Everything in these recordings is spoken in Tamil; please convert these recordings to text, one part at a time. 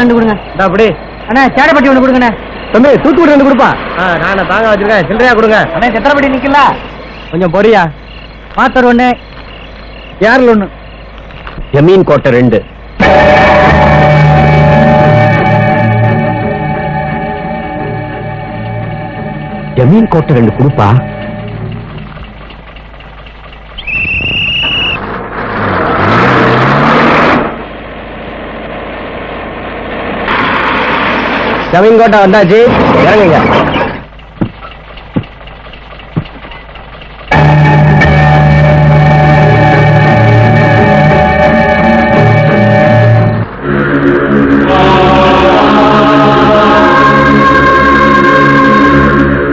ரெண்டு கொடுங்க. டா அப்படி. அண்ணா சேடப்பட்டி ஒன்னு கொடுங்க அண்ணா. தம்பி தூத்துக்குடி ரெண்டு கொடுப்பா. நானே தாங்க வச்சிருக்கேன். சில்லறையா கொடுங்க. அண்ணா சேடப்பட்டி நிக்கல. கொஞ்சம் பொரியா. பாத்தர் ஒன்னு. யார்ல ஒன்னு. ஜமீன் கோட்டை ரெண்டு. ஜமீன் கோட்டை ரெண்டு கொடுப்பா. जमीन कोटा वंदाजी इरंगुंगा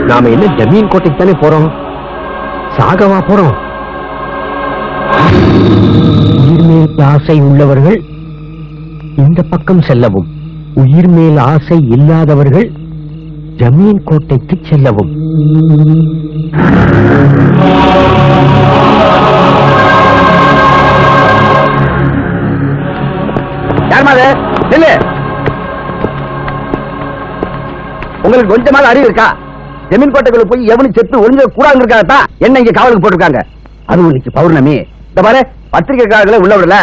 नाम इल्ल जमीन कोट्टिक्कु ताने पोरोम सागवा पोरोम उयिर मेल आसै उल्लवर्गल इंद पक्कम सेल्लवुम உயிர் மேல் ஆசை இல்லாதவர்கள் ஜமீன் கோட்டைக்கு செல்லவும். யார்மாது நில்லு. உங்களுக்கு கொஞ்சமாவது அறிவு இருக்கா? ஜமீன் கோட்டைக்குள்ள போய் எவனு செத்து ஒளிஞ்ச கூடாங்க இருக்காதா? என்ன இங்க காவலுக்கு போட்டிருக்காங்க? அதுவும் இன்னைக்கு பௌர்ணமி. இந்த பாரு பத்திரிகைக்காரர்களை உள்ள விடல.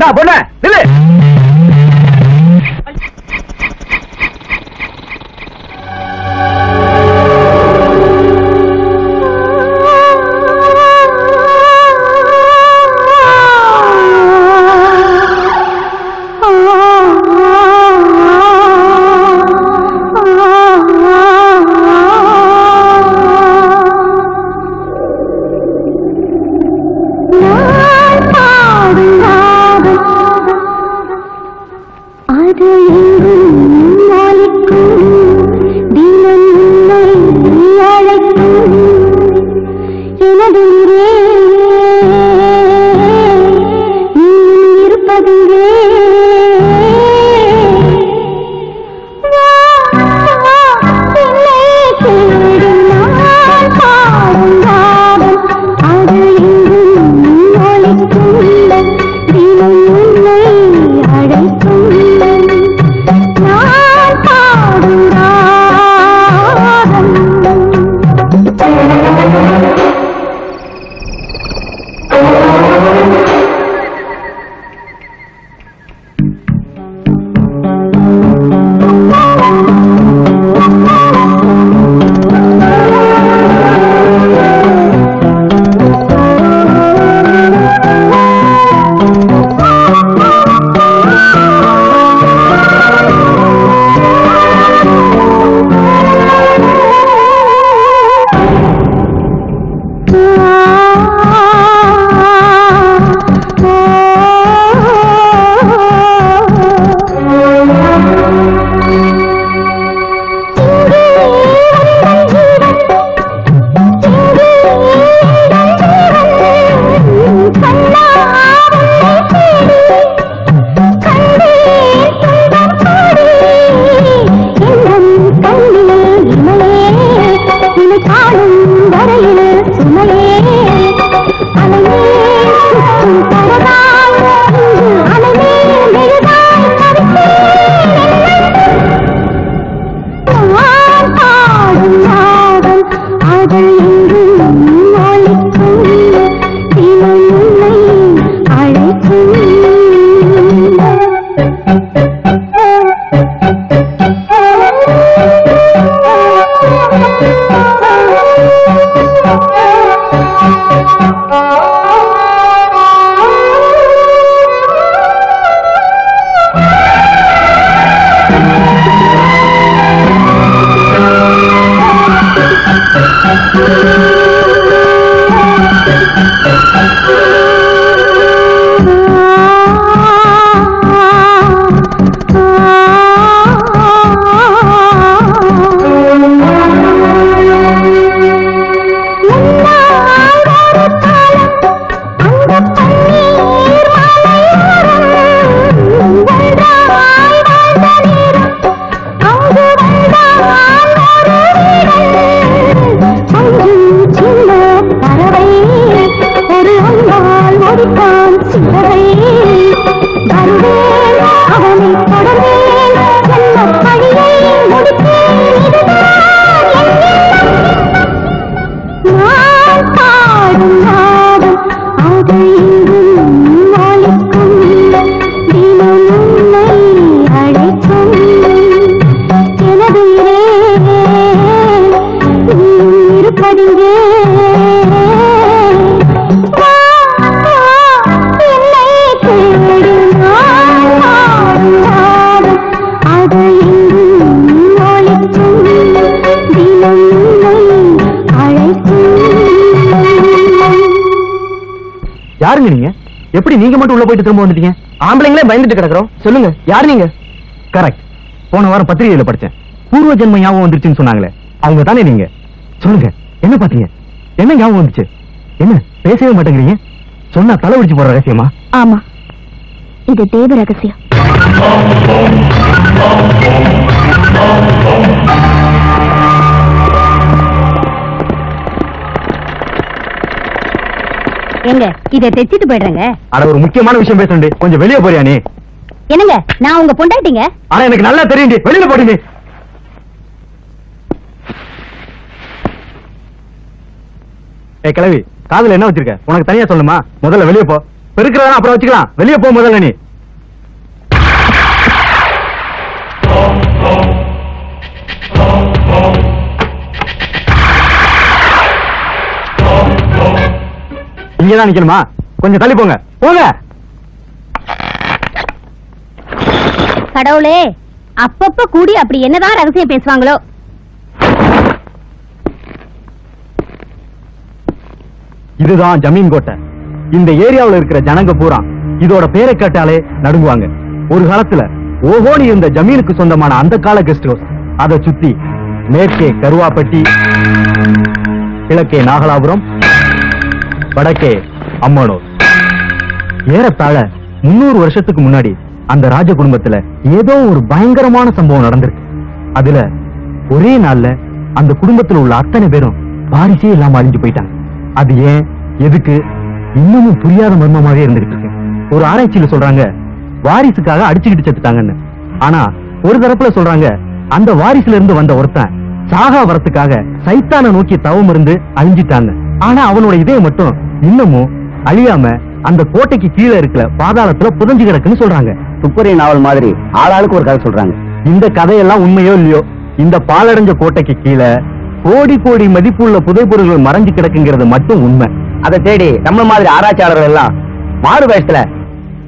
டா பொண்ணு நில்லு. पत्रिका पढ़ते पूर्व जन्म याद எங்க இத தெச்சிட்டு போயிடுறங்க அட ஒரு முக்கியமான விஷயம் பேசணும் கொஞ்சம் வெளிய போறியா நீ என்னங்க நான் உங்க பொண்டாட்டிங்க அட எனக்கு நல்லா தெரியும்டி வெளிய போடி ஏய் கிளவி காதுல என்ன வச்சிருக்க உனக்கு தனியா சொல்லுமா முதல்ல வெளிய போ பெருக்குறதா அப்புறம் வச்சுக்கலாம் வெளிய போ முதல்ல நீ निकलमा कुछ तली पोंगा पोंगा கடவுளே அப்பப்ப கூடி அப்படி என்னதான் ரகசியம் பேசுவாங்களோ இதுதான் ஜமீன் கோட்டை இந்த ஏரியாவுல இருக்கிற ஜனங்க பூரா இதோட பேரை கேட்டாலே நடுங்குவாங்க ஒரு காலத்துல ஓஹோனி இருந்த ஜமீனுக்கு சொந்தமான அந்த கால கெஸ்ட் ஹவுஸ் அத சுத்தி மேற்கே கருவாப்பட்டி கிழக்கே நாகலாபுரம் வடக்கே அம்மனூர் ஏறத்தாழ 300 வருஷத்துக்கு முன்னாடி அந்த ராஜ குடும்பத்துல ஏதோ ஒரு பயங்கரமான சம்பவம் நடந்துருக்கு அதுல ஒரே நாள்ல அந்த குடும்பத்துல உள்ள அத்தனை பேரும் பாரிசே இல்லாம அழிஞ்சு போயிட்டாங்க அது ஏன் எதுக்கு இன்னமும் புரியாத மர்மமாவே இருந்துகிட்டு இருக்கு ஒரு ஆராய்ச்சியில சொல்றாங்க வாரிசுக்காக அடிச்சுக்கிட்டு செத்துட்டாங்கன்னு ஆனா ஒரு தரப்புல சொல்றாங்க அந்த வாரிசுல இருந்து வந்த ஒருத்தன் சாகா வரத்துக்காக சைத்தானை நோக்கி தவம் இருந்து அழிஞ்சிட்டாங்க ஆனா அவனோட இதே மட்டும் இன்னமும் அழியாம அந்த கோட்டைக்கு கீழே இருக்கிற பாதாளத்துல புதஞ்சு கிடக்குன்னு சொல்றாங்க துப்பறிய நாவல் மாதிரி ஆளாளுக்கு ஒரு கதை சொல்றாங்க இந்த கதையெல்லாம் உண்மையோ இல்லையோ இந்த பாலடைஞ்ச கோட்டைக்கு கீழே கோடி கோடி மதிப்புள்ள புதைபொருள்கள் மறைஞ்சு கிடக்குங்கிறது மட்டும் உண்மை அதை தேடி நம்ம மாதிரி ஆராய்ச்சியாளர்கள் எல்லாம் மாறு வயசுல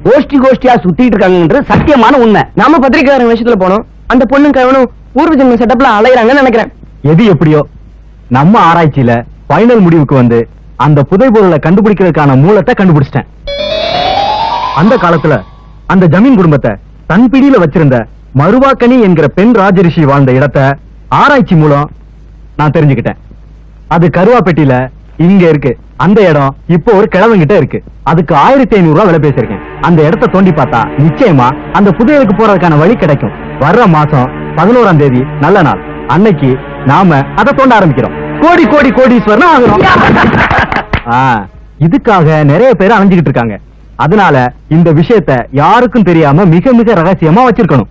கோஷ்டி கோஷ்டியா சுத்திட்டு இருக்காங்கன்றது சத்தியமான உண்மை நாம பத்திரிகையாளர் விஷயத்துல போனோம் அந்த பொண்ணும் கவனும் ஊர்வ ஜென்ம செட்டப்ல அலையறாங்கன்னு நினைக்கிறேன் எது எப்படியோ நம்ம ஆராய்ச்சியில ஃபைனல் முடிவுக்கு வந்து அந்த புதைபொருளை கண்டுபிடிக்கிறதுக்கான மூலத்தை கண்டுபிடிச்சிட்டேன் அந்த காலத்துல அந்த ஜமீன் குடும்பத்தை தன் பிடியில வச்சிருந்த மருவாக்கனி என்கிற பெண் ராஜரிஷி வாழ்ந்த இடத்தை ஆராய்ச்சி மூலம் நான் தெரிஞ்சுக்கிட்டேன் அது கருவாப்பெட்டியில இங்க இருக்கு அந்த இடம் இப்போ ஒரு கிழவங்கிட்ட இருக்கு அதுக்கு 1500 ரூபாய் விலை பேசிருக்கேன் அந்த இடத்தை தோண்டி பார்த்தா நிச்சயமா அந்த புதையலுக்கு போறதுக்கான வழி கிடைக்கும் வர்ற மாசம் 11ஆம் தேதி நல்ல நாள் அன்னைக்கு நாம அதை தோண்ட ஆரம்பிக்கிறோம் கோடி கோடி கோடீஸ்வரனா ஆகுறோம் இதுக்காக நிறைய பேர் அணிஞ்சிட்டு இருக்காங்க அதனால இந்த விஷயத்தை யாருக்கும் தெரியாம மிக மிக ரகசியமா வச்சிருக்கணும்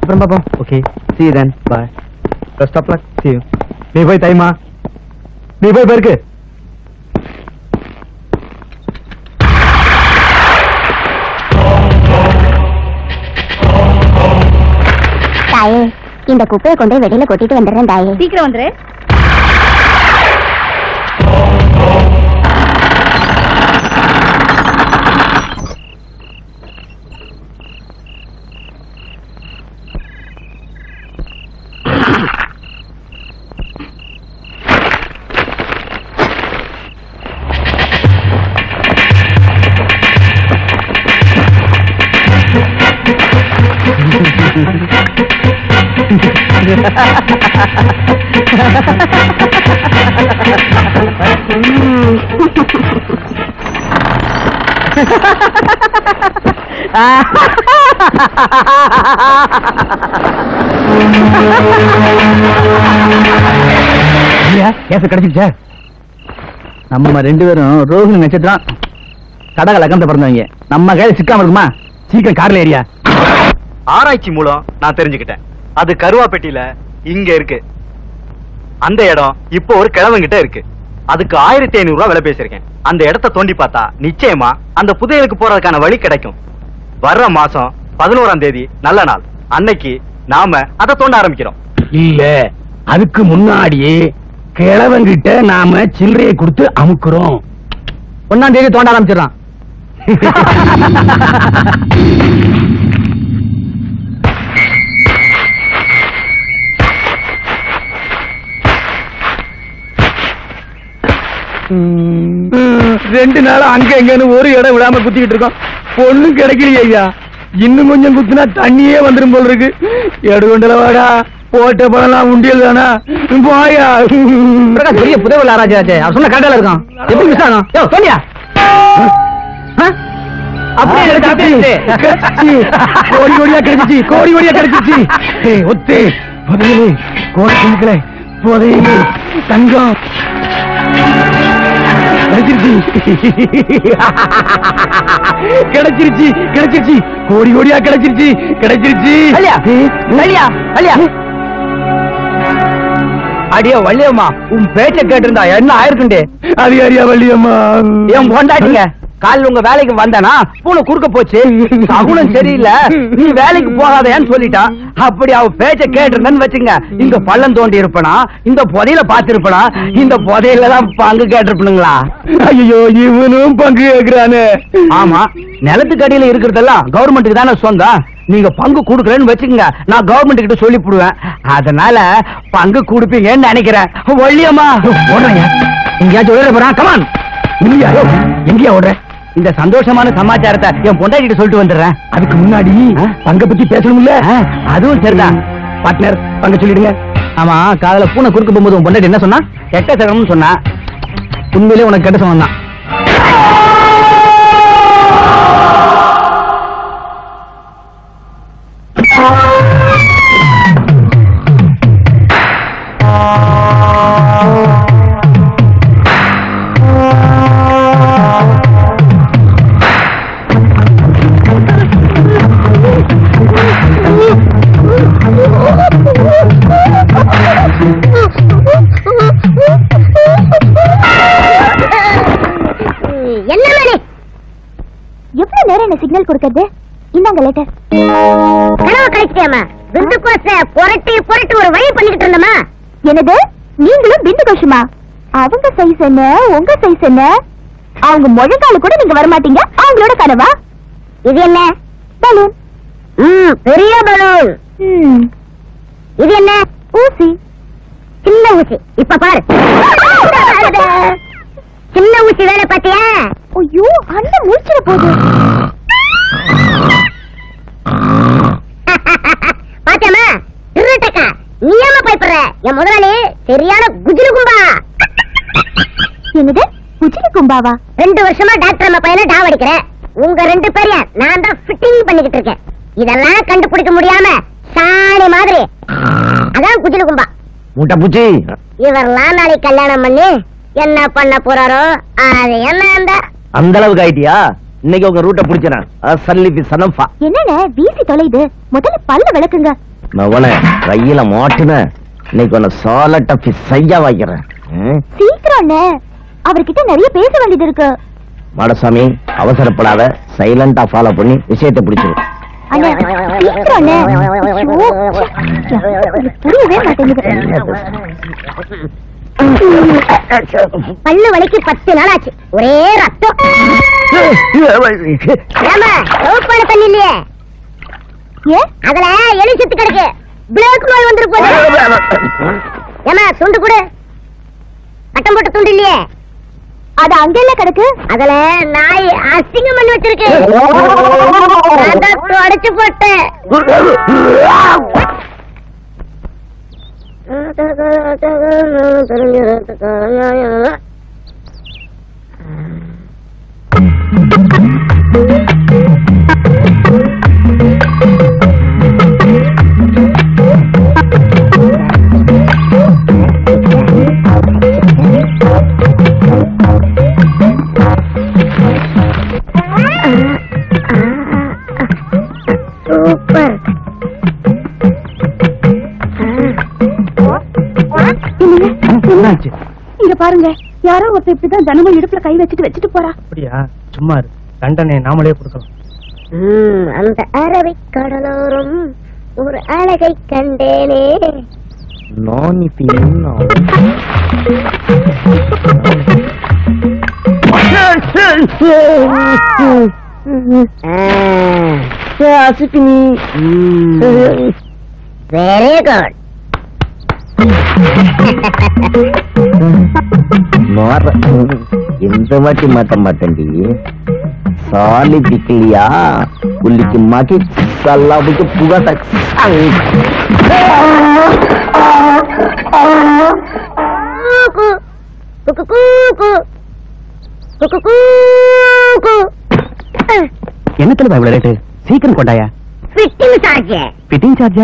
அப்புறம் பாப்போம் okay see you then bye best of luck see you நீ போய் டைமா நீ போய் பேருக்கு இந்த குப்பையை கொண்டு வெளியில கொட்டிட்டு வந்துடுறேன் தாயே சீக்கிரம் வந்துரு கிடைச்சிருச்சா நம்ம ரெண்டு பேரும் ரோஹிணி நட்சத்திரம் கடக லக்னத்துல பிறந்தவங்க நம்ம கையில சிக்காம இருக்குமா சீக்கிரம் கார்ல ஏரியா ஆராய்ச்சி மூலம் நான் தெரிஞ்சுக்கிட்டேன் அது கருவாப்பெட்டியில இங்க இருக்கு அந்த இடம் இப்போ ஒரு கிழவங்கிட்ட இருக்கு அதுக்கு 1500 ரூபாய் விலை பேசிருக்கேன் அந்த இடத்தை தோண்டி பார்த்தா நிச்சயமா அந்த புதையலுக்கு போறதுக்கான வழி கிடைக்கும் வர்ற மாசம் 11ஆம் தேதி நல்ல நாள் அன்னைக்கு நாம அதை தோண்ட ஆரம்பிக்கிறோம் இல்ல அதுக்கு முன்னாடியே கிழவங்கிட்ட நாம சில்லறையை கொடுத்து அமுக்குறோம் 1ஆம் தேதி தோண்ட ஆரம்பிச்சிடலாம் ரெண்டு நாள் அங்க எங்கன்னு ஒரு இடம் விடாம குத்திட்டு இருக்கோம். பொண்ணு கிடைக்கலையே ஐயா. இன்னும் கொஞ்சம் குத்தினா தண்ணியே வந்துடும் போல இருக்கு. எடுகொண்டல வாடா, போட்ட பழம்லாம் உண்டியல் தானா போயா. பெரிய புதைவல் ஆராய்ச்சி அவன் சொன்ன கடையில இருக்கான். எப்படி மிஸ் ஆகும்? யோ சோனியா கோடி கோடியா கிடைச்சிச்சு, கோடி கோடியா கிடைச்சிச்சு. ஒத்தே புதையலே, கோடி கணக்கில் புதையலே தங்கம் கிடைச்சிருச்சு கிடைச்சிருச்சு, கோடி கோடியா கிடைச்சிருச்சு கிடைச்சிருச்சு. அடியா வள்ளியம்மா, உன் பேச்ச கேட்டிருந்தா என்ன ஆயிருக்குண்டே. அது அடியா வள்ளியம்மா, என் கொண்டாட்டிங்க காலையில் உங்க வேலைக்கு வந்தானா பூனை குறுக்க போச்சு. அவனும் சரியில்லை, நீ வேலைக்கு போகாதேன்னு சொல்லிட்டான். அப்படி அவ பேச்ச கேட்டிருந்தன்னு வச்சுங்க, இந்த பள்ளம் தோண்டி இருப்பனா, இந்த புதையில பாத்திருப்பனா, இந்த புதையில தான் பங்கு கேட்டிருப்பனுங்களா. ஐயோ இவனும் பங்கு கேட்கிறானு. ஆமா, நிலத்துக்கு அடியில இருக்கிறதெல்லாம் கவர்மெண்ட்டுக்கு தானே சொந்தம். நீங்க பங்கு கொடுக்கலன்னு வச்சுக்கங்க, நான் கவர்மெண்ட் கிட்ட சொல்லி போடுவேன். அதனால பங்கு கொடுப்பீங்கன்னு நினைக்கிறேன். ஒல்லியம்மா ஓடுறேன், எங்கேயாச்சும் ஒளியில போறான். கமான், நீயா எங்கேயா ஓடுற? இந்த சந்தோஷமான சமாச்சாரத்தை என் பொண்டாட்டி சொல்லிட்டு வந்துடுறேன். அதுக்கு முன்னாடி பங்க பத்தி பேசணும்ல. அதுவும் சரிதான் பார்ட்னர், பங்க சொல்லிடுங்க. ஆமா, காதல பூனை குறுக்க போகும்போது உன் பொண்டாட்டி என்ன சொன்னா? கெட்ட சகனம்னு சொன்னா. உண்மையிலே உனக்கு கெட்ட சகனம் தான். அவங்க சைஸ் என்ன, உங்க சைஸ் என்ன? அவங்க முழங்கால கூட நீங்க வரமாட்டீங்க. அவங்களோட கனவா இது? என்ன பலூன்? பெரிய பலூன். இது என்ன? ஊசி. சின்ன ஊசி. இப்ப பாரு, சின்ன ஊசி வேலை பாத்தியா? ஐயோ அந்த மூச்சிர போகுது பாத்தியாமா? இருட்டக்கா நீயாம பயப்படுற? என் முதலாளி சரியான குஜிரு கும்பா. என்னது குஜிரு கும்பாவா? 2 வருஷமா டாக்டர் அம்மா பையனை டாவடிக்கிறேன். உங்க 2 பேரையும் நான் தான் ஃபிட்டிங் பண்ணிக்கிட்டு இருக்கேன். இதெல்லாம் கண்டுபிடிக்க முடியாம சாணி மாதிரி, அதான் குஜிரு கும்பா முட்டை பூச்சி. இவரெல்லாம் நாளைக்கு கல்யாணம் பண்ணி என்ன பண்ண போறாரோ அது என்ன அந்த அளவுக்கு ஆயிட்டியா? இன்னைக்கு உங்க ரூட்டை புடிச்சனா சல்லிபி சனம்ஃபா. என்னடா வீசி தொலைது? முதல்ல பல்ல விளக்குங்க. மவனே கையில மாட்டுனே, இன்னைக்கு உன சால டப்பி சையா வைக்கிறேன். சீக்கிரம் அவர்கிட்ட நிறைய பேச வேண்டியது இருக்கு. மாடசாமி அவசரப்படாத, சைலண்டா ஃபாலோ பண்ணி விஷயத்தை பிடிச்சிரு. பல்லு வலிக்கு 10 நாள் ஆச்சு, ஒரே ரத்தம். தண்ணி இல்லையே, அதுல எலி சுத்து கிடக்கு, பிளாக் நோய் வந்துருக்கு. துண்டு கூட கட்டம் போட்டு துண்டு இல்லையே, அது அங்க என்ன கிடக்கு? அதுல நாய் அசிங்கம் பண்ணி வச்சிருக்கு, அடைச்சு போட்டேன். இங்க பாருங்க, யாரோ ஒருத்தர் இப்படிதான் தனமும் இடுப்புல கை வச்சுட்டு வச்சுட்டு போறா. அப்படியா? சும்மா தண்டனை நாமளே கொடுக்கணும். அந்த அரவை கடலோரம் ஒரு அழகை கண்டேனே. Very good. सीकर कोटाया फिटिंग चार्ज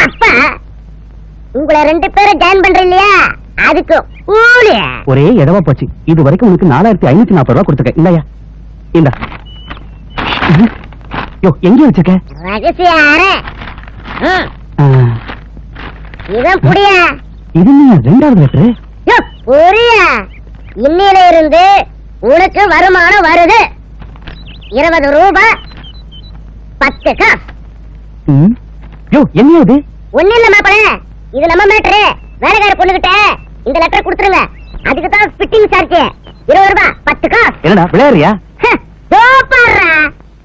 पापा उंगला ரெண்டு பேரை ஜாயின் பண்றீங்களா அதுக்கு ஊளே ஒரே இடமா போச்சு இது வரைக்கும் உங்களுக்கு 4540 ரூபாய் கொடுத்துட்டேன் இல்லையா இந்த யோ எங்க வச்சிருக்க ரகசிய ஆரே இது புடியா இது என்ன ரெண்டாவது லெட்டர் யோ புரியா இன்னையில இருந்து உனக்கு வருமானம் வருது 20 ரூபாய் 10 காஸ் யோ என்ன இது ஒண்ணே இல்ல மாப்ளே இது நம்ம மேட்டர் வேலைக்கார பொண்ணுகிட்ட இந்த லெட்டர் கொடுத்துருங்க அதுக்கு தான் ஃபிட்டிங் சார்ஜ் 20 ரூபாய் 10 காசு என்னடா விளையாறியா போ பாறா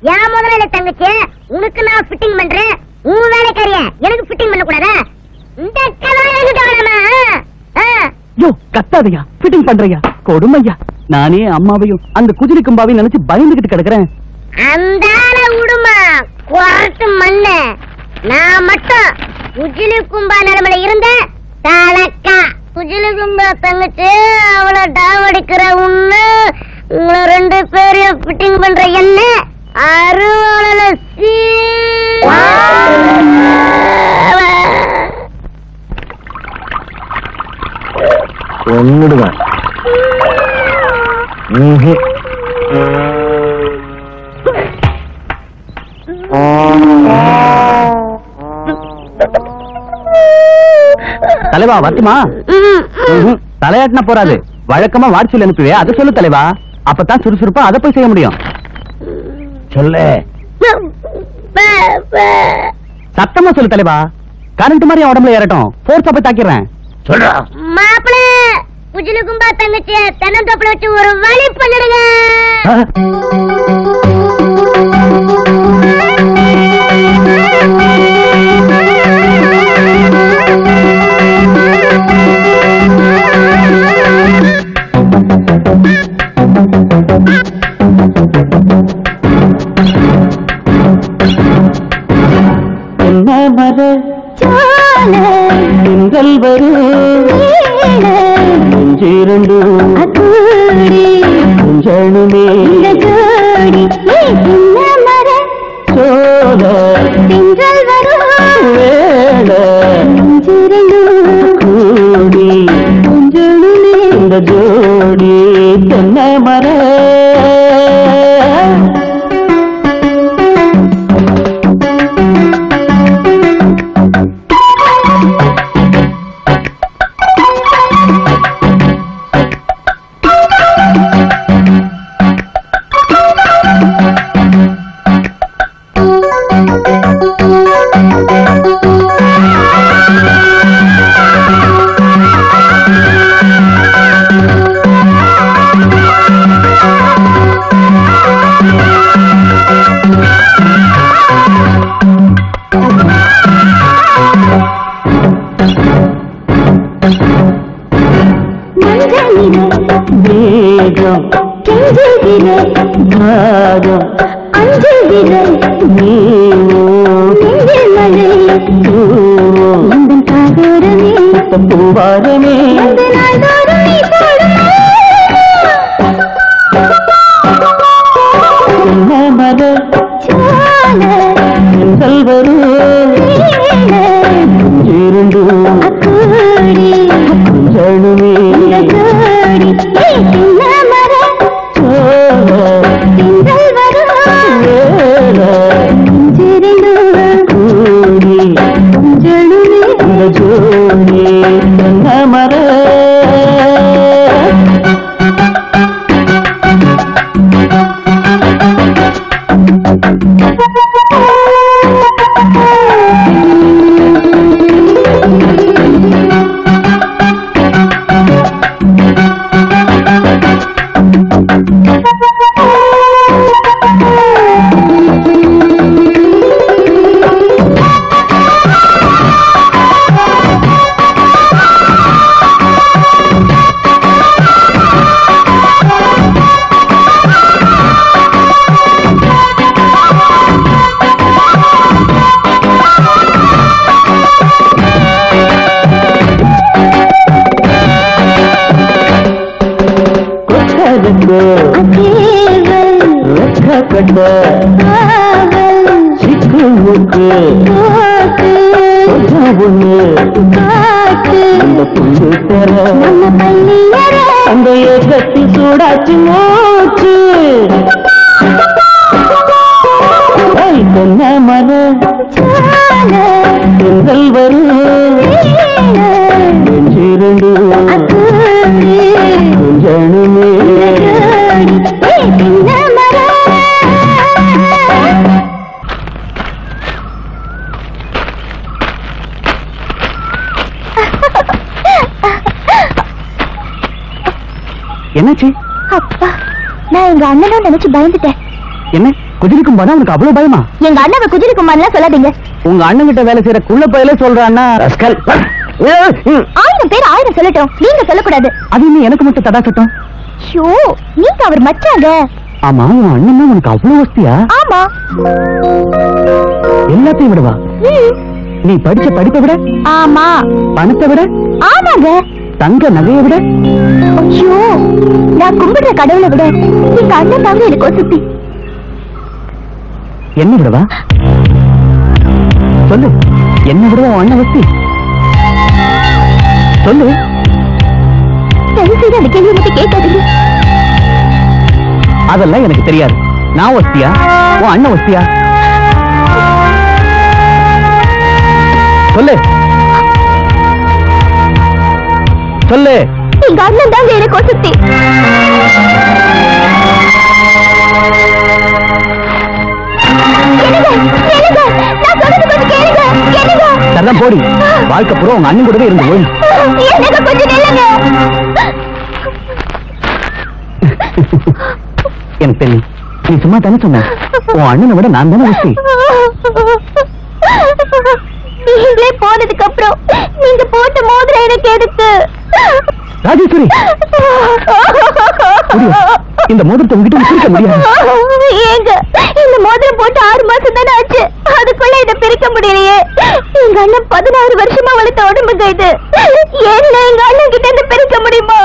யா முதல்ல தங்கச்சி உங்களுக்கு நான் ஃபிட்டிங் பண்றேன் உன் வேலைக்காரியா எனக்கு ஃபிட்டிங் பண்ண கூடாதா இந்த கலாய்க்கு தரமா யோ கத்தாதயா ஃபிட்டிங் பண்றயா கொடுமையா நானே அம்மாவையும் அந்த குதிரை கம்பாவையும் நினைச்சு பயந்துக்கிட்டு கிடக்குறேன் அந்தால உடுமா குறட்டு மண்ண நான் மட்டும் उजिल कुंबा नलमल इरुंदा तालक्का उजिल कुंबा तंगचे அவள டாவடிக்குற உன்ன உங்க ரெண்டு பேரிய ஃபிட்டிங் பண்ற என்ன அருவாளல சீ ஒண்ணுடுமா நீ தலைவா வரட்டுமா தலையாட்டினா போறாது வழக்கமா வாட்சியில் அனுப்புவே அதை சொல்லு தலைவா அப்பதான் சுறுசுறுப்பா அதை போய் செய்ய முடியும் சொல்லு சத்தமா சொல்லு தலைவா கரண்ட் மாதிரி உடம்புல ஏறட்டும் போர்ஸா போய் தாக்கிறேன் சொல்றா மாப்ள புஜிலு கும்பா தங்கச்சி தன்னந்தோப்புல வச்சு ஒரு வலி பண்ணிடுங்க जोड़ी मर को केवल रक्षा कटा सिखों को सजावने अंद पुल्ले तेरा अंद ये गति सोड़ा चुमोचु ऐ तो ना मरे तेंदल वरे அப்பா நான் எங்க அண்ணனை நினைச்சு பயந்துட்டேன். என்ன குதிரைக்கும் போனா உனக்கு அவ்வளவு பயமா? எங்க அண்ணனை குதிரைக்கும் போனா சொல்லாதீங்க. உங்க அண்ணன் கிட்ட வேலை செய்யற குள்ள பையலே சொல்றானே ரஸ்கல். ஆயிரம் பேர் ஆயிரம் சொல்லட்டும், நீங்க சொல்லக்கூடாது. அது நீ எனக்கு மட்டும் தடாக்கட்டும். ஐயோ நீங்க அவர் மச்சாங்க. ஆமா உன் அண்ணன் உனக்கு அவ்வளவு வசதியா? ஆமா எல்லாத்தையும் விடவா? நீ படிச்ச படிப்பை விட? ஆமா. பணத்தை விட? ஆமாங்க. தங்க நகையை விட? ஐயோ நான் கும்பிடுற கடவுளை விட எங்க அண்ணன் தாங்க எனக்கு வசதி. என்ன விடவா சொல்லு? என்ன விடவா உன் அண்ணன் வசதி சொல்லு. தெரிஞ்சு அந்த கேள்வி மட்டும் கேட்காதீங்க. அதெல்லாம் எனக்கு தெரியாது. நான் வசதியா உன் அண்ணன் வசதியா சொல்லு சொல்லு. எங்க அண்ணன் தாங்க எனக்கு வசதி. சரிதான் போடி. வாழ்க்கை பூரா உங்க அண்ணன் கூடவே இருந்து போய் எனக்கு தெரியும். நீ சும்மா தானே சொன்ன உன் அண்ணனை விட நான் தானே வசதி. நீங்களே போனதுக்கு அப்புறம் நீங்க போட்ட மோதிர எனக்கு எதுக்கு? ராஜேஸ்வரி இந்த மோதிரத்தை உங்ககிட்ட பிரிக்க முடியாது. ஏங்க இந்த மோதிரம் போட்டு 6 மாசம் தானே ஆச்சு, அதுக்குள்ள இதை பிரிக்க முடியலையே. எங்க அண்ணன் 16 வருஷமா வளர்த்த உடம்புங்க இது. என்ன எங்க அண்ணன் கிட்ட இருந்து பிரிக்க முடியுமா?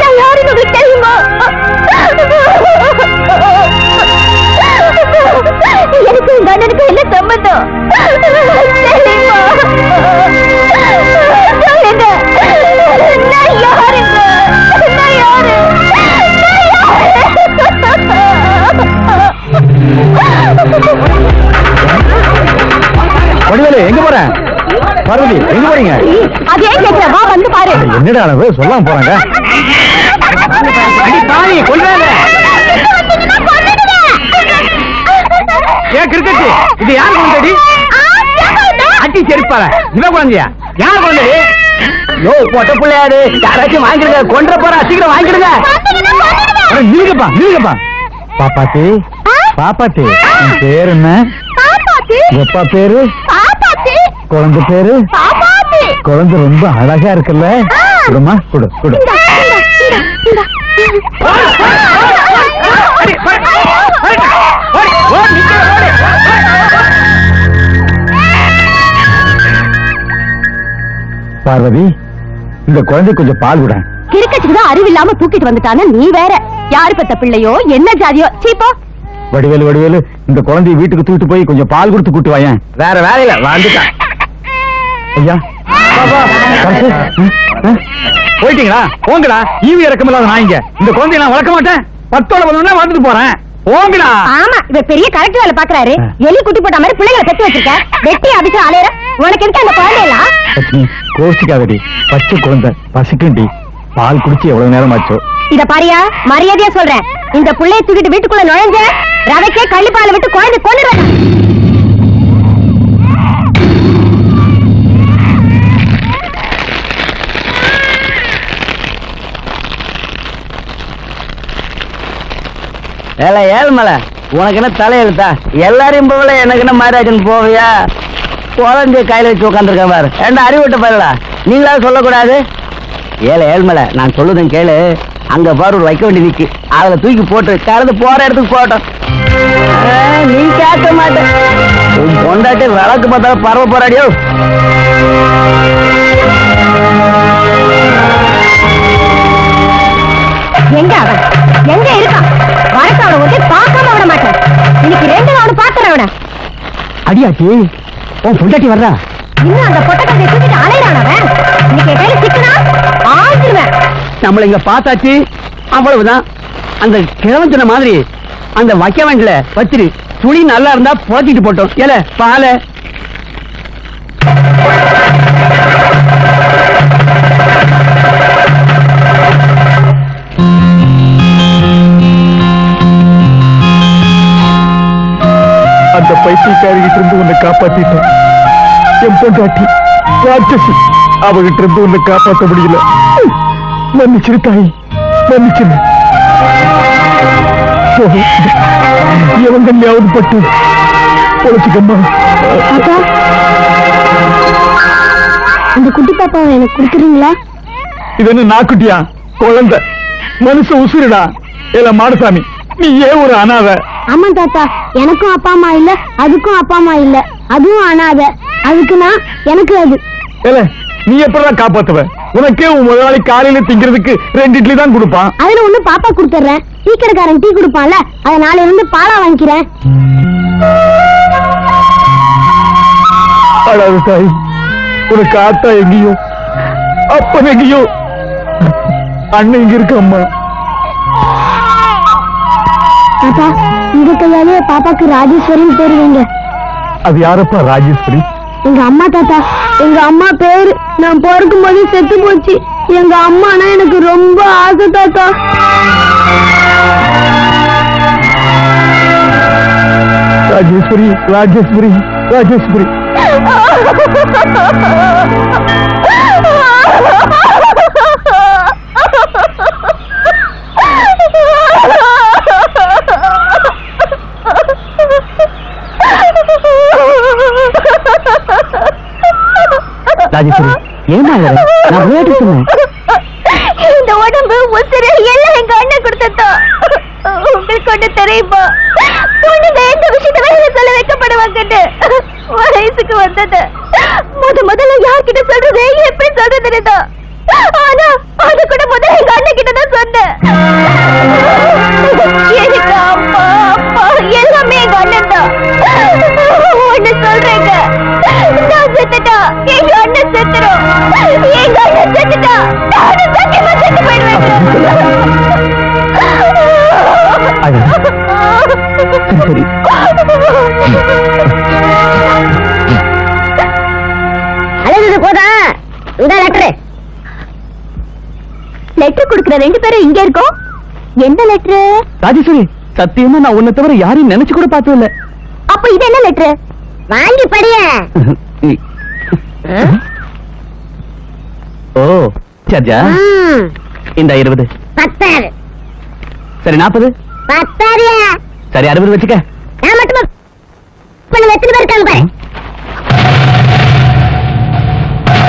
நான் யாருன்னு உங்களுக்கு தெரியுமா? எனக்கு எங்க அண்ணனுக்கு என்ன சம்பந்தம் தெரியுமா? எங்க போற பார்வதி? எங்க போறீங்க? அதே கேக்குற வா வந்து பாரு. என்னடா அளவு சொல்லாம போறாங்க. அடி தாடி கொல்றாங்க. ஏ கிரிக்கெட் இது யார் குழந்தைடி? அடி செருப்பால இவ குழந்தையா? யார் குழந்தைடி? யோ போட்ட புள்ளையாடு. யாராச்சும் வாங்கிடுங்க, கொன்ற போறா, சீக்கிரம் வாங்கிடுங்க. நீங்கப்பா நீங்கப்பா பாப்பாத்தி பாப்பாத்தி பேர் என்ன? எப்பா பேரு? குழந்தை பேரு பாப்பாத்தி. குழந்தை ரொம்ப அழகா இருக்குல்ல? குடுமா குடு குடு. பார்வதி இந்த குழந்தை கொஞ்சம் பால் விட. கிரிக்கெட்டுக்குதான் அறிவில்லாம தூக்கிட்டு வந்துட்டான நீ வேற. யாரு பெத்த பிள்ளையோ என்ன ஜாதியோ சீப்போ. வடிவேலு வடிவேலு இந்த குழந்தைய வீட்டுக்கு தூக்கிட்டு போய் கொஞ்சம் பால் கொடுத்து கூட்டு வாயேன். வேற வேலையில வந்துட்டான். ஐயா போயிட்டீங்களா? போங்கடா. ஈவி இறக்கமில்லாத நாய்ங்க. இந்த குழந்தைய நான் வளர்க்க மாட்டேன். 10ஓட வந்தோம்னா வந்துட்டு போறேன். போங்கடா. ஆமா இவ பெரிய கரெக்ட் வேலை பாக்குறாரு. எலி குட்டி போட்ட மாதிரி பிள்ளைகளை கட்டி வச்சிருக்க. வெட்டி அடிச்சு அலையற உனக்கு எதுக்கு அந்த குழந்தையெல்லாம்? கோச்சிக்காதடி, பச்சை குழந்தை பசிக்குண்டி. பால் குடிச்சு எவ்வளவு நேரம் ஆச்சோ. இத பாரியா மரியாதையா சொல்றேன். இந்த புள்ளைய தூக்கிட்டு வீட்டுக்குள்ள நுழைஞ்ச ரவைக்கே கள்ளிப்பாலை விட்டு குழந்தை கொண்டுறேன். ஏழை ஏழ்மலை உனக்கு என்ன தலையெழுத்தா? எல்லாரையும் போகல எனக்கு என்ன மாராஜன் போவியா? குழந்தைய கையில வச்சு உட்காந்துருக்க பாரு. ஏண்டா அறிவிட்ட பாருடா, நீங்களாவது சொல்லக்கூடாது. ஏழை ஏழ்மலை நான் சொல்லுதுன்னு கேளு. அங்க பாரு வைக்க வேண்டி நிக்கு. அதுல தூக்கி போட்டு கலந்து போற இடத்துக்கு போட்டோம். நீ கேட்க மாட்டேன். கொண்டாட்டி வழக்கு பார்த்தாலும் பரவ போராடியோ. அடியாச்சி ஓ புண்டட்டி வர்றா இன்ன அந்த பொட்டக்கத்தை தூக்கிட்டு அலையறானவன் இன்னைக்கு கையில சிக்கனா ஆஞ்சிடுவேன் நம்மள இங்க பார்த்தாச்சு அவ்வளவுதான் அந்த கிழவஞ்சன மாதிரி அந்த வக்கவண்டல வச்சிரு துளி நல்லா இருந்தா போத்திட்டு போட்டோம் ஏல பாலே அந்த பைத்தியக்காரிகிட்ட இருந்து உன்னை காப்பாத்திட்டேன் என் பொண்டாட்டி ராட்சசி அவகிட்ட இருந்து உன்னை காப்பாற்ற முடியல மன்னிச்சிரு தாய் மன்னிச்சிரு எவங்கள்யாவது பட்டு பொழைச்சுக்கம்மா அப்பா அந்த குட்டி பாப்பாவை எனக்கு கொடுக்குறீங்களா இது என்ன நாக்குட்டியா குழந்தை மனுஷ உசுருடா ஏல மாடசாமி நீ ஏன் ஒரு அனாதை அம்மா தாத்தா எனக்கும் அப்பா அம்மா இல்ல அதுக்கும் அப்பா அம்மா இல்ல அதுவும் அனாதை அதுக்கு நான் எனக்கு அது ஏல நீ எப்பறா காப்பாத்துவ உனக்கே உன் முதலாளி காலையில திங்கிறதுக்கு ரெண்டு இட்லி தான் கொடுப்பான் அதுல ஒண்ணு பாப்பா கொடுத்துறேன் டீ கடைக்காரன் டீ கொடுப்பான்ல அதனால இருந்து பாலா வாங்கிக்கிறேன் அடாது தாய் உனக்கு ஆத்தா எங்கேயோ அப்பன் எங்கேயோ அண்ணன் இங்க இருக்கு அம்மா தாத்தா இந்த கையாலே பாப்பாக்கு ராஜேஸ்வரின்னு பேரு வைங்க அது யாரப்பா ராஜேஸ்வரி எங்க அம்மா தாத்தா எங்க அம்மா பேரு நான் பொறுக்கும் போது செத்து போச்சு எங்க அம்மானா எனக்கு ரொம்ப ஆசை தாத்தா ராஜேஸ்வரி ராஜேஸ்வரி ராஜேஸ்வரி ராஜேஸ்வரி என்ன நான் விளையாட்டு சொன்னேன் இந்த உடம்பு உசுறு எல்லாம் எங்க அண்ணன் கொடுத்தா உங்களுக்கு ஒண்ணு தெரியுமா பொண்ணுங்க எந்த விஷயத்த வேலை சொல்ல வைக்கப்படுவாங்க வயசுக்கு வந்தது முதல்ல யார்கிட்ட சொல்றது எப்படி சொல்றது ஆனா அது கூட முதல்ல எங்க அண்ணன் கிட்டதான் சொன்னேன் எனக்கு அப்பா அப்பா எல்லாமே எங்க அண்ணன் தான் ஒண்ணு சொல்றேங்க நான் செத்துட்டா எங்க அண்ணன் செத்துடும் எங்க அண்ணன் செத்துட்டா நானும் சத்தியமா செத்து போயிடுவேன் சரி அழகுது போதான் இதான் லெட்டர் லெட்டர் கொடுக்குற ரெண்டு பேரும் இங்க இருக்கோம் எந்த லெட்டர் ராஜேஸ்வரி சத்தியமா நான் உன்னை தவிர யாரையும் நினைச்சு கூட பார்த்தது இல்ல அப்ப இது என்ன லெட்டர் வாங்கி படிய ஓ சஜா இந்த 20 10 சரி 40 10 சரி 60 வெச்சுக்க நான் மட்டும் பண்ண வெட்டி பார்க்காங்க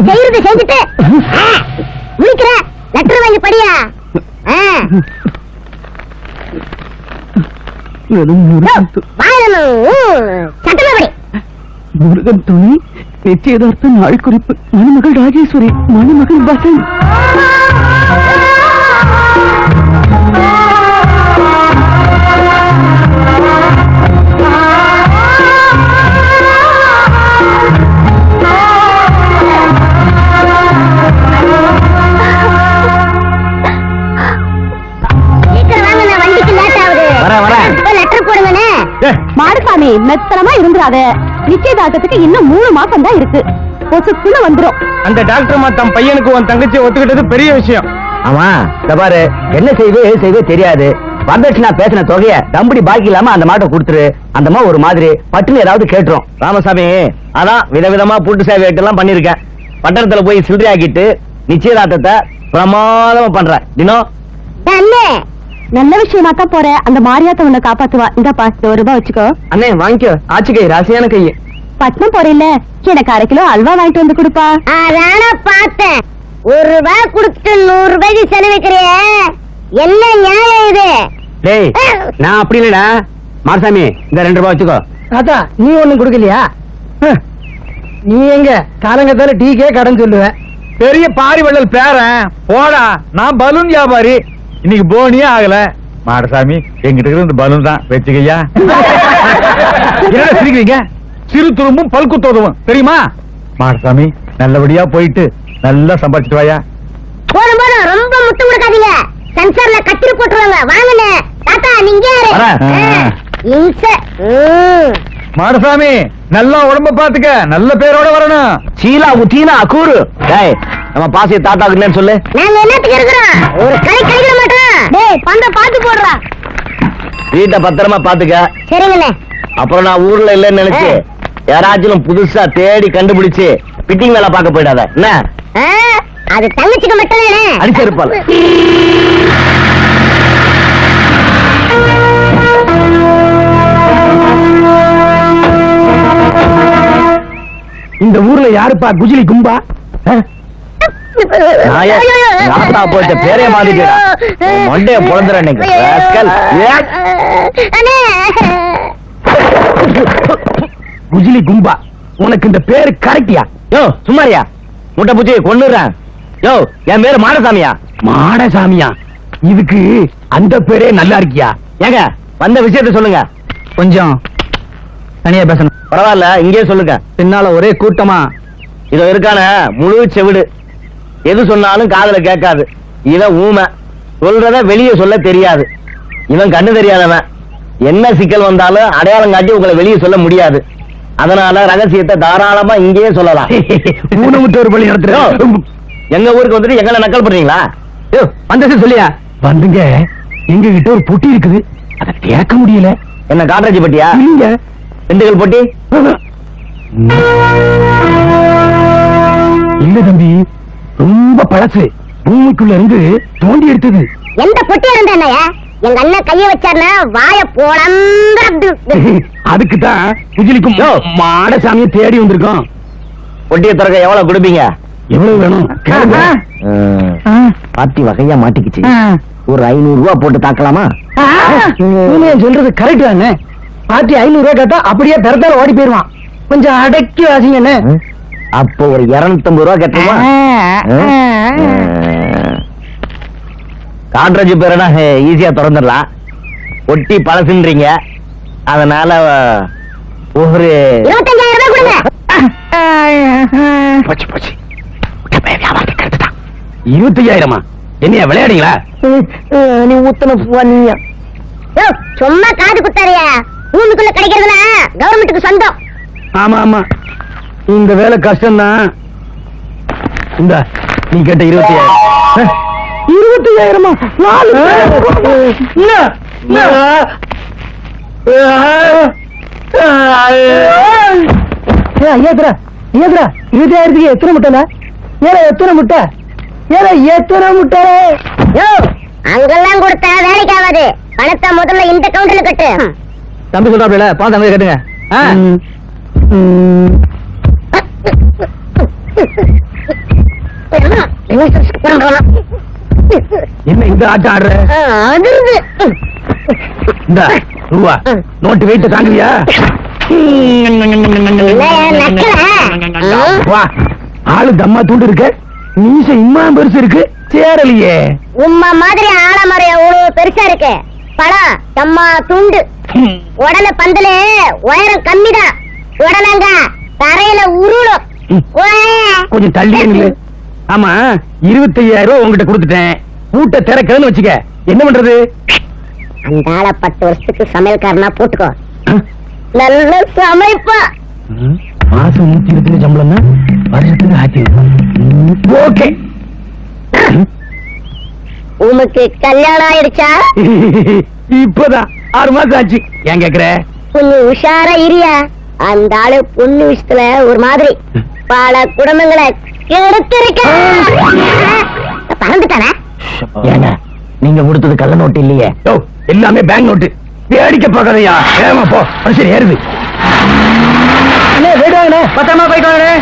பாரு செய்றது செஞ்சிட்டு முடிக்கிற லெட்டர் வாங்கி படியா சட்டமா படி முருகன் துணி நிச்சயதார்த்த நாள் குறிப்பு மணமகள் ராஜேஸ்வரி மணமகள் வசந்த் மாடுசாமி மெத்தனமா இருந்துறாத நிச்சயதார்த்தத்துக்கு இன்னும் 3 மாசம் தான் இருக்கு பொசுக்குள்ள வந்துரும் அந்த டாக்டர் அம்மா தன் பையனுக்கு உன் தங்கச்சி ஒத்துக்கிட்டது பெரிய விஷயம் ஆமா தபாரு என்ன செய்வே தெரியாது வரதட்சணா பேசின தொகைய தம்படி பாக்கி இல்லாம அந்த மாட்டை கொடுத்துரு அந்தமா ஒரு மாதிரி பட்டுன்னு ஏதாவது கேட்டுரும் ராமசாமி அதான் விதவிதமா பூட்டு சேவை எல்லாம் பண்ணிருக்கேன் பட்டணத்துல போய் சில்லறை ஆக்கிட்டு நிச்சயதார்த்தத்தை பிரமாதமா பண்ற தினம் நல்ல விஷயமா தான் போற அந்த மாரியாத்த உன்னை காப்பாத்துவா இந்த பாத்து ₹1 வச்சுக்கோ அண்ணே வாங்கிக்கோ ஆச்சு கை ராசியான கைய பட்னம் போறேல எனக்கு 1/2 கிலோ அல்வா வாங்கிட்டு வந்து கொடுப்பா நானா பார்த்தேன் ₹1 கொடுத்து ₹100 செலவிக்கிறியே என்ன நியாயம் இது டேய் நான் அப்படி இல்லடா மாரசாமி இந்த ₹2 வச்சுக்கோ தாத்தா நீ ஒண்ணும் கொடுக்கலையா நீ எங்க காலங்கத்தால டீக்கே கடன் சொல்லுவே மாடசாமி நல்லா உடம்ப பாத்துக்க நல்ல பேரோட வரணும் சீலா உதினா அகூரு டேய் நம்ம பாசி தாத்தாக்கு இல்லன்னு சொல்லு நான் என்னத்துக்கு இருக்கறேன் ஒரு கை கையில மாட்டேன் டேய் பந்த பாத்து போடுடா வீட பத்திரமா பாத்துக்க சரிங்களே அப்புறம் நான் ஊர்ல இல்லன்னு நினைச்சு யாராச்சும் புதுசா தேடி கண்டுபிடிச்சு பிட்டிங் வேலை பார்க்க போய்டாத என்ன அது தங்கச்சிக்கு மட்டும் இல்ல அடிச்சிருப்பால இந்த ஊர்ல யாருப்பா குஜிலி கும்பா நாயடா போட்ட பேரே மாத்திடா மண்டைய பொளந்துற நீங்க ராஸ்கல் அண்ணே குஜிலி கும்பா உனக்கு இந்த பேர் கரெக்ட்டியா யோ சுமாரியா முட்ட புஜி கொன்னுறேன் யோ என் பேர் மாடசாமியா மாடசாமியா இதுக்கு அந்த பேரே நல்லா இருக்கியா ஏங்க வந்த விஷயத்தை சொல்லுங்க கொஞ்சம் தனியா பேசணும் பரவாயில்ல இங்கே சொல்லுங்க பின்னால ஒரே கூட்டமா இதோ இருக்கான முழு செவிடு எது சொன்னாலும் காதுல கேட்காது இவன் ஊமை சொல்றத வெளியே சொல்ல தெரியாது இவன் கண்ணு தெரியாதவன் என்ன சிக்கல் வந்தாலும் அடையாளம் காட்டி உங்களை வெளியே சொல்ல முடியாது அதனால ரகசியத்தை தாராளமா இங்கேயே சொல்லலாம் எங்க ஊருக்கு வந்துட்டு எங்களை நக்கல் பண்றீங்களா வந்தது சொல்லியா வந்துங்க எங்க கிட்ட ஒரு பொட்டி இருக்குது அதை கேட்க முடியல என்ன காட்ராஜி பட்டியா இல்ல ரெண்டுகள் போட்டி இல்ல தம்பி ரொம்ப பழசு பூமிக்குள்ள இருந்து தோண்டி எடுத்தது எந்த பொட்டி இருந்தாயா எங்க அண்ணன் கைய வச்சாருன்னா வாய போடந்து அதுக்குதான் குஜிலிக்கும் மாடசாமியை தேடி வந்திருக்கோம் பொட்டியை திறக்க எவ்வளவு கொடுப்பீங்க எவ்வளவு வேணும் பாட்டி வகையா மாட்டிக்கிச்சு ஒரு 500 ரூபா போட்டு தாக்கலாமா சொல்றது கரெக்ட் தானே பாட்டி 500 ரூபாய் கேட்டா அப்படியே தரத்தால ஓடி போயிருவான் கொஞ்சம் அடக்கி வாசிங்கன்னு அப்போ ஒரு 250 ரூபா கேட்டுருவான் காட்ராஜ் பேரனா ஈஸியா திறந்துடலாம் ஒட்டி பழசுன்றீங்க அதனால ஒரு 25,000 ரூபாய் கொடுங்க போச்சு போச்சு வியாபாரத்துக்கு 25,000மா என்னையா விளையாடுங்களா நீ ஊத்தன போனியா சும்மா காது குத்தாரியா ஊருக்குள்ள கிடைக்கிறதுனா கவர்மெண்ட்டுக்கு சொந்தம் ஆமா ஆமா இந்த வேலை கஷ்டம் தான் இந்த நீ கேட்ட 25,000 25,000க்கு எத்தனை முட்டை ஏற எத்தனை முட்டை ஏற எத்தனை முட்டை அங்கெல்லாம் கொடுத்தா வேலைக்கு ஆகாது பணத்தை முதல்ல இந்த கவுண்டர்ல கட்டு தம்பி சொல்றாப்ல பாத்து அங்க கேட்டுங்க என்ன இந்த ஆட்டம் ஆடுற இந்த ரூபா நோட்டு வெயிட்ட தாங்குவியா ஆளு தம்மா தூண்டு இருக்கு மீச இம்மா பெருசு இருக்கு சேரலையே உம்மா மாதிரி ஆள மாதிரி அவ்வளவு பெருசா இருக்கு பழம் தம்மா தூண்டு உடல பந்தல உயரம் கம்மிதான் உடலங்க தரையில உருளும் கொஞ்சம் தள்ளி ஆமா 25,000 ரூபாய் உங்ககிட்ட கொடுத்துட்டேன் கூட்ட திறக்கணும்னு வச்சுக்க என்ன பண்றது அந்த ஆள 10 வருஷத்துக்கு சமையல்காரனா போட்டுக்கோ நல்ல சமைப்பா மாசம் 120 சம்பளம்னா வருஷத்துக்கு 100 ஓகே உனக்கு கல்யாணம் ஆயிடுச்சா இப்பதான் 6 மாசம் ஆச்சு ஏன் கேக்குற கொஞ்சம் உஷாரா இரியா அந்த ஆளு பொண்ணு விஷயத்துல ஒரு மாதிரி பல குடும்பங்களை பறந்துட்டானா ஏன்னா நீங்க கொடுத்தது கள்ள நோட்டு இல்லையே எல்லாமே பேங்க் நோட்டு வேடிக்கை பார்க்காதையா ஏமா போ சரி ஏறுது அண்ணே வேடானே பத்தமா போய்க்கோனே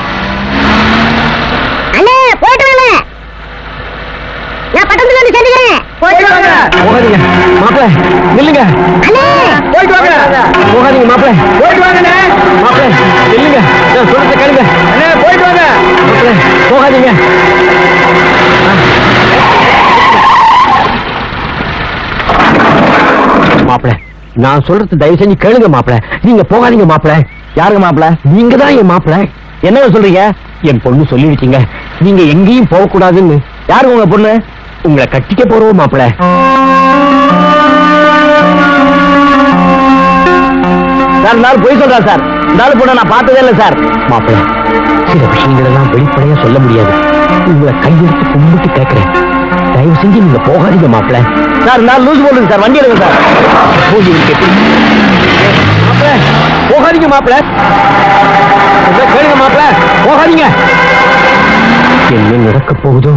அண்ணே போய்ட்டு வாங்க நான் பட்டத்துல வந்து செஞ்சுக்கிறேன் போய்ட்டு வாங்க போகாதீங்க மாப்ள நில்லுங்க அண்ணே போய்ட்டு வாங்க போகாதீங்க மாப்ள போய்ட்டு வாங்கண்ணே மாப்ள நில்லுங்க நான் சொல்றத கேளுங்க அண்ணே போய்ட்டு வாங்க மாப்ள போகாதீங்க நான் சொல்றது தயவு செஞ்சு கேளுங்க மாப்ள, நீங்க போகாதீங்க மாப்ள. யாருங்க மாப்ள? நீங்க தான் என் மாப்ள. என்ன சொல்றீங்க? என் பொண்ணு சொல்லிடுச்சுங்க நீங்க எங்கேயும் போக கூடாதுன்னு. யாருங்க உங்க பொண்ணு? உங்களை கட்டிக்க போறோம் மாப்ள. சார் நாள் போய் சொல்றேன் சார், நாள் பொண்ணை நான் பார்த்ததே இல்லை சார். மாப்ள சில விஷயங்கள் எல்லாம் வெளிப்படையா சொல்ல முடியாது, உங்களை கையெடுத்து கும்பிட்டு கேட்கிறேன், தயவு செஞ்சு நீங்க போகாதீங்க மாப்ள. சார் நான் லூஸ் போடுறேன் சார், வண்டி எடுங்க சார். மாப்ள போகாதீங்க மாப்ள, கேளுங்க மாப்ள, போகாதீங்க. என்ன நடக்க போகுதோ?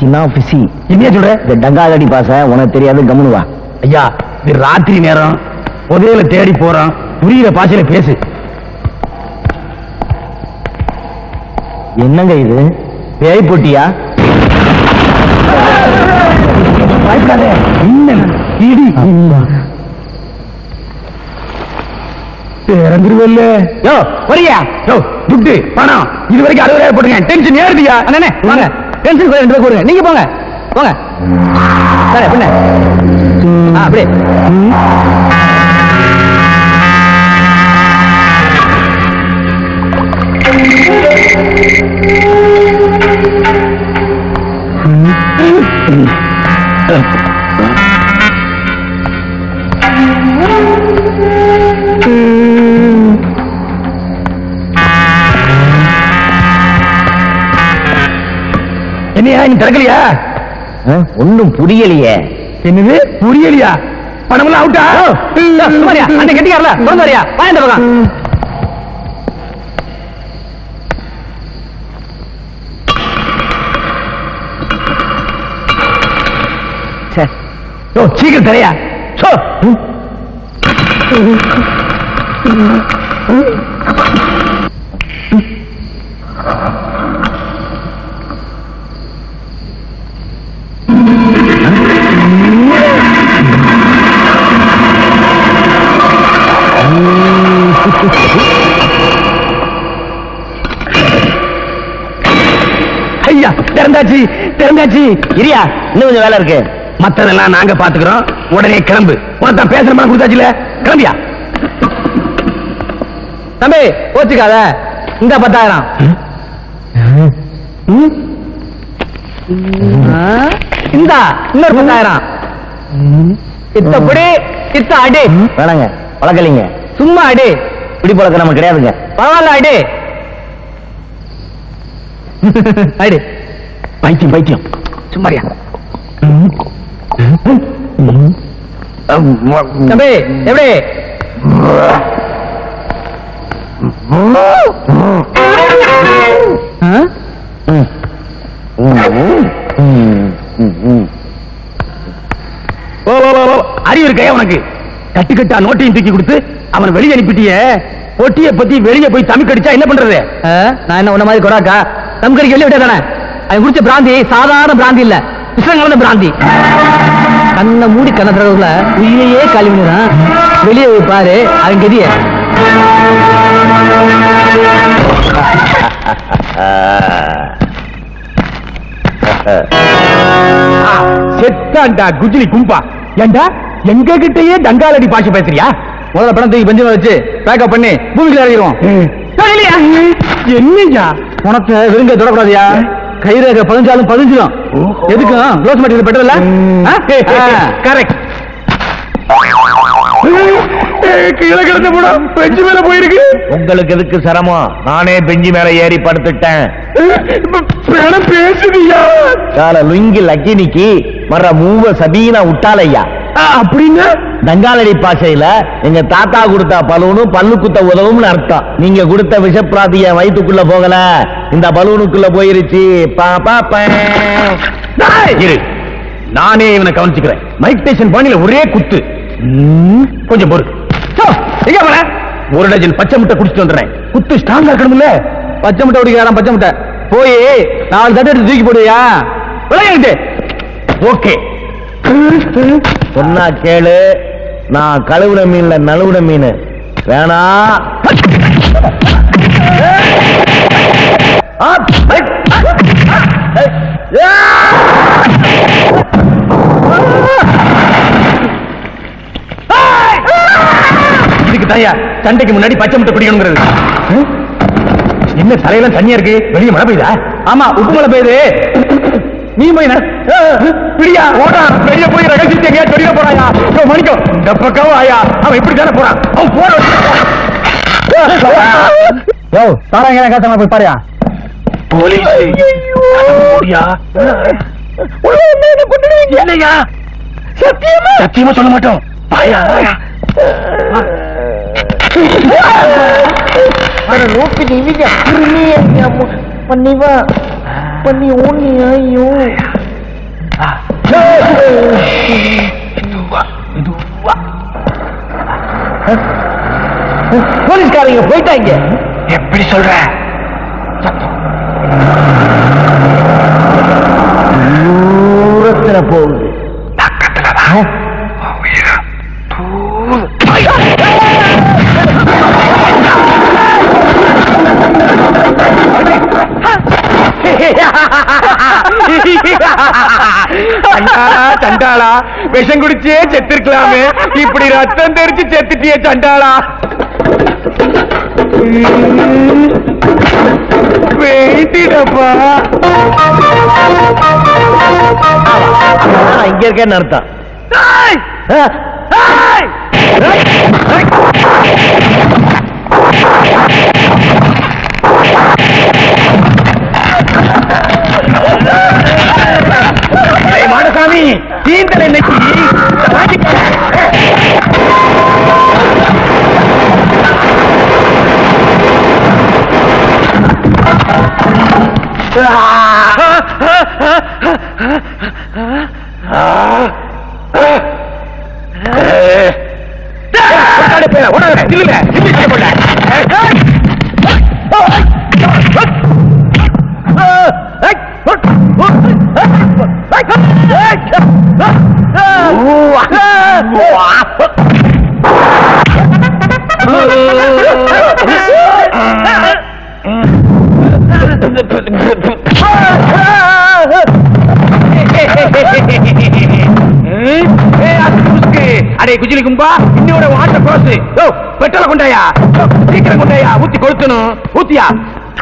तिना फिसी इन्हें जुड़े ये डंगा गड़ी पास है उन्हें तेरी आदत गमनुवा या ये रात्रि नेरा उधर ले तेरी पोरा पूरी ले पाचे ले पैसे ये नंगे इधर प्यारी पुटिया पाइप का दे इन्हें कीड़ी तेरा अंदर बोले यो बढ़िया यो दुबई पाना इधर वाले क्या लोग रह पड़ेंगे टेंशन यार दिया अन्य ने मारे टेंशन कोई नहीं कोई नहीं बोंगा बोंगा सारे पन्ने हाँ बड़े சீக்கிரம் தரையா சும்மா அடி இப்படி பழக்க நம்ம கிடையாதுங்க. பரவாயில்ல அடி அடி பைத்தியம் பைத்தியம் சும்மாரியா தம்பி எப்படி அறிவு இருக்கையா உனக்கு? கட்டுக்கட்டா நோட்டையும் தூக்கி கொடுத்து அவன் வெளியே அனுப்பிட்டிய ஒட்டிய பத்தி வெளியே போய் தமிழ் கடிச்சா என்ன பண்றது? நான் என்ன உன்ன மாதிரி கொடாக்கா தமிழ்கடிக்க வெளியே விட்டா தானே? அவன் குடிச்ச பிராந்தி சாதாரண பிராந்தி இல்ல, விஷயம் கலந்த பிராந்தி. கண்ணை மூடி கண்ண திறவுல உயிரையே கழிவுறான். வெளியே போய் பாரு அவன் கதிய. செத்தாண்டா குஜிலி கும்பா ஏண்டா எங்க கிட்டயே தங்காலடி பாசி பேசுறியா? முதல்ல பணத்துக்கு பஞ்சமா வச்சு பேக்கப் பண்ணி பூமிக்குள்ள இறங்கிடுவோம். என்னையா பணத்தை விருங்க தொடக்கூடாதியா? கைரேகை பதிஞ்சாலும் பதிஞ்சிடும். எதுக்கும் க்ளோஸ் மெட்டீரியல் பெட்டர் இல்ல? கரெக்ட். கீழே கிடந்த படம் பெஞ்சு மேல போயிருக்கு. உங்களுக்கு எதுக்கு சிரமம்? நானே பெஞ்சு மேல ஏறி படுத்துட்டேன். பேசுறியா கால லுங்கி லக்கினிக்கு மற மூவ சபீனா விட்டாலையா அப்படின்னு தங்காலடி பாசையில எங்க தாத்தா கொடுத்தா பலூனும் பல்லு குத்த உதவும் அர்த்தம். நீங்க கொடுத்த விஷப்பிராதிய வயிற்றுக்குள்ள போகல, இந்த பலூனுக்குள்ள போயிருச்சு. நானே இவனை கவனிச்சுக்கிறேன். மைக் டேஷன் பாணியில ஒரே குத்து. கொஞ்சம் பொறு, ஒரு டஜன் பச்சை முட்டை குடிச்சுட்டு வந்துடுறேன். குத்து ஸ்ட்ராங்கா இருக்கணும்ல. பச்சை முட்டை குடிக்கிறான், பச்சை முட்டை போய் நாலு தட்டு எடுத்து தூக்கி போடுவியா? விளையாட்டு ஓகே சொன்னா கேளு. நான் கழுவுன மீன்ல நழுவுன மீன் வேணா. சண்டைக்கு முன்னாடி பச்சை முட்டை குடிக்கணுங்கிறது. என்ன தலையெல்லாம் தண்ணியா இருக்கு? வெளியே மழை பெய்யுதா? ஆமா, உப்பு மழை பெய்யுது. நீ போய் பிடியா ஓடா, வெளியே போய் ரகசியத்தையா வெளியே போறாயா? மணிக்கோ இந்த பக்கம் ஆயா, அவன் இப்படித்தானே போறான். அவன் போறாங்க காத்தமா போய் பாரியா. சத்தியமா சொல்ல மாட்டோம். போலீஸ்காரங்க போயிட்டாங்க. எப்படி சொல்ற? தூரத்துல போகுது, பக்கத்துலதான் சண்டாளா. விஷம் குடிச்சே செத்துக்கலாமே, இப்படி ரத்தம் தெரிச்சு செத்துட்டியே சண்டாளா. இங்க இருக்கேன்னு அர்த்தம். மாடசாமி தீந்தலை குஜிலி கும்பா இன்னோட வாட்ட கோசு பெட்ரோல கொண்டாயா, சீக்கிரம் கொண்டாயா. ஊத்தி கொளுத்தணும். ஊத்தியா?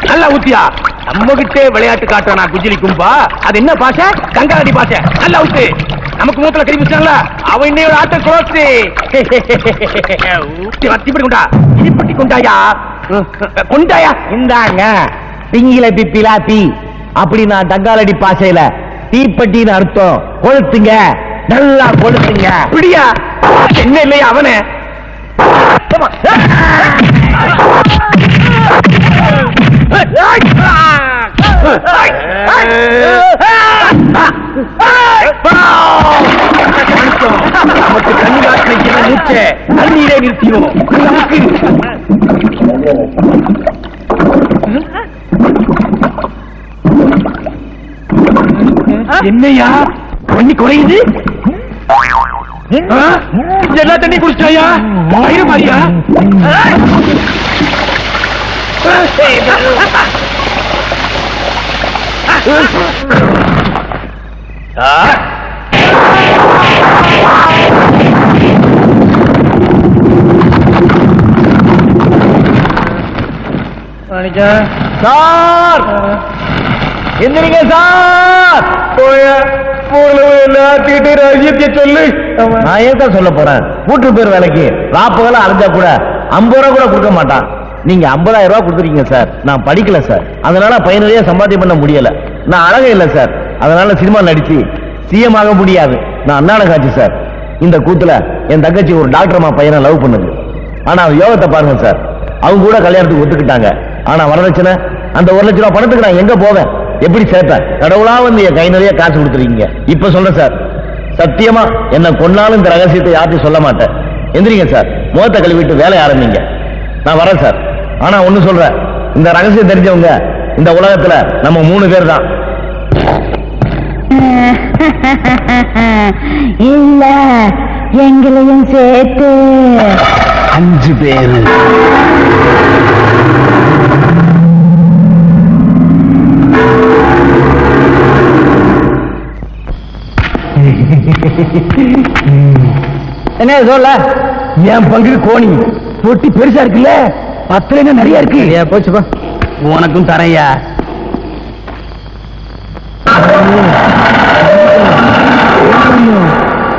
நல்லா ஊத்தியா? நம்மகிட்டே விளையாட்டு காட்டுறா குஜிலி கும்பா. அது என்ன பாஷை? கங்காடி பாஷை. நல்லா ஊத்து. நமக்கு மூத்தல கறி பிடிச்சாங்களா? அவ இன்னோட ஆட்ட கோசு ஊத்தி வத்திப்படி கொண்டா. இப்படி கொண்டாயா கொண்டாயா. இந்தாங்க பிங்கில பிப்பிலா தீ. அப்படி நான் தங்காலடி பாசையில தீப்பட்டின்னு அர்த்தம். கொளுத்துங்க, நல்லா கொளுத்துங்க. பிடியா என்ன இல்லையா அவனே? தண்ணீரை நிறுத்தினோம். என்னையா பண்ணி குறையுது? எல்லா தண்ணி குடிச்சாயா? மயிறு மாறியா? சார் எந்திரிங்க சார். சொல்லு. நான் ஏதா சொல்ல போறேன். கூட்டு பேர் வேலைக்கு ராப்புகளை அரைஞ்சா கூட 50 ரூபா கூட கொடுக்க மாட்டான். நீங்க 50,000 ரூபா கொடுத்துருக்கீங்க சார். நான் படிக்கல சார், அதனால பயனுடைய சம்பாத்தியம் பண்ண முடியல. நான் அழக இல்லை சார், அதனால சினிமா நடிச்சு சிஎம் ஆக முடியாது. நான் அண்ணாடகாச்சு சார். இந்த கூத்துல என் தங்கச்சி ஒரு டாக்டர்மா பையனை லவ் பண்ணுது. ஆனா யோகத்தை பாருங்க சார், அவங்க கூட கல்யாணத்துக்கு ஒத்துக்கிட்டாங்க. ஆனா வரதட்சணை அந்த 1,00,000 ரூபா பணத்துக்கு நான் எங்க போவேன்? எப்படி சேர்ப்பேன்? கடவுளா வந்து என் கை நிறைய காசு கொடுத்துருக்கீங்க. இப்ப சொல்றேன் சார், சத்தியமா என்ன கொண்டாலும் இந்த ரகசியத்தை யார்த்தையும் சொல்ல மாட்டேன். எந்திரிங்க சார், முகத்தை கழுவிட்டு வேலையை ஆரம்பிங்க. நான் வரேன் சார். ஆனா ஒண்ணு சொல்றேன், இந்த ரகசியம் தெரிஞ்சவங்க இந்த உலகத்துல நம்ம மூணு பேர் தான். இல்ல எங்களையும் சேர்த்து 5 பேர். என்ன சொல்ல என் பங்கு கோணி தொட்டி பெருசா இருக்குல்ல பத்துல நிறைய இருக்கு போச்சுப்பா உனக்கும் தரையா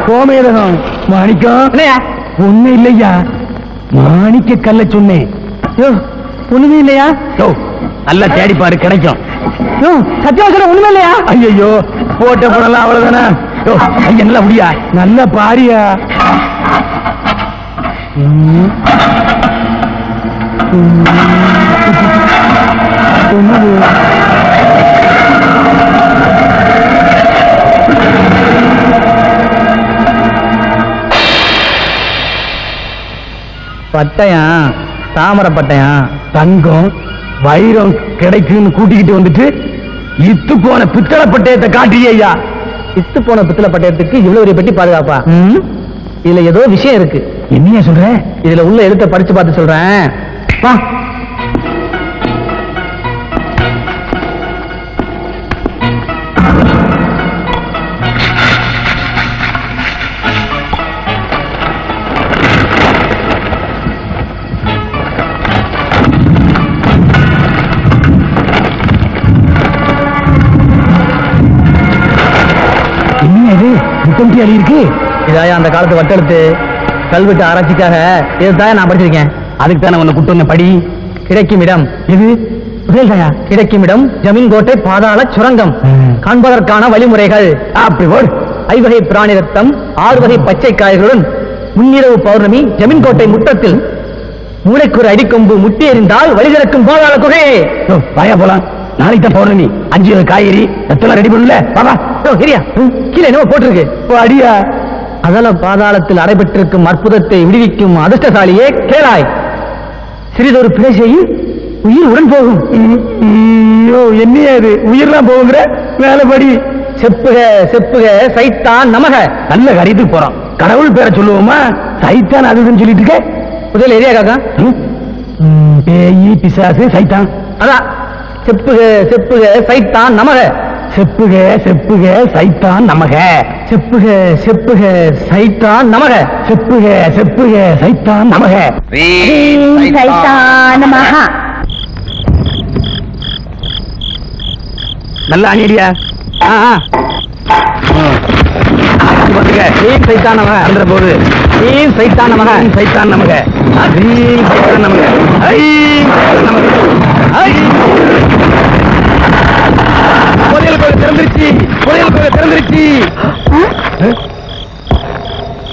கோமேதகம் மாணிக்கம் ஒண்ணு இல்லையா மாணிக்க கல்ல சொன்னேன் ஒண்ணுமே இல்லையா நல்லா தேடிப்பாரு கிடைக்கும் சத்தியவசரம் ஒண்ணுமே இல்லையா ஐயோ போட்ட போடலாம் அவ்வளவுதானே நல்லா முடியா நல்ல பாரியா பட்டயா தாமரை பட்டயா தங்கம் வைரம் கிடைக்குன்னு கூட்டிக்கிட்டு வந்துட்டு இத்து போன பித்தளை பட்டயத்தை காட்டியா இத்து போன பித்தளை பட்டயத்துக்கு இவ்வளவு ஒரு பெட்டி பாதுகாப்பா இதுல ஏதோ விஷயம் இருக்கு என்னையா சொல்ற இதுல உள்ள எழுத்த படிச்சு பார்த்து சொல்றேன் வா வட்டெழுத்து கல்வெட்டு ஆராய்ச்சிக்காக கிடைக்கும் இடம் ஜமீன் கோட்டை பாதாள சுரங்கம் காண்பதற்கான வழிமுறைகள் ஐவகை பிராணி ரத்தம் 6 வகை பச்சை காய்களுடன் முன்னிரவு பௌர்ணமி ஜமீன் கோட்டை முற்றத்தில் மூளைக்குற அடிக்கொம்பு முட்டி எறிந்தால் வழி திறக்கும் பாதாள குகை வாயா போலாம் நாளைக்கு தான் பௌர்ணமி 5 காய்கறி ரத்தம் ரெடி பண்ணல பாபா கீழே என்ன போட்டிருக்கு அடியா அகல பாதாளத்தில் அடைபெற்றிருக்கும் அற்புதத்தை விடுவிக்கும் அதிர்ஷ்டசாலியே கேளாய் சிறிதொரு பிழை செய்யும் உயிர் உடன் போகும் என்னையா இது உயிரெல்லாம் போகுங்கிற மேலபடி செப்புக செப்புக சைத்தான் நமக நல்ல கரியத்துக்கு போறோம் கடவுள் பேரை சொல்லுவோமா சைத்தான் அதுன்னு சொல்லிட்டு இருக்க முதல்ல ஏரியா காக்கா பேயி பிசாசு சைத்தான் அதான் செப்புக செப்புக சைத்தான் நமக செப்புக செப்புக சைத்தான் நமக செப்புக செப்புக சைத்தான் நமக செப்புக செப்புக சைத்தான் நமக சைத்தான் நமக நல்ல அணியா சைத்தான் நமக என்ற போது சைத்தான் நமக சைத்தான் நமக சைத்தான் நமக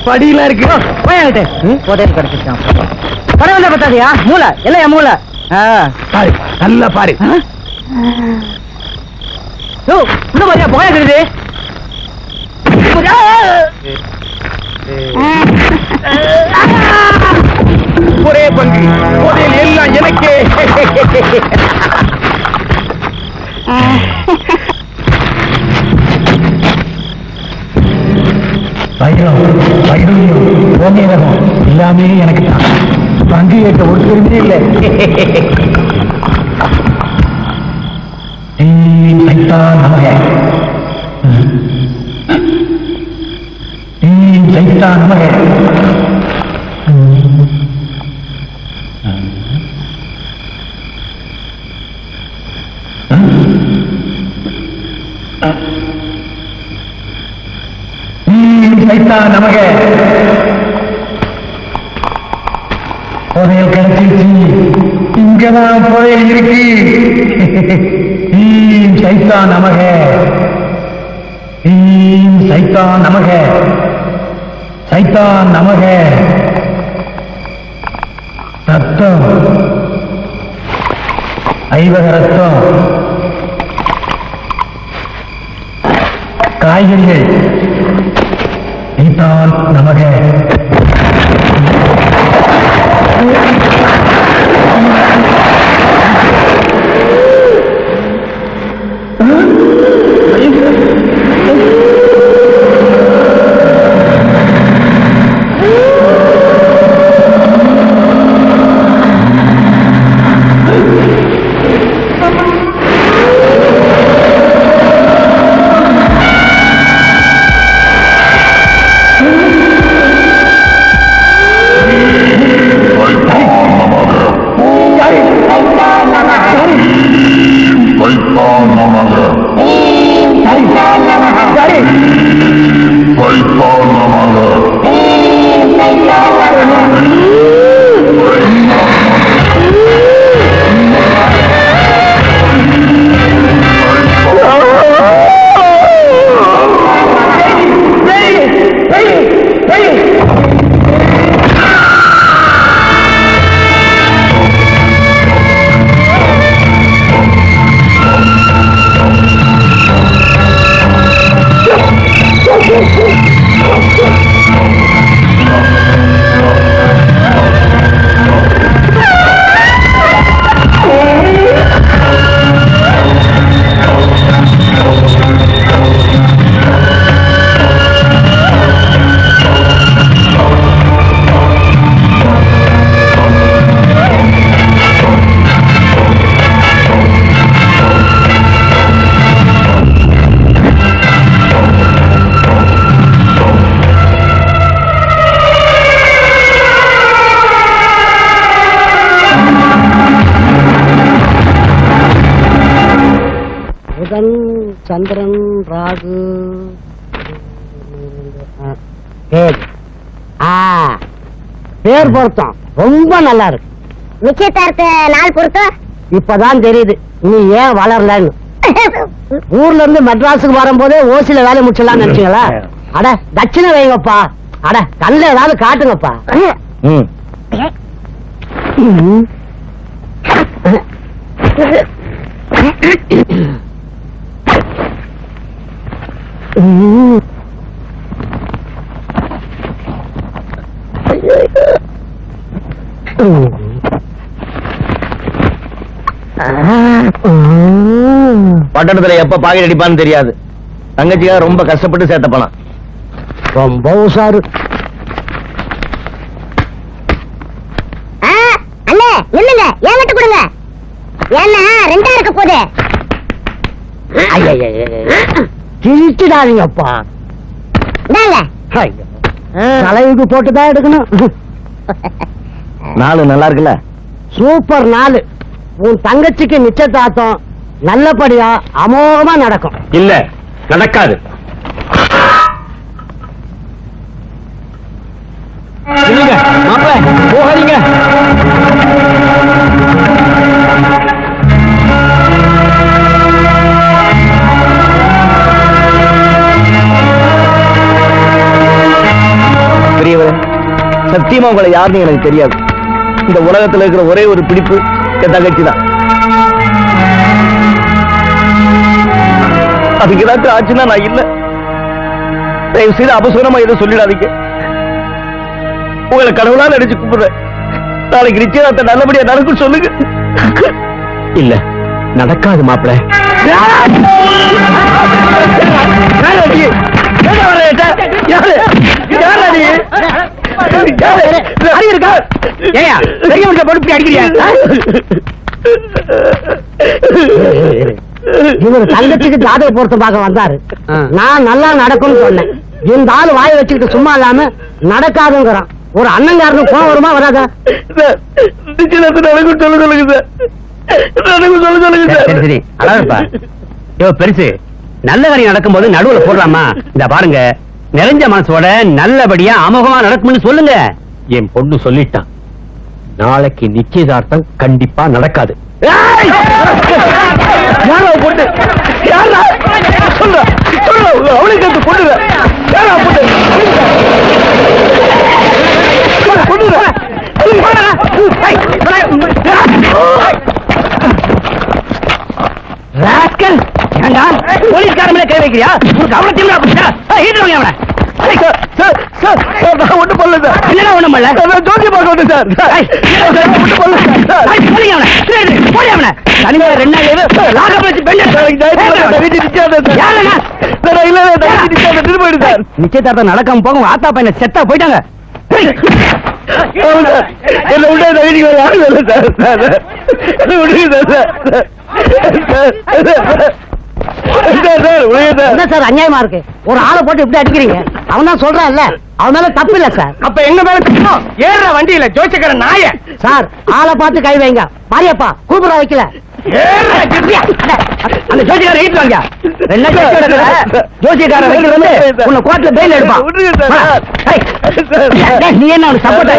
படியில இருக்கு பத்தாதியா மூளை இல்லையா மூளை நல்லா பாரு போயா கிடையாது ஒரே பங்கு புதையல் எல்லாம் எனக்கே வைரம் வைரவியம் கோமேதகம் எல்லாமே எனக்கு தான் பங்கு கேட்ட ஒரு தெரிஞ்சே இல்லை சைத்தான் நமக சைத்தான் நமக சைத்தான் நமக புதையல் கிடைச்சிருச்சு இங்கதான் புதையல் இருக்கு சைத்தான் நமக சைத்தான் நமக சைத்தான் நமக ரத்தம் ஐவக ரத்தம் காய்கறிகள் சைத்தான் நமக चंद्रन राग पेर पोर्त रोम्ब नल्ला इरुक्कु निश्चितार्थ नाल पोर्त इप्पदान तेरियुधु नी येन वलरलनु ஊர்ல இருந்து மட்ராஸுக்கு வரும்போதே ஓசில வேலை முடிச்சலாம் நினைச்சீங்களா அட தட்சிணை வைங்கப்பா அட கல்ல ஏதாவது காட்டுங்கப்பா பட்டணத்துல எப்ப பாக்கெட் அடிப்பான்னு தெரியாது தங்கச்சியா ரொம்ப கஷ்டப்பட்டு சேர்த்த பணம் ரொம்ப உஷாரு அண்ணே நில்லுங்க ஏங்கட்டு கொடுங்க ஏன்னா ரெண்டா இருக்க போதே திரிச்சுடாதீங்கப்பா தலையுக்கு போட்டுதான் எடுக்கணும் நாலு நல்லா இருக்குல்ல சூப்பர் நாலு உன் தங்கச்சிக்கு நிச்சயதார்த்தம் நல்லபடியா அமோகமா நடக்கும் இல்ல நடக்காது போகாதீங்க சத்தியமா உங்களை யாருன்னு எனக்கு தெரியாது இந்த உலகத்துல இருக்கிற ஒரே ஒரு பிடிப்பு என் தங்கச்சி தான் அதுக்கு ஏதாச்சும் ஆச்சுன்னா நான் இல்ல தயவு செய்து அபசூரமா எதுவும் சொல்லிடாதீங்க உங்களை கடவுளா நடிச்சு கூப்பிடுறேன் நாளைக்கு நிச்சயதார்த்தம் நல்லபடியா நடக்கும் சொல்லுங்க இல்ல நடக்காது மாப்பிள்ளை தங்கச்சிக்கு ஜாதக பொருத்தம் பார்க்க வந்தாரு நான் நல்லா நடக்கும் சொன்னேன் இந்த ஆள் வாயை வச்சுக்கிட்டு சும்மா இல்லாம நடக்காதுங்கிறான் ஒரு அண்ணங்காரனுக்கு போன வருமா வராதா பெருசு நல்ல காரியம் நடக்கும்போது நடுவுல போடலாமா இந்த பாருங்க நிறைஞ்ச மனசோட நல்லபடியா அமோகமா நடக்கும்னு சொல்லுங்க என் பொண்ணு சொல்லிட்டான் நாளைக்கு நிச்சயதார்த்தம் கண்டிப்பா நடக்காது போலீஸ்காரன் மேல கை வைக்கிறியா ஒரு கவனத்தையும் நிச்சயதார்த்தம் நடக்காம போக ஆத்தா பையனை செத்தா போயிட்டாங்க. என்ன சார் அநியாயமா இருக்கு, ஒரு ஆளை போட்டு இப்படி அடிக்கிறீங்க. அவன் தான் சொல்றான்ல, அவனால தப்பு இல்ல சார். அப்ப எங்க மேல தப்பு? ஏற வண்டியில ஜோசிக்கிற நாய சார் ஆளை பார்த்து கை வைங்க. மாரியப்பா கூப்புற வைக்கல அந்த ஜோசிக்கார எயிட் வாங்க. ஜோசிக்கார வந்து உன்னை கோர்ட்ல பெயில் எடுப்பான். நீ என்ன சப்போர்ட்?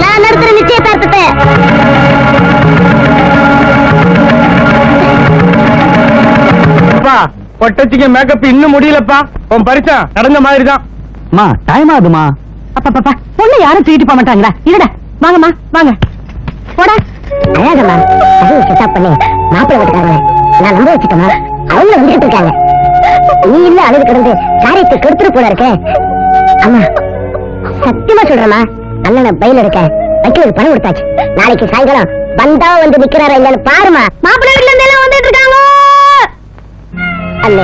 நான் நடத்துற நிச்சயதார்த்தத்தை பொட்டச்சிக்கு மேக்கப் இன்னும் முடியலப்பா. உன் பரிசா நடந்த மாதிரி தான் டைம் ஆகுமா? அப்பா பொண்ணு யாரும் தூக்கிட்டு போக மாட்டாங்களா? இல்லடா வாங்கம்மா வாங்க போடா. அழகம்மா அதுவும் செட்டப் பண்ணி மாப்பிள்ளை விட்டுக்காங்க. நான் நம்ப வச்சுட்டோமா அவங்க விட்டுட்டு இருக்காங்க. நீ இல்ல அழுது கிடந்து காரியத்தை கெடுத்துட்டு போல இருக்க. அம்மா சத்தியமா சொல்றமா அண்ணனை பையில இருக்க வைக்க ஒரு பணம் கொடுத்தாச்சு. நாளைக்கு சாயங்காலம் வந்தா வந்து நிக்கிறாரா இல்லன்னு பாருமா. மாப்பிள்ளை வீட்டுல இருந்து எல்லாம் வந்துட்டு இருக்காங்க. அண்ணே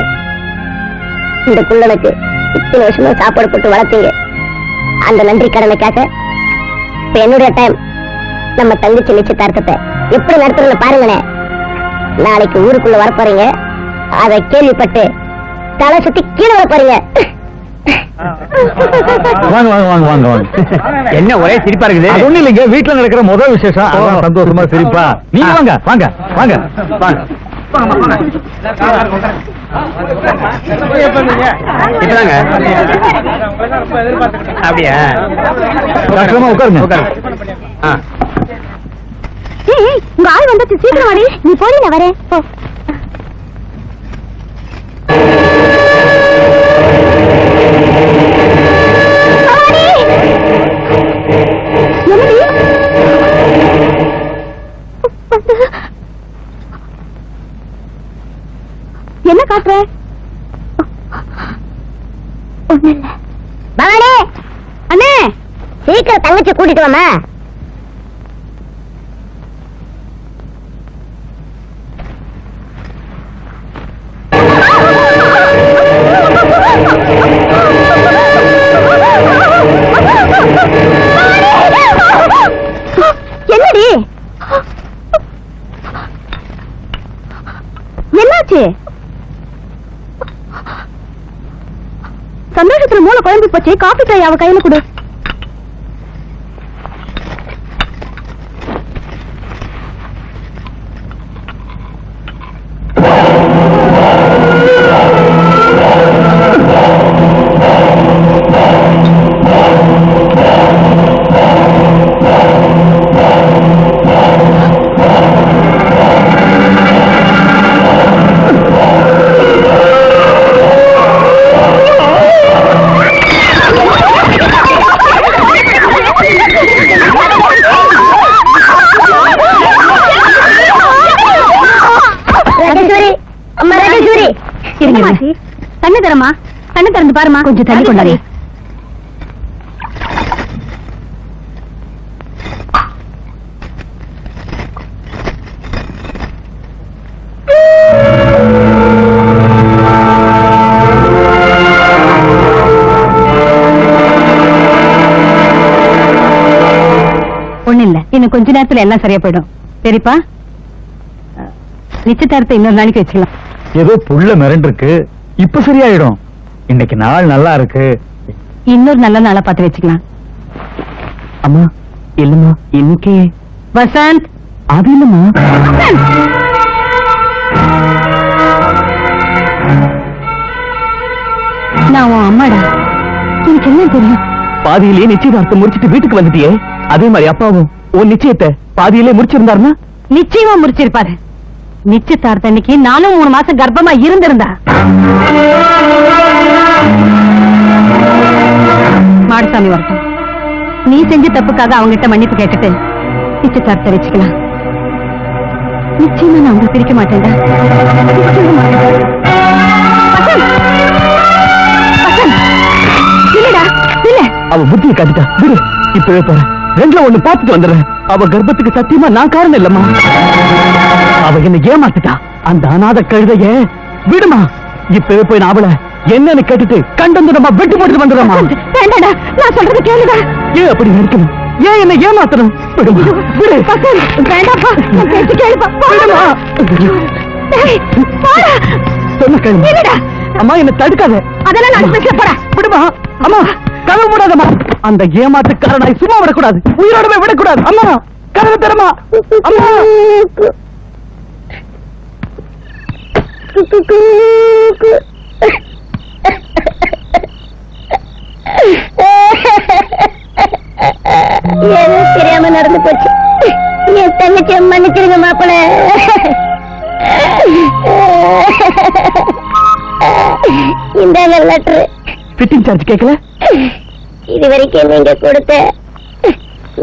இந்த குள்ளனுக்கு இத்தனை வருஷமா சாப்பாடு போட்டு வளர்த்தீங்க. அந்த நன்றி கடனுக்காக இப்ப என்னுடைய டைம். நம்ம தங்கச்சி நிச்சயதார்த்தத்தை எப்படி நடத்துறதுன்னு பாருங்களேன். நாளைக்கு ஊருக்குள்ள வர போறீங்க. அதை கேள்விப்பட்டு தலை சுத்தி கீழே வர போறீங்க. வாங்க வாங்க வாங்க வாங்க வாங்க. என்ன ஒரே சிரிப்பா இருக்குது? ஒண்ணு இல்லைங்க, வீட்டுல நடக்கிற முதல் விசேஷம். சந்தோஷமா சிரிப்பா நீங்க வாங்க வாங்க வாங்க வாங்க. அப்படியா கஷ்டமா உட்காருங்க உட்காருங்க. உங்க ஆள் வந்தாச்சு, சீக்கிரம் வாடி. நீ போறீங்க வரேன். என்ன காட்டுற? அண்ணே சீக்கிரம் தங்கச்சி கூட்டிட்டு வாமா. என்னடி என்னாச்சு? சந்தோஷத்துல மூளை குழம்பு போச்சு. காபி ட்ரை அவ கையில கொடு. பாருமா கொஞ்சம் தள்ளி கொண்டாரு. ஒண்ணு இல்ல, இன்னும் கொஞ்ச நேரத்துல எல்லாம் சரியா போயிடும். சரிப்பா நிச்சயதார்த்தம் இன்னொரு நாளைக்கு வச்சுக்கலாம். ஏதோ புள்ள மிரண்டு இருக்கு, இப்ப சரியாயிடும். இன்னைக்கு நாள் நல்லா இருக்கு, இன்னொரு நல்ல நாளா பார்த்து வச்சுக்கலாம். அம்மா இல்லம்மா இன்னைக்கு வசந்த் அது இல்லம்மா. நான் உன் அம்மாடா, எனக்கு என்ன தெரியும்? பாதியிலேயே நிச்சயதார்த்தம் முடிச்சிட்டு வீட்டுக்கு வந்துட்டியே, அதே மாதிரி அப்பாவும் உன் நிச்சயத்தை பாதியிலே முடிச்சிருந்தாருன்னா நிச்சயமா முடிச்சிருப்பாரு. நிச்சயதார்த்தன்னைக்கு நானும் 3 மாசம் கர்ப்பமா இருந்திருந்தா மாடசாமி வரட்டும். நீ செஞ்ச தப்புக்காக அவங்கிட்ட மன்னிப்பு கேட்டுட்டு நிச்சயதார்த்தத்தை வச்சுக்கலாம். நிச்சயமா நான் உங்களை பிரிக்க மாட்டேன்டா. இல்லடா இல்ல அவ புத்தியை காட்டிட்டா. விடு இப்பவே போறேன். 2ல 1 பார்த்துட்டு வந்துடுறேன். அவ கர்ப்பத்துக்கு சத்தியமா நான் காரணம் இல்லம்மா. அவ என்ன ஏமாத்திட்டா அந்த அநாத கழுதைய. விடுமா இப்பவே போய் நான் அவளை என்னன்னு கேட்டுட்டு கண்டந்துடமா வெட்டு போட்டு வந்துடுறமா. வேண்டாடா நான் சொல்றது கேளுடா. ஏன் அப்படி நினைக்கணும்? ஏன் என்ன ஏமாத்தணும்? விடுமா விடு. வேண்டாப்பா நான் கேட்டு கேளுப்பா. விடுமா சொன்ன கேளு. அம்மா என்ன தடுக்காத. அதெல்லாம் நான் பேசல போறா. விடுமா அம்மா கதவு மூடாதம்மா. அந்த ஏமாத்துக்கார நாய் சும்மா விடக்கூடாது. உயிரோட போய் விடக்கூடாது. அம்மா கதவு தரமா. அம்மா ஏதோ தெரியாம நடந்து போச்சு. என் தங்கச்சி மன்னிச்சிருங்க மாப்பிள. இந்த லெட்டர் ஃபிட்டிங் சார்ஜ் கேக்கல. இதுவரைக்கும் நீங்க கொடுத்த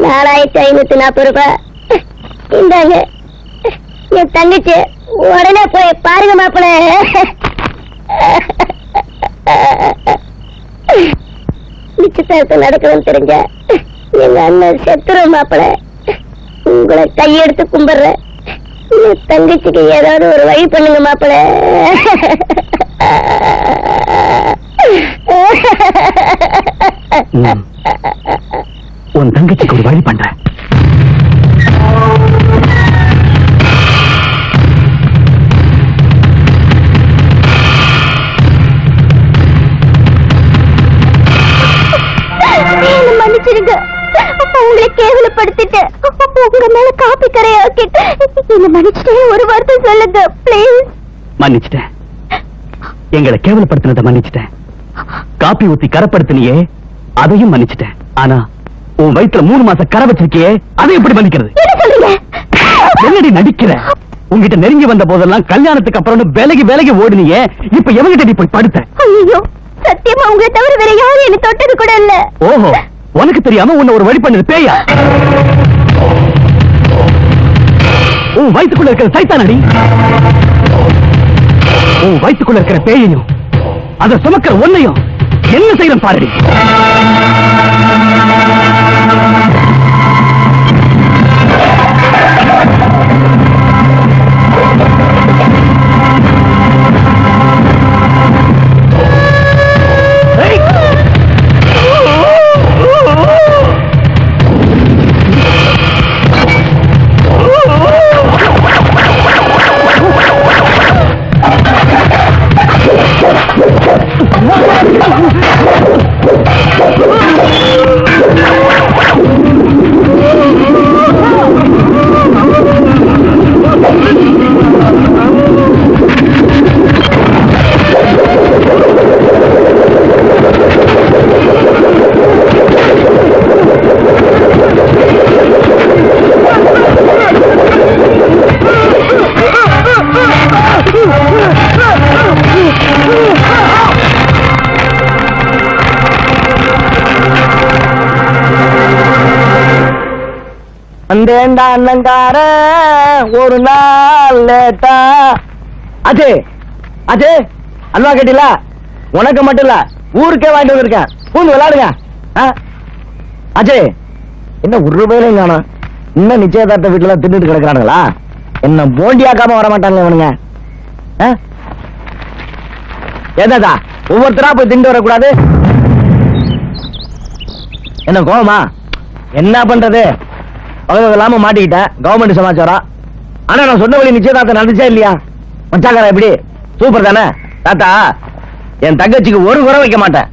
4540 ரூபாய் இந்தாங்க. என் தங்கச்சி உடனே போய் பாருங்க மாப்பிள. நிச்சயதார்த்தம் நடக்கணும்னு தெரிஞ்ச எங்க அண்ணன் செத்துரு மாப்பிள. உங்களை கையெடுத்து கும்பிடுற. என் தங்கச்சிக்கு ஏதாவது ஒரு வழி பண்ணுங்க மாப்பிள. உன் தங்கச்சிக்கு ஒரு வழி பண்ற. மன்னிச்சிருங்க உங்களை கேவலப்படுத்திட்டு. உங்க மேல காப்பி கரையாக்கிட்டு என்ன மன்னிச்சுட்டே ஒரு வார்த்தை சொல்லுங்க பிளீஸ். மன்னிச்சுட்டேன். எங்களை கேவலப்படுத்தினதை மன்னிச்சுட்டேன். காப்பி ஊத்தி கரப்படுத்தினியே அதையும் மன்னிச்சுட்டேன். ஆனா உன் வயிற்றுல 3 மாசம் கரை வச்சிருக்கியே அதை எப்படி மன்னிக்கிறது? என்னடி நடிக்கிற? உங்ககிட்ட நெருங்கி வந்த போதெல்லாம் கல்யாணத்துக்கு அப்புறம் விலகி விலகி ஓடுனியே. இப்ப எவங்கிட்ட போய் படுத்த? ஐயோ சத்தியமா உங்களை தவிர வேற யாரும் என்ன தொட்டது கூட இல்ல. ஓஹோ உனக்கு தெரியாம உன்னை ஒரு வழி பண்ணது பேயா? உன் வயிற்றுக்குள்ள இருக்கிற சைத்தானடி. உன் வயிற்றுக்குள்ள இருக்கிற பேயையும் அதை சுமக்கிற ஒன்னையும் என்ன செய்யறேன் பாருடி. அந்தேண்டா அண்ணங்கார ஒரு நாள் லேட்டா. அஜே அஜே அல்வா கேட்டீங்களா? உனக்கு மட்டும் இல்ல ஊருக்கே வாங்கிட்டு வந்திருக்கேன். பூந்து விளையாடுங்க. அஜே என்ன ஒரு பேரும் காணும்? இன்னும் நிச்சயதார்த்த வீட்டுல தின்னுட்டு கிடக்குறானுங்களா? என்ன போண்டியாக்காம வரமாட்டாங்க இவனுங்க. ஏதாதா ஒவ்வொருத்தரா போய் திண்டு வரக்கூடாது. என்ன கோவமா? என்ன பண்றது? இல்லாம மாட்டிக்கிட்டேன். கவர்மெண்ட் சமாச்சாரம். ஆனா நான் சொன்ன வழி நிச்சயதார்த்தம் நடந்துச்சா இல்லையா? மச்சாக்காரா எப்படி சூப்பர் தானே தாத்தா? என் தங்கச்சிக்கு ஒரு குறை வைக்க மாட்டேன்.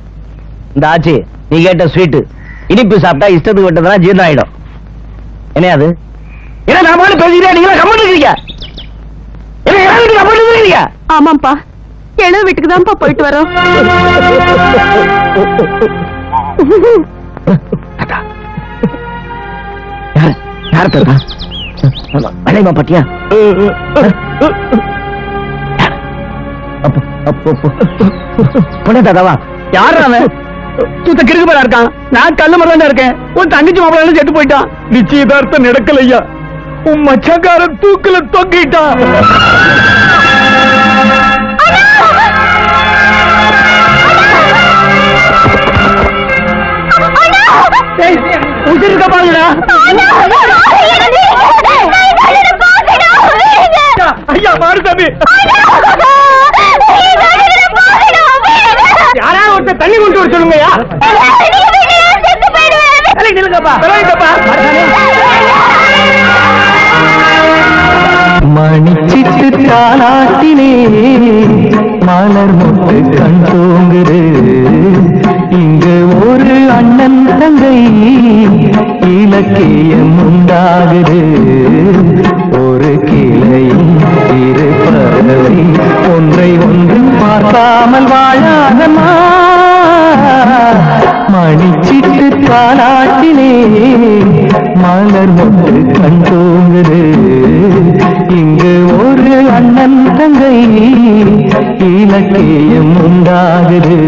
இந்த ஆச்சி நீ கேட்ட ஸ்வீட்டு இனிப்பு சாப்பிட்டா இஷ்டத்துக்கு விட்டதுனா ஜீர்ணம் ஆயிடும். என்னையாது ஏன்னா நான் மட்டும் பேசிக்கிறேன். நீங்களா கமெண்ட் இருக்கிறீங்க. ஆமாப்பா எழு வீட்டுக்கு தான்ப்பா போயிட்டு வரோம். யார் யார் பேர் भले मां पटिया दादावा यार तू கிறுக்கு இருக்கா நான் கள்ள மரம்ல இருக்கேன் உன் தங்கச்சி மாப்பிள்ளை செத்து போயிட்டான் நிச்சயதார்த்தம் நடக்கலையா உன் மச்சான் தூக்குல தொங்கிட்டான் उधर का पागलड़ा अय्या मार तभी யாரா ஒருத்த தண்ணி கொண்டு வர சொல்லுங்க யா செத்து போய்டுவேன் அலை நில்லுங்கப்பா பரவாயில்லைப்பா மணிச்சிட்டு தாலாட்டினே மலர் முட்டு கண் தூங்குது இங்கு ஒரு அண்ணன் தங்கை இலக்கியம் உண்டாகுது ஒரு கிளையும் இரு பறவை ஒன்றை ஒன்று பார்க்காமல் வாழாதம்மா மணிச்சிட்டு தாலாட்டினே மலர் முட்டு கண் தூங்குது இங்கு ஒரு அண்ணன் தங்கை இலக்கியம் உண்டாகுது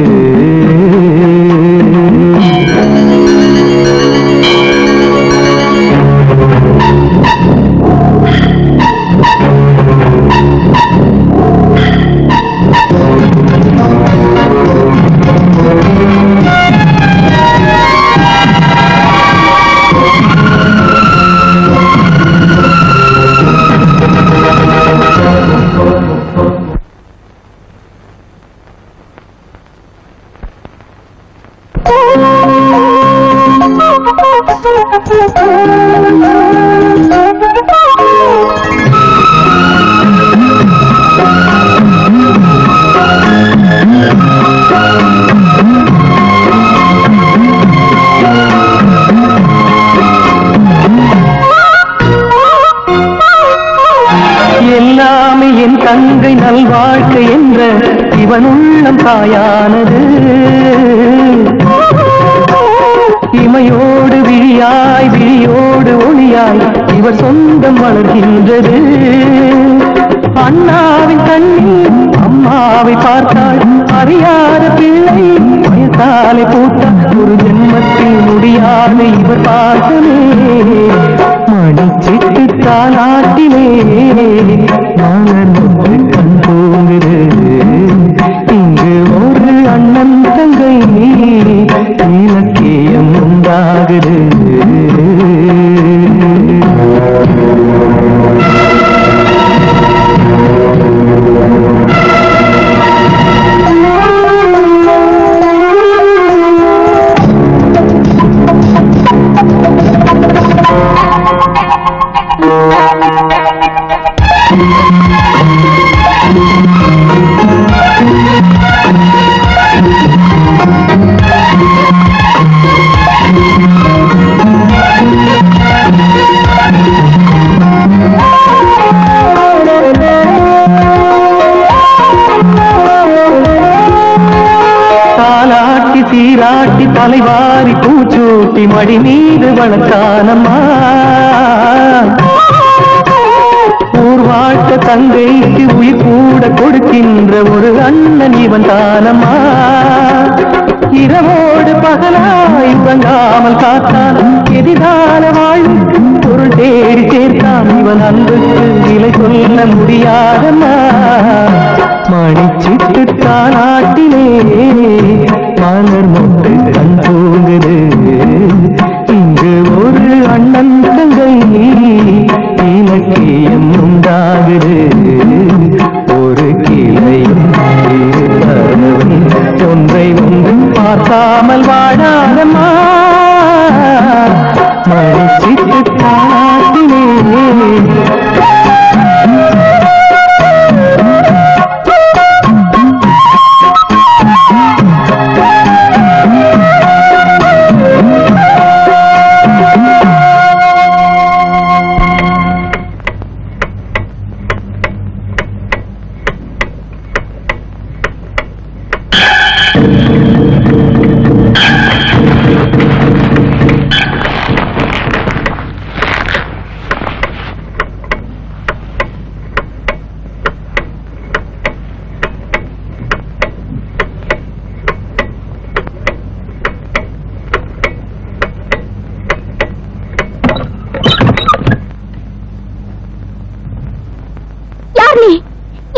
யாரு நீ?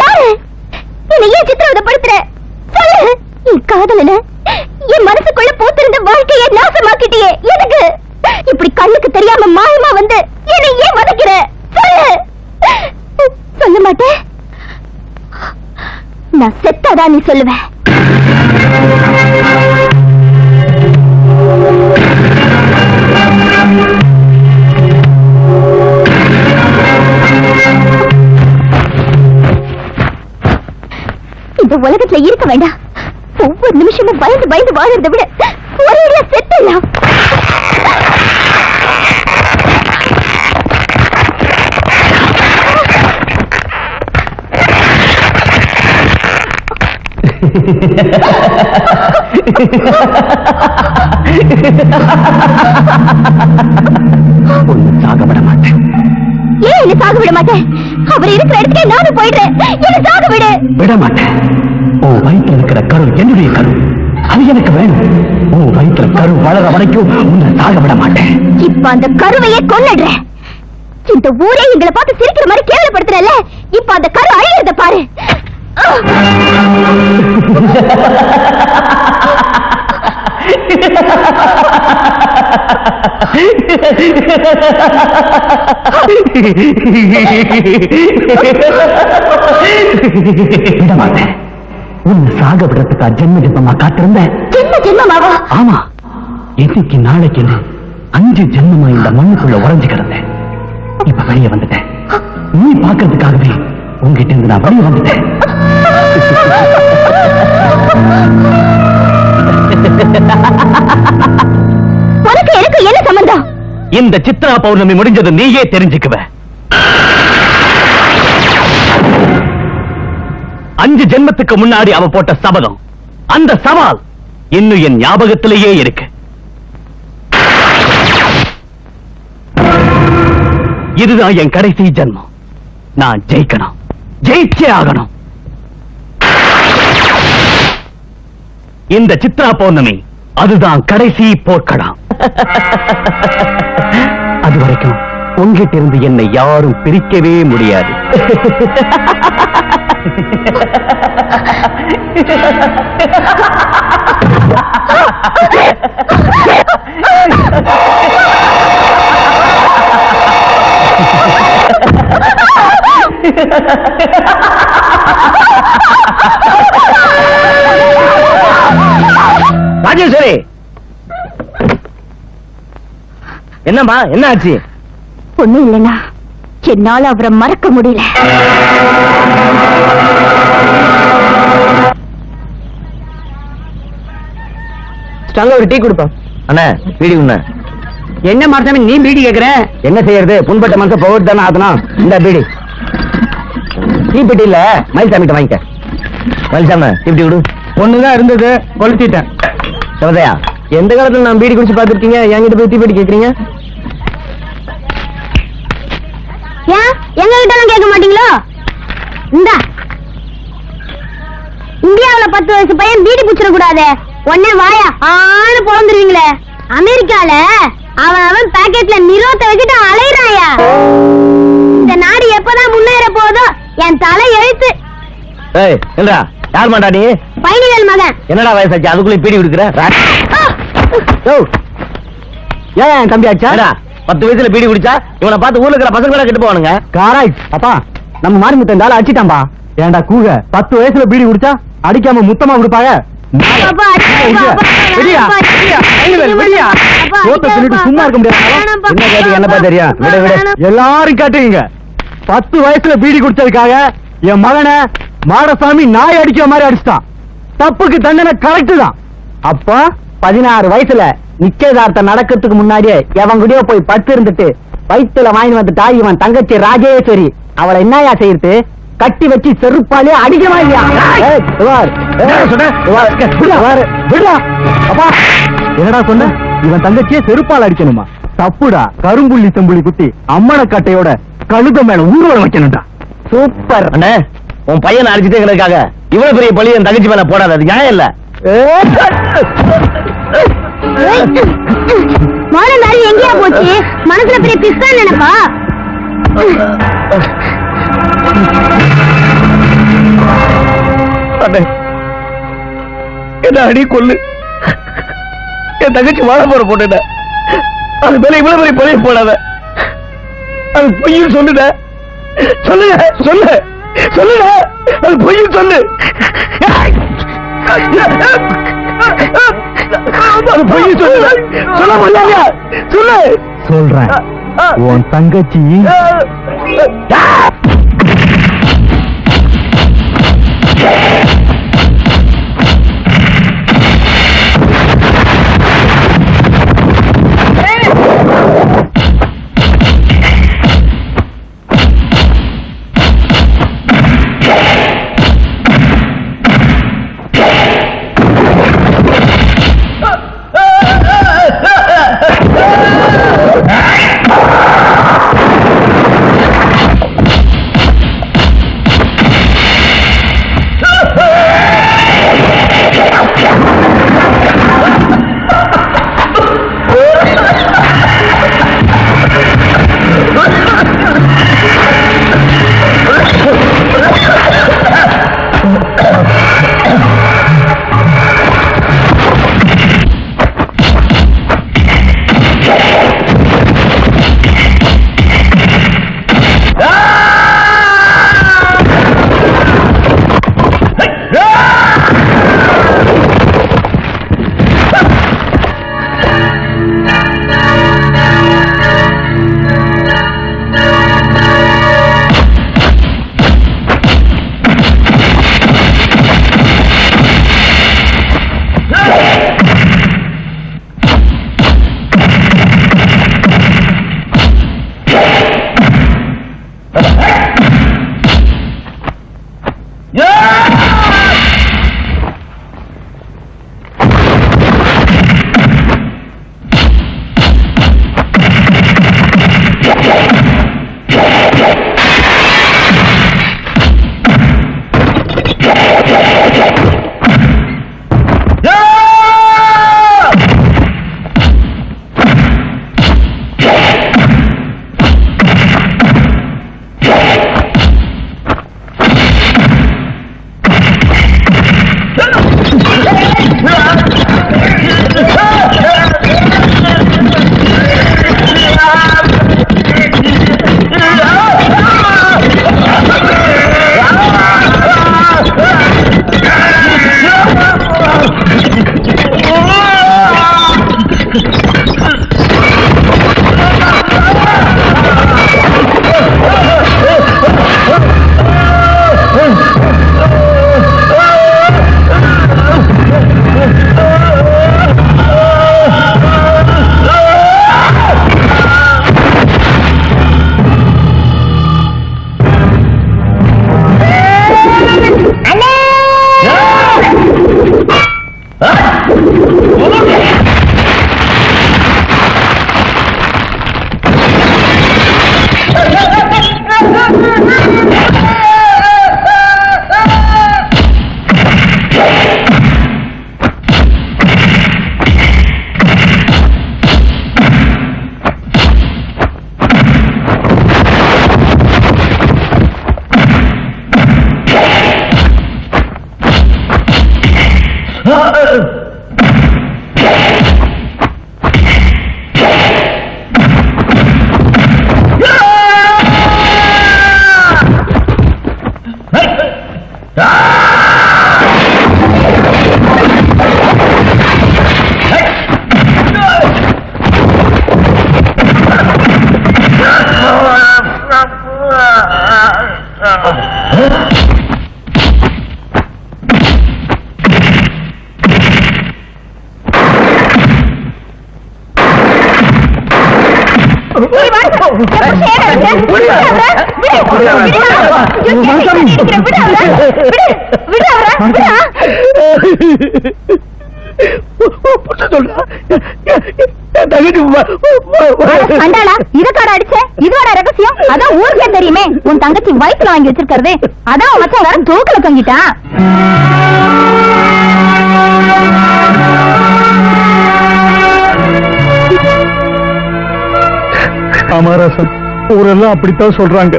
யாரு? என்னை ஏன் சித்திரவதைப்படுத்துற? சொல்லு. என் காதலனை என் மனசுக்குள்ள பூத்திருந்த வாழ்க்கையை நாசமாக்கிட்டியே. எதுக்கு? இப்படி கண்ணுக்கு தெரியாம மாயமா வந்து என்னை ஏன் வதைக்கிற? சொல்லு. சொல்ல மாட்டேன். நான் செத்தாதான் நீ சொல்லுவேன். இந்த உலகத்தில் இருக்க வேண்டாம். ஒவ்வொரு நிமிஷமும் பயந்து பயந்து வாழறதை விட ஒரேடியா செத்துடலாம். சாக விட மாட்டேன். ஏன் என்ன சாக விட மாட்டேன்? அவர் இருக்கிற இடத்துக்கே நானும் போயிடுறேன். என்ன சாக விட விட மாட்டேன். உன் வயிற்றுல இருக்கிற கரு என்னுடைய கரு, அது எனக்கு வேணும். உன் வயிற்றுல கரு வளர வரைக்கும் உன்னை சாக விட மாட்டேன். இப்ப அந்த கருவையே கொன்னுடுறேன். இந்த ஊரே எங்களை பார்த்து சிரிக்கிற மாதிரி கேவலப்படுத்துறல்ல, இப்ப அந்த கரு அழியறத பாரு. விட மாட்டேன். உன்னை சாக விடறதுக்கா ஜென்ம ஜென்மமா காத்திருந்தேன். ஜென்ம ஜென்மமாவா? ஆமா. இன்னைக்கு நாளைக்கு 5 ஜென்மமா இந்த மண்ணுக்குள்ள உறைஞ்சு கிடந்தேன். இப்ப வெளியே வந்துட்டேன். நீ பாக்குறதுக்காகவே உங்ககிட்ட இருந்து நான் வெளியே வந்துட்டேன். உனக்கு எனக்கு என்ன சம்பந்தம்? இந்த சித்ரா பௌர்ணமி முடிஞ்சது நீயே தெரிஞ்சுக்குவ. 5 ஜென்மத்துக்கு முன்னாடி அவ போட்ட சபதம், அந்த சவால் இன்னும் என் ஞாபகத்திலேயே இருக்கு. இதுதான் என் கடைசி ஜென்மம். நான் ஜெயிக்கணும், ஜெயிச்சே ஆகணும். இந்த சித்ரா பௌர்ணமி அதுதான் கடைசி போர்க்களம். அது வரைக்கும் உங்ககிட்ட இருந்து என்னை யாரும் பிரிக்கவே முடியாது. ராஜேஸ்வரி, என்னம்மா, என்ன ஆச்சு? ஒண்ணும் இல்லைண்ணா. என்னால் அவரை மறக்க முடியல. ஒரு டீ கொடுப்போம். அண்ணா பீடி உண்ண. என்ன மாட்டாம நீ பீடி கேக்குற? என்ன செய்யறது, புண்பட்ட மனசை போட்டு தானே ஆகணும். இந்த பீடி நீ பீடி இல்ல மயில்சாமிட்ட வாங்கிக்க. மயில்சாமி இப்படி விடு. ஒண்ணுதான் இருந்தது, கொளுத்திட்டேன். சமதையா, எந்த காலத்துல நான் பீடி குடிச்சு பாத்துருக்கீங்க? என்கிட்ட போய் தீப்பெட்டி கேக்குறீங்க? எங்ககிட்ட கேட்க மாட்டீங்களோ? இந்த இந்தியாவில 10 வயசு பையன் பீடி குடிச்சிட கூடாது, ஒன்னே வாயா ஆளு போந்துருவீங்களே. அமெரிக்கால அவன் பாக்கெட்ல நிரோத்தை வச்சுட்டு அலைறாயா. இந்த நாடு எப்பதான் முன்னேற போதோ என் தலை எழுத்து. யார் மாட்டா நீ? பயணிகள் மகன். என்னடா வயசாச்சு அதுக்குள்ளே பீடி குடுக்குற? ஏன் தம்பி ஆச்சா 10 வயசுல பீடி குடிச்சா இவனை பார்த்து ஊர்ல இருக்கிற பசங்க கூட கெட்டு போவானுங்க. காராய் அப்பா, நம்ம மாறி முத்த இருந்தாலும் அடிச்சுட்டாம்பா. ஏன்டா கூக 10 வயசுல பீடி குடிச்சா அடிக்காம முத்தமா கொடுப்பாங்க. எல்லாரும் பீடி குடிச்சதுக்காக என் மகனை மாடசாமி நாய் அடிக்கிற மாதிரி அடிச்சுட்டான். தப்புக்கு தண்டனை கரெக்ட் தான். அப்ப 16 வயசுல நிச்சயதார்த்தம் நடக்கிறதுக்கு முன்னாடியே எவன் கூடயோ போய் பத்து இருந்துட்டு வயிற்றுல வாங்கி வந்துட்டா இவன் தங்கச்சி ராஜேஸ்வரி. அவளை என்னையா செய்யறது? கட்டி வச்சு செருப்பாலே அடிக்கமா இல்லையா? என்னடா சொன்ன? இவன் தங்கச்சியே செருப்பால் அடிக்கணுமா? தப்புடா. கரும்புள்ளி செம்புள்ளி குட்டி அம்மனக்கட்டையோட கழுத மேல ஊர்வலம் வைக்கணும்டா. சூப்பர் அண்ணே. உன் பையனை அடிச்சுட்டே இருக்கிறதுக்காக இவ்வளவு பெரிய பழி என் தங்கச்சி மேல போடாது, அது நியாயம் இல்ல. எங்கேயா போச்சு? மனசுல பெரிய பிஸ்தான் நினைப்பா. तंगची தங்கிட்டா அமராசன் ஊரெல்லாம் அப்படித்தான் சொல்றாங்க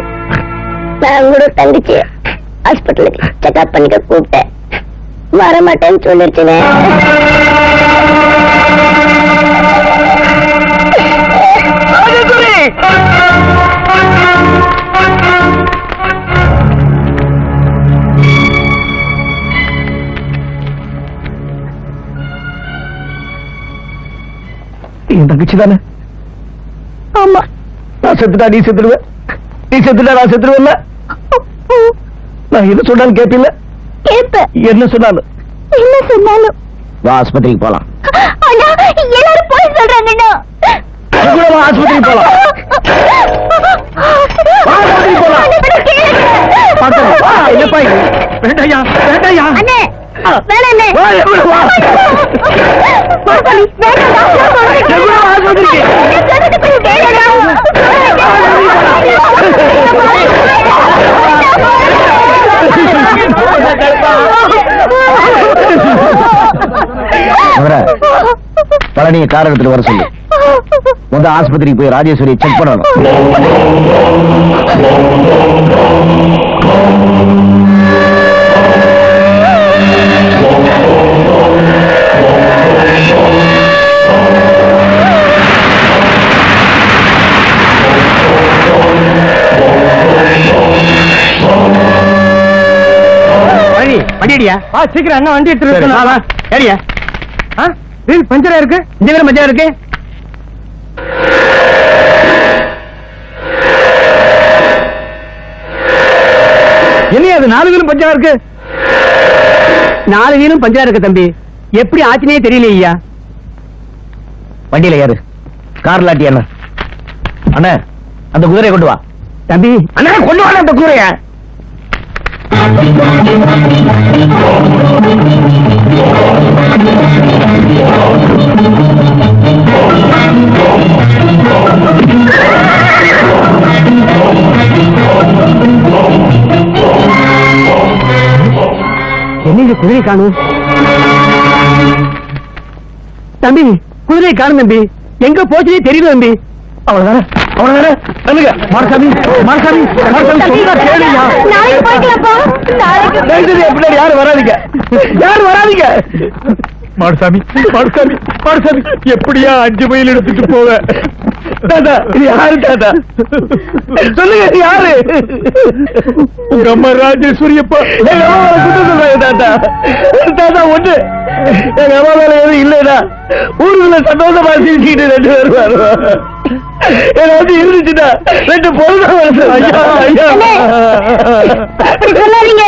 நாங்களோட தங்கச்சி ஹாஸ்பிடலுக்கு செக்அப் பண்ணிக்க கூப்பிட்டேன். வர மாட்டேன்னு சொல்லிருச்சுனே. तंगी दाने आमा ना सेत्तुटा नी सेत्तुटा ना सेत्तुरुवेल्ला ना इन्ना सोन्नाल केपिल्ला केप इन्ना सोन्नाल வா ஆஸ்பத்திரிக்கு போலாம் அண்ணா எல்லாரும் போய் சொல்றாங்க அண்ணா கூட வா ஆஸ்பத்திரிக்கு போலாம் வா ஆஸ்பத்திரிக்கு போலாம் பாத்தா வா என்ன பை வேண்டயா வேண்டயா அண்ணே வேணே அண்ணே வா வா போய் வேண்டயா பழனியை கார் எடுத்துட்டு வர சொல்லு. முதல்ல ஆஸ்பத்திரிக்கு போய் ராஜேஸ்வரியை செக் பண்ணணும். பழனி வண்டியா? வா சீக்கிரம் அண்ணா வண்டி எடுத்துட்டு வா. வா ஏறியா? ஆ ரில் பஞ்சரா இருக்கு. இங்க என்ன பஞ்சரா இருக்கு? என்னையா அது நாலு வீலும் பஞ்சரா இருக்கு? நாலு வீலும் பஞ்சரா இருக்கு தம்பி. எப்படி ஆச்சுனே தெரியலையா? வண்டியில ஏறு. கார் லாட்டி அண்ணா. அண்ணா அந்த குதிரையை கொண்டு வா. தம்பி அண்ணா கொண்டு வா அந்த குதிரையை. என்னது குதிரை காணும் தம்பி? குதிரை காணும் தம்பி. எங்க போச்சுனே தெரியல தம்பி. அவ்வளவுதானே அவ்வளவுதானே தம்பிங்க. மாரசாமி மாரசாமி மாரசாமி சொல்றத கேளுங்க. நாளைக்கு போய்க்கலாம்ப்பா. நாளைக்கு டேய் அப்படியே யாரும் வராதீங்க. யாரும் வராதீங்க. மாரசாமி மாரசாமி மாரசாமி எப்படியா 5 மைல் எடுத்துட்டு போவே? தாதா இது யாரு தாதா? சொல்லுங்க இது யாரு? உங்க அம்மா ராஜேஸ்வரியப்பா. ஏய் அவளை குடுத்துறாங்க தாதா. தாதா ஒண்ணு எங்க அம்மா மேல எதுவும் இல்லைடா. ஊருக்குள்ள சந்தோஷமா சிரிச்சுட்டு ரெண்டு பேரும் வருவாங்க. ஏதாவது இருந்துச்சுடா ரெண்டு பொருள் தான் வருது. ஐயா ஐயா சொல்லாதீங்க.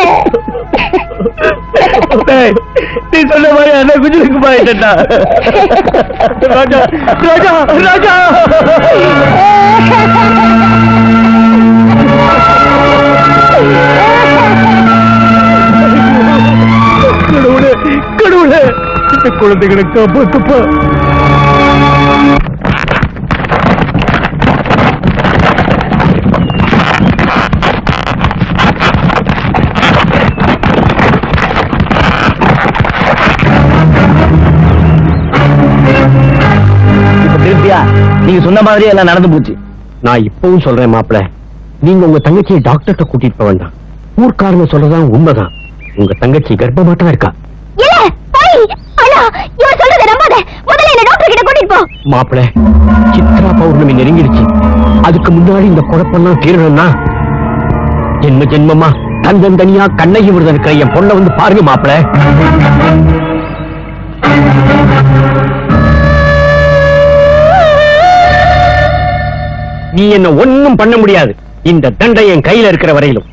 நீ சொன்ன மாதிரி அண்ணா குஜிலுக்கு போயிட்டா. ராஜா ராஜா ராஜா கடவுளே கடவுளே இந்த குழந்தைகளை காப்பாத்துப்பா. நீங்க சொன்ன மாதிரி எல்லாம் நடந்து போச்சு. நான் இப்பவும் சொல்றேன் மாப்பிள்ள, நீங்க உங்க தங்கச்சியை டாக்டர்ட்ட கூட்டிட்டு போக வேண்டாம். ஊர்க்காரங்க சொல்றதா உண்மைதான். உங்க தங்கச்சி கர்ப்பமாட்டா இருக்கா. மாப்பிள்ள சித்ரா பௌர்ணமி நெருங்கிடுச்சு. அதுக்கு முன்னாடி இந்த குழப்பம்லாம் தீரணும்னா ஜென்ம ஜென்மமா தந்தன் தனியா கண்ணகி விரதம் இருக்கிற என் பொண்ணை வந்து பாருங்க மாப்பிள்ள. நீ என்ன ஒண்ணும் பண்ண முடியாது. இந்த தண்டை என் கையில இருக்கிற வரையிலும்.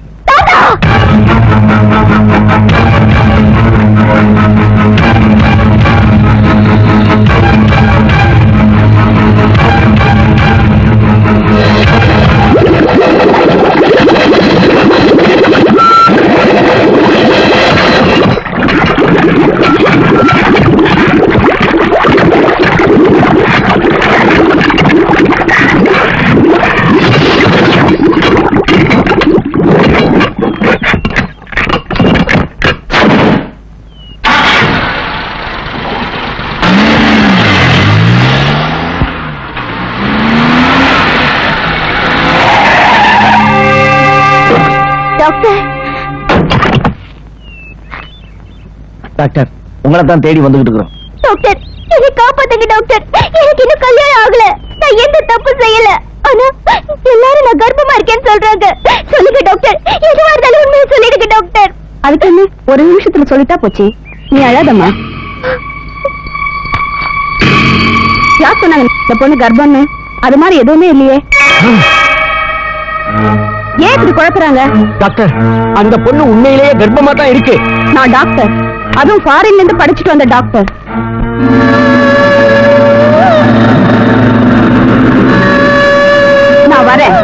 डॉक्टर उंगलதான் தேடி வந்துட்டு இருக்கோம் டாக்டர் என்னை காப்பாத்துங்க டாக்டர் எனக்கு இன்னும் கல்யாணம் ஆகல நான் எந்த தப்பு செய்யல ஆனா எல்லாரும் நான் கர்ப்பமா இருக்கேன்னு சொல்றாங்க சொல்லுங்க டாக்டர் எதுவா இருந்தாலும் உண்மையை சொல்லிடுங்க டாக்டர் அதுக்கு என்ன ஒரு நிமிஷத்துல சொல்லிட்டா போச்சு நீ அழாதம்மா யார் சொன்னாங்க இந்த பொண்ணு கர்ப்பம்னு அது மாதிரி எதுவுமே இல்லையே ஏன் இப்படி குழப்பறாங்க டாக்டர் அந்த பொண்ணு உண்மையிலேயே கர்ப்பமா தான் இருக்கு நான் டாக்டர் அதுவும் ஃபாரின்ல இருந்து படிச்சிட்டு வந்த டாக்டர் நான் வரேன்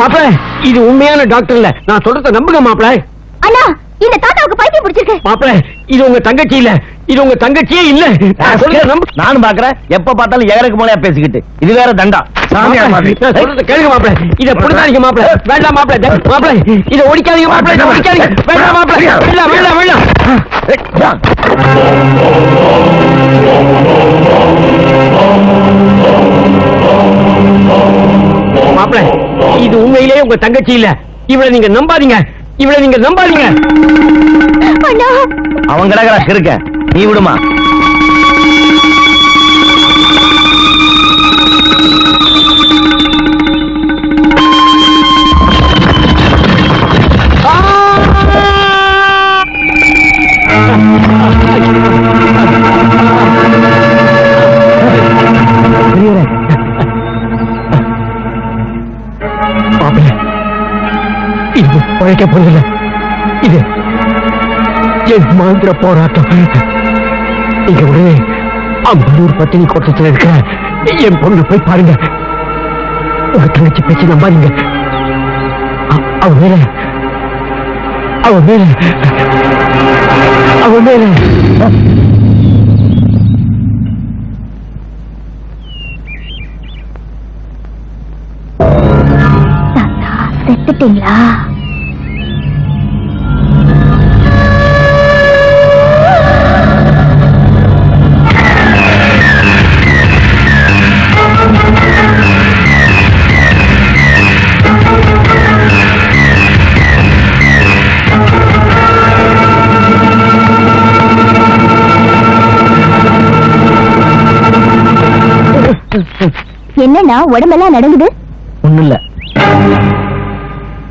மாப்ள இது உண்மையான டாக்டர் இல்ல நான் சொல்றத நம்புங்க மாப்ள அண்ணா இந்த தாத்தாவுக்கு பைத்தியம் பிடிச்சிருக்கு மாப்ள இது உங்க தங்கச்சி இல்ல இது உங்க தங்கச்சியே இல்ல நான் சொல்றத நம்பு நான் பாக்குறேன் எப்ப பார்த்தாலும் எகருக்கு மூளையா பேசிக்கிட்டு இது வேற தண்டா சாமியா மாப்ள சொல்றத கேளுங்க மாப்ள இத புடிதானீங்க மாப்ள வேண்டாம் மாப்ள மாப்ள இத ஒடிக்காதீங்க மாப்ள இத ஒடிக்காதீங்க வேண்டாம் மாப்ள வேண்டாம் வேண்டாம் வேண்டாம் மாப்ள இது உண்மையிலேயே உங்க தங்கச்சி இல்ல இவளை நீங்க நம்பாதீங்க இவளை நீங்க நம்பாதீங்க அண்ணா அவன் கடகரா இருக்க நீ விடுமா पड़क मंदिर पोराटम अंबलूर पत्नी को तंगी नंबर என்னன்னா உடம்பெல்லாம் நடந்துது ஒண்ணு இல்ல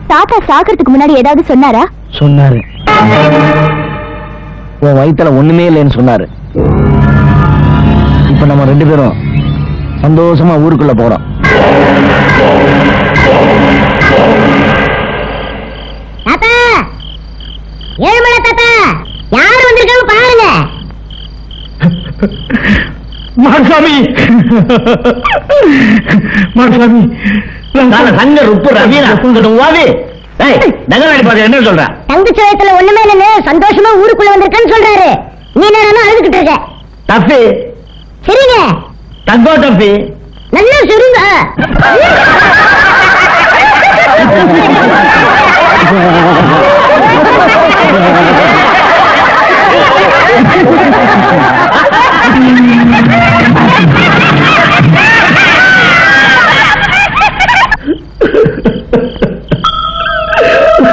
தாத்தா சாக்கிறதுக்கு முன்னாடி ஏதாவது சொன்னாரா சொன்னாரு உன் வயித்துல ஒண்ணுமே இல்லைன்னு சொன்னாரு இப்ப நம்ம ரெண்டு பேரும் சந்தோஷமா ஊருக்குள்ள போறோம் தாத்தா ஏழுமலை தாத்தா யார் வந்திருக்காங்க பாருங்க மாசாமி மாசாமி நான் சங்க உப்பு ரவீனா குங்குடுவாவே டேய் நகரடி பாரு என்ன சொல்ற தங்கச்சி வயத்துல ஒண்ணுமே இல்ல சந்தோஷமா ஊருக்குள்ள வந்திருக்கேன்னு சொல்றாரு நீ என்னடா அழுதுகிட்டு இருக்க தப்பு சரிங்க தங்கோ தப்பு நல்லா சுருங்க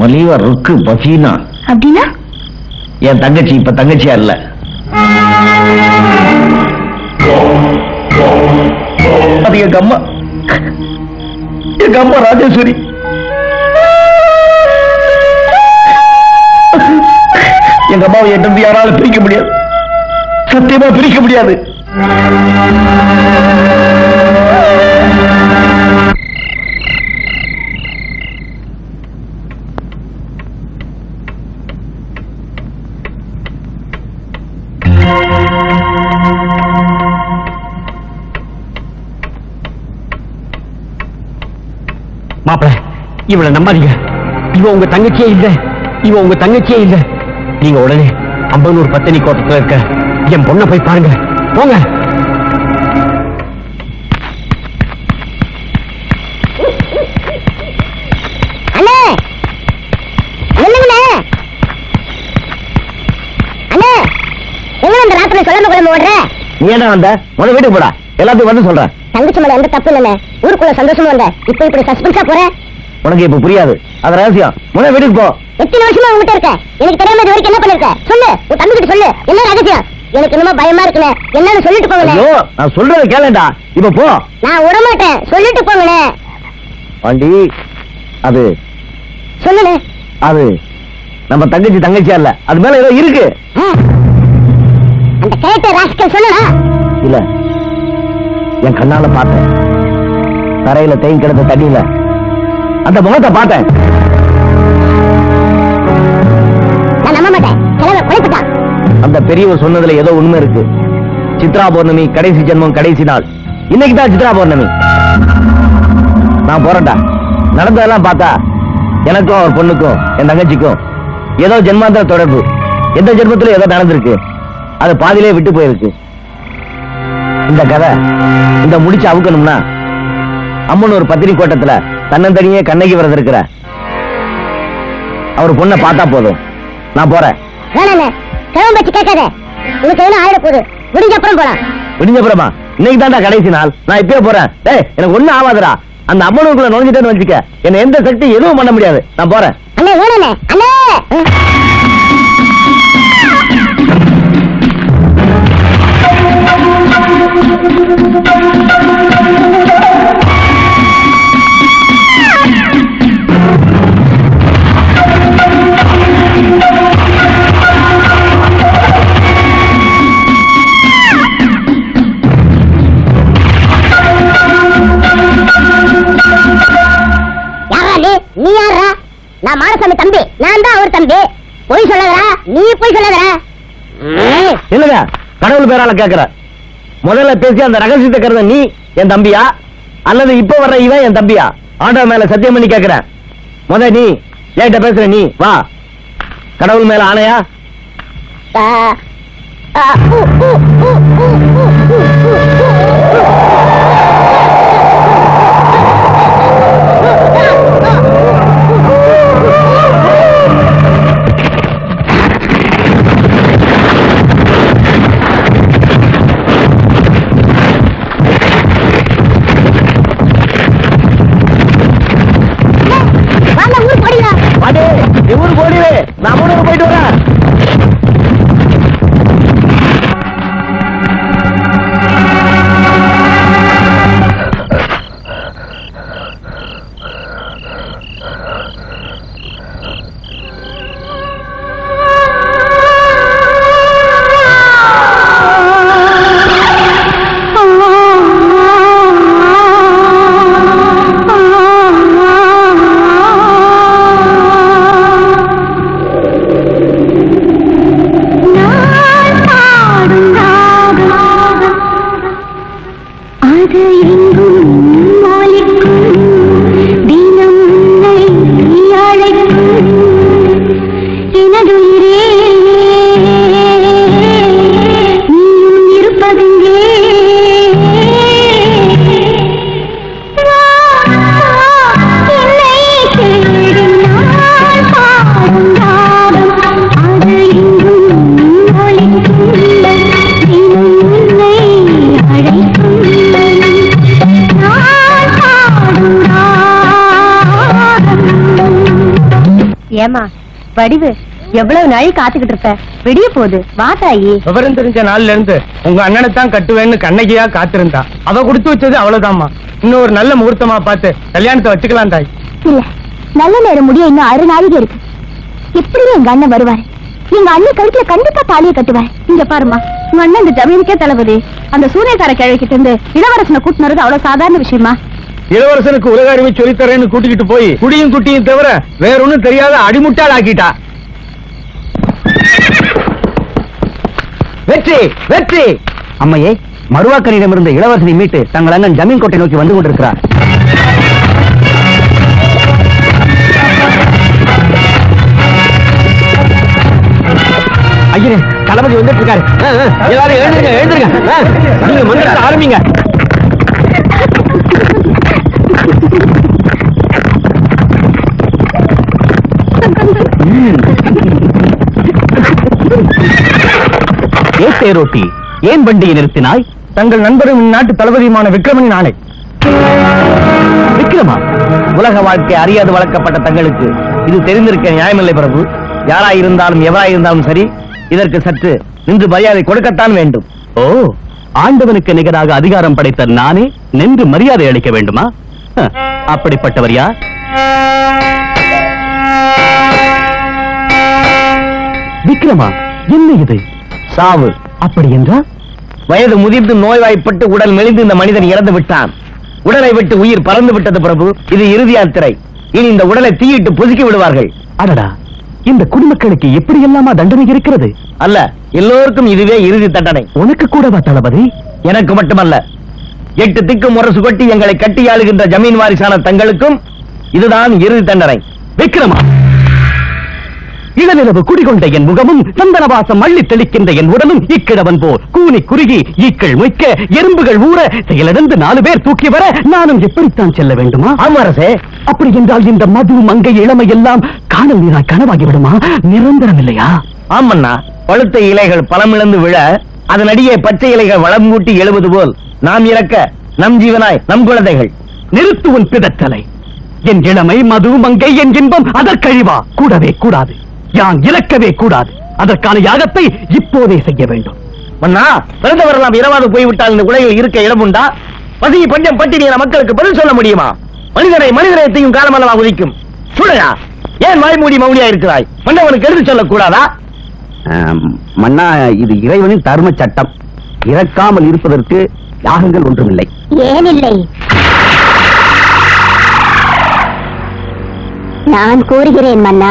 மலிவா ருக்கு பஃபீனா அப்படினா என் தங்கச்சி இப்ப தங்கச்சியா இல்ல அது எங்க அம்மா ராஜேஸ்வரி எங்க அம்மாவை எட்டு யாராலும் பிரிக்க முடியாது சத்தியமா பிரிக்க முடியாது இவளை நம்பாதீங்க. இவ உங்க தங்கச்சியே இல்ல, இவ உங்க தங்கச்சியே இல்ல. நீங்க உடனே அம்பனூர் பத்தினி கோட்டத்துல இருக்க என் பொண்ணை போய் பாருங்க. போங்க. அண்ணே என்னங்கண்ணே, அண்ணே எங்க அந்த ராத்திரி குழம்பு குழம்பு ஓடுற? நீ என்ன வந்த முத வீட்டுக்கு போடா, எல்லாத்தையும் வந்து சொல்றேன். தங்கச்சி மேல எந்த தப்பு இல்லைண்ணே, ஊருக்குள்ள சந்தோஷமா வந்த, இப்ப இப்படி சஸ்பென்ஸா போற? உனக்கு இப்ப புரியாது, அது ரகசியம். முத வீட்டுக்கு போ. எத்தனை வருஷமா உங்ககிட்ட இருக்க, எனக்கு தெரியாம இது வரைக்கும் என்ன பண்ணிருக்க? சொல்லு, உன் தம்பிக்கிட்ட சொல்லு, என்ன ரகசியம்? எனக்கு என்னமா பயமா இருக்குனே, என்னன்னு சொல்லிட்டு போங்களே. ஐயோ நான் சொல்றத கேளடா, இப்ப போ. நான் உட மாட்டேன், சொல்லிட்டு போங்களே. ஆண்டி அது சொல்லுனே, அது நம்ம தங்கச்சி தங்கச்சியா இல்ல, அது மேல ஏதோ இருக்கு. அந்த கேட்ட ராஸ்கல் சொல்லுடா. இல்ல என் கண்ணால பார்த்தேன், தரையில தேங்கி கிடந்த தண்ணியில அந்த முகத்தை பார்த்தேன். அந்த பெரியவர் சொன்னதுல ஏதோ உண்மை இருக்கு. சித்ரா பௌர்ணமி கடைசி ஜென்மம் கடைசி நாள், இன்னைக்கு தான் சித்ரா பௌர்ணமி. நான் போறேன்டா. நடந்ததெல்லாம் பார்த்தா எனக்கும் அவர் பொண்ணுக்கும் என் தங்கச்சிக்கும் ஏதோ ஜென்மாந்திர தொடர்பு, எந்த ஜென்மத்திலும் ஏதோ நடந்திருக்கு, அது பாதியிலே விட்டு போயிருக்கு. இந்த கதை இந்த முடிச்சு அவுக்கணும்னா அம்மனூர் பத்தினி கோட்டத்துல தன்னந்தனியே கண்ணகி வரது இருக்கிற அவர் பொண்ணை பார்த்தா போதும். நான் போறேன். விடிஞ்சப்புறமா இன்னைக்கு தான்டா கடைசி நாள், நான் இப்பயே போறேன். டேய் எனக்கு ஒண்ணு ஆவாதுடா, அந்த அம்மனுக்குள்ள நுழைஞ்சிட்டேன்னு வச்சுக்க, என்ன எந்த சக்தி எதுவும் பண்ண முடியாது. நான் போறேன். நீ யாரா? நான் மாரசாமி தம்பி, நான் தான் அவர் தம்பி. போய் சொல்லாதடா, நீ போய் சொல்லாதடா. இல்லடா கடவுள் பேரால கேக்குற, முதல்ல பேசி அந்த ரகசியத்தை கருத நீ என் தம்பியா அல்லது இப்ப வர்ற இவன் என் தம்பியா? ஆண்டவ மேல சத்தியம் பண்ணி கேக்குற, முத நீ ஏட்ட பேசுற, நீ வா. கடவுள் மேல ஆணையா? வடிவு எவ்வளவு நாளை காத்துக்கிட்டு இருக்க, வெளிய போகுது வாசாயி. விவரம் தெரிஞ்ச நாள்ல இருந்து உங்க அண்ணனை தான் கட்டுவேன்னு கண்ணகியா காத்திருந்தா, அவ கொடுத்து வச்சது அவ்வளவுதாமா. இன்னும் ஒரு நல்ல முகூர்த்தமா பார்த்து கல்யாணத்தை வச்சுக்கலாம் தாய். இல்ல நல்ல நேரம் முடிய இன்னும் 6 நாளைக்கு இருக்கு. எப்படியும் எங்க அண்ணன் வருவாரு, எங்க அண்ணன் கழுத்துல கண்டிப்பா தாலியை கட்டுவாரு. இங்க பாருமா, உங்க அண்ணன் இந்த ஜமீனுக்கே தளபதி, அந்த சூரியக்கார கிழக்கிட்டு இருந்து இளவரசனை கூட்டினது அவ்வளவு சாதாரண விஷயமா? இளவரசனுக்கு உலக அறிவை சொல்லித்தரேன்னு கூட்டிக்கிட்டு போய் குடியும் குட்டியும் தவிர வேற ஒண்ணும் தெரியாத அடிமுட்டால் ஆக்கிட்டா. வெற்றி வெற்றி. அம்மையே, மருவாக்கனிடம் இருந்த இளவரசனை மீட்டு தங்கள் அண்ணன் ஜமீன் கோட்டை நோக்கி வந்து கொண்டிருக்கிறார். ஐயரே கலபதி வந்துட்டு இருக்காரு. எல்லாரும் எழுந்திருங்க எழுந்திருங்க. நீங்க மந்திரத்தை ஆரம்பிங்க. ஏ தேரோட்டி ஏன் வண்டியை நிறுத்தினாய்? தங்கள் நண்பரும் இந்நாட்டு தளபதியுமான விக்ரமனின் ஆணை. விக்ரமா? உலக வாழ்க்கை அறியாது வளர்க்கப்பட்ட தங்களுக்கு இது தெரிந்திருக்க நியாயமில்லை பிரபு. யாராயிருந்தாலும் எவராயிருந்தாலும் சரி, இதற்கு சற்று நின்று மரியாதை கொடுக்கத்தான் வேண்டும். ஓ, ஆண்டவனுக்கு நிகராக அதிகாரம் படைத்த நானே நின்று மரியாதை அளிக்க வேண்டுமா? அப்படிப்பட்டவர் யார்? விக்ரமா, என்ன இது சாவு? அப்படி என்றால் வயது முதிர்ந்து நோய்வாய்ப்பட்டு உடல் மெலிந்து இந்த மனிதன் இறந்து விட்டான். உடலை விட்டு உயிர் பறந்து விட்டது பிரபு. இது இறுதி யாத்திரை. இனி இந்த உடலை தீயிட்டு புதுக்கி விடுவார்கள். அடடா, இந்த குடிமக்களுக்கு எப்படி எல்லாமா தண்டனை இருக்கிறது? அல்ல, எல்லோருக்கும் இதுவே இறுதி தண்டனை. உனக்கு கூடவா தளபதி? எனக்கு மட்டுமல்ல, 8 திக்கு முரசு கொட்டி எங்களை கட்டி ஆளுகின்ற ஜமீன் வாரிசான தங்களுக்கும் இதுதான் இறுதி தண்டனை. விக்ரமா, இளநிலவு குடிகொண்ட என் முகமும் சந்தனவாசம் அள்ளி தெளிக்கின்ற என் உடலும் இக்கிழவன் போல் கூனி குறுகி ஈக்கள் முய்க்க எறும்புகள் ஊற செயலிருந்து 4 பேர் தூக்கி வர நானும் எப்படித்தான் செல்ல வேண்டுமா? ஆமாரசே, அப்படி என்றால் இந்த மது மங்கை இளமை எல்லாம் காணல் நீராய் கனவாகி விடுமா? நிரந்தரம் இல்லையா? ஆமண்ணா, பழுத்த இலைகள் பழமிழந்து விழ அதனடியே பச்சை இலைகள் வளம் கூட்டி எழுவது போல் நாம் இறக்க நம் ஜீவனாய் நம் குழந்தைகள். நிறுத்து உன் பிதற்றலை. என் இளமை மது மங்கை என் இன்பம் அதற்கழிவா? கூடவே கூடாது. யான் இறக்கவே கூடாது. அதற்கான யாகத்தை இப்போதே செய்ய வேண்டும். மன்னா, பிறந்தவரெல்லாம் இரவாது போய்விட்டால் இந்த உலகில் இருக்க இடம் உண்டா? பசி பஞ்சம் பட்டினியான மக்களுக்கு பதில் சொல்ல முடியுமா? மனிதனை மனிதனையத்தையும் காலமல்லவா உதிக்கும். சுழையா, ஏன் வாய்மூடி மௌனியா இருக்கிறாய்? மன்னவனுக்கு எழுதி சொல்லக்கூடாதா? மன்னா, இது இறைவனின் தர்ம சட்டம். இறக்காமல் இருப்பதற்கு யாகங்கள் ஒன்றுமில்லை. ஏனில்லை? நான் கூறுகிறேன் மன்னா.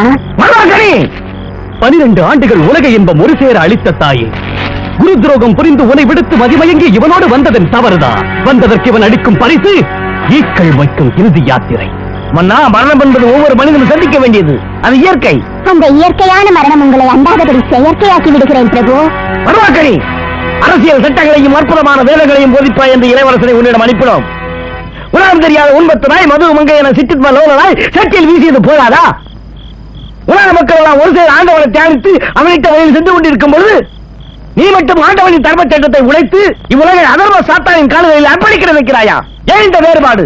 12 ஆண்டுகள் உலக இன்பம் ஒரு சேர அளித்த தாயே, குரு துரோகம் புரிந்து உனை விடுத்து மதிமயங்கி இவனோடு வந்ததன் தவறுதான். வந்ததற்கு இவன் அளிக்கும் பரிசு ஈக்கள் வைக்கும் இறுதி யாத்திரை. மன்னா, மரணம் என்பது ஒவ்வொரு மனிதனும் சந்திக்க வேண்டியது. அது இயற்கை. அந்த இயற்கையான மரணம் உங்களை அண்டாதபடி செயற்கையாக்கி விடுகிறேன் பிரபு. மருவாக்கணி, அரசியல் சட்டங்களையும் அற்புதமான வேதங்களையும் போதிப்பாய் என்று இளவரசனை உன்னிடம் அனுப்பினோம். உலகம் தெரியாத உண்பத்தனாய் மது மங்கையன சித்தித்மா லோகனாய் சட்டியில் வீசியது போதாதா? உலக மக்கள் எல்லாம் ஒரு சில ஆண்டவனை தியானித்து அவனிட்ட வழியில் சென்று கொண்டிருக்கும் பொழுது நீ மட்டும் ஆண்டவனின் தர்ம சட்டத்தை உழைத்து இவ்வுலகை அதர்வ சாத்தானின் காலங்களில் அர்ப்பணிக்கிற வைக்கிறாயா? ஏன் இந்த வேறுபாடு?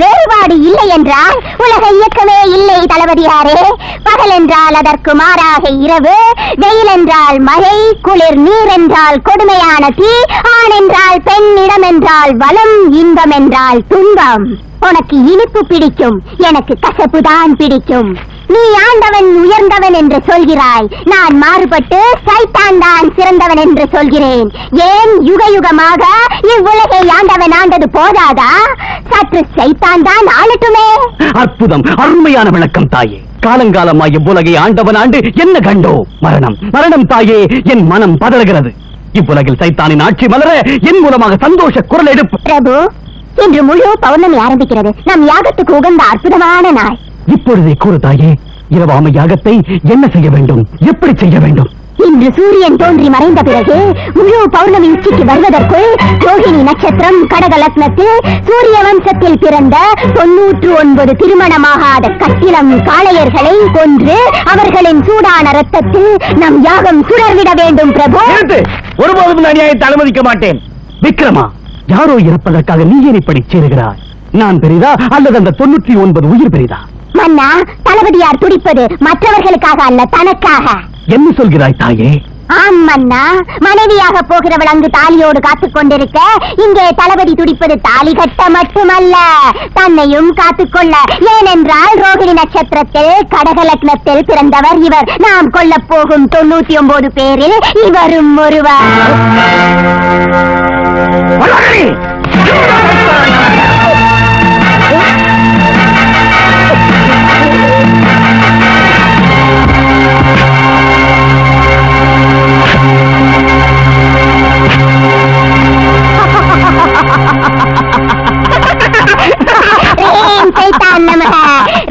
வேறுபாடு இல்லை என்றால் உலக இயக்கமே இல்லை தளபதியாரே. பகல் என்றால் அதற்கு மாறாக இரவு, வெயில் என்றால் மழை, குளிர் நீர் என்றால் கொடுமையான தீ, ஆண் என்றால் பெண், இடம் என்றால் வளம், இன்பம் என்றால் துன்பம். உனக்கு இனிப்பு பிடிக்கும், எனக்கு கசப்புதான் பிடிக்கும். நீ ஆண்டவன் உயர்ந்தவன் என்று சொல்கிறாய், நான் மாறுபட்டு சைத்தான் தான் சிறந்தவன் என்று சொல்கிறேன். ஏன் யுக யுகமாக இவ்வுலகை ஆண்டவன் ஆண்டது போதாதா? சற்று சைத்தான் தான் ஆளட்டுமே. அற்புதம், அருமையான விளக்கம் தாயே. காலங்காலமாய் இவ்வுலகை ஆண்டவன் ஆண்டு என்ன கண்டோ? மரணம், மரணம் தாயே. என் மனம் பதறுகிறது. இவ்வுலகில் சைத்தானின் ஆட்சி மலர என் மூலமாக சந்தோஷ குரல் எடுப்பு. பிரபு, இன்று முழு பௌர்ணமி ஆரம்பிக்கிறது. நம் யாகத்துக்கு உகந்த அற்புதமான நாள். இப்பொழுதே கூறு தாயே, இரவாம யாகத்தை என்ன செய்ய வேண்டும், எப்படி செய்ய வேண்டும்? இன்று சூரியன் தோன்றி மறைந்த பிறகு முழு பௌர்ணமி உச்சிக்கு வருவதற்குள் ரோஹிணி நட்சத்திரம் கடக லக்னத்தில் சூரிய வம்சத்தில் பிறந்த 99 திருமணமாகாத கட்டிலம் காளையர்களை கொன்று அவர்களின் சூடான ரத்தத்தில் நம் யாகம் சுடர்விட வேண்டும் பிரபு. ஒருபோதும் அநியாயத்தை அனுமதிக்க மாட்டேன். விக்ரமா, யாரோ இறப்பதற்காக நீ ஏன் இப்படி சேருகிறாய்? நான் பெரிதா அல்லது அந்த 99 உயிர் பெரிதா? மன்னா, தளபதியார் துடிப்பது மற்றவர்களுக்காக அல்ல, தனக்காக. என்ன சொல்கிறாய் தாயே? ஆம் மன்னா, மனைவியாக போகிறவள் அங்கு தாலியோடு காத்துக் கொண்டிருக்க இங்கே தளபதி துடிப்பது தாலி கட்ட மட்டுமல்ல, தன்னையும் காத்துக்கொள்ள. ஏனென்றால் ரோகிணி நட்சத்திரத்தில் கடக லக்னத்தில் பிறந்தவர் இவர். நாம் கொல்ல போகும் 99 பேரில் இவரும் ஒருவர்.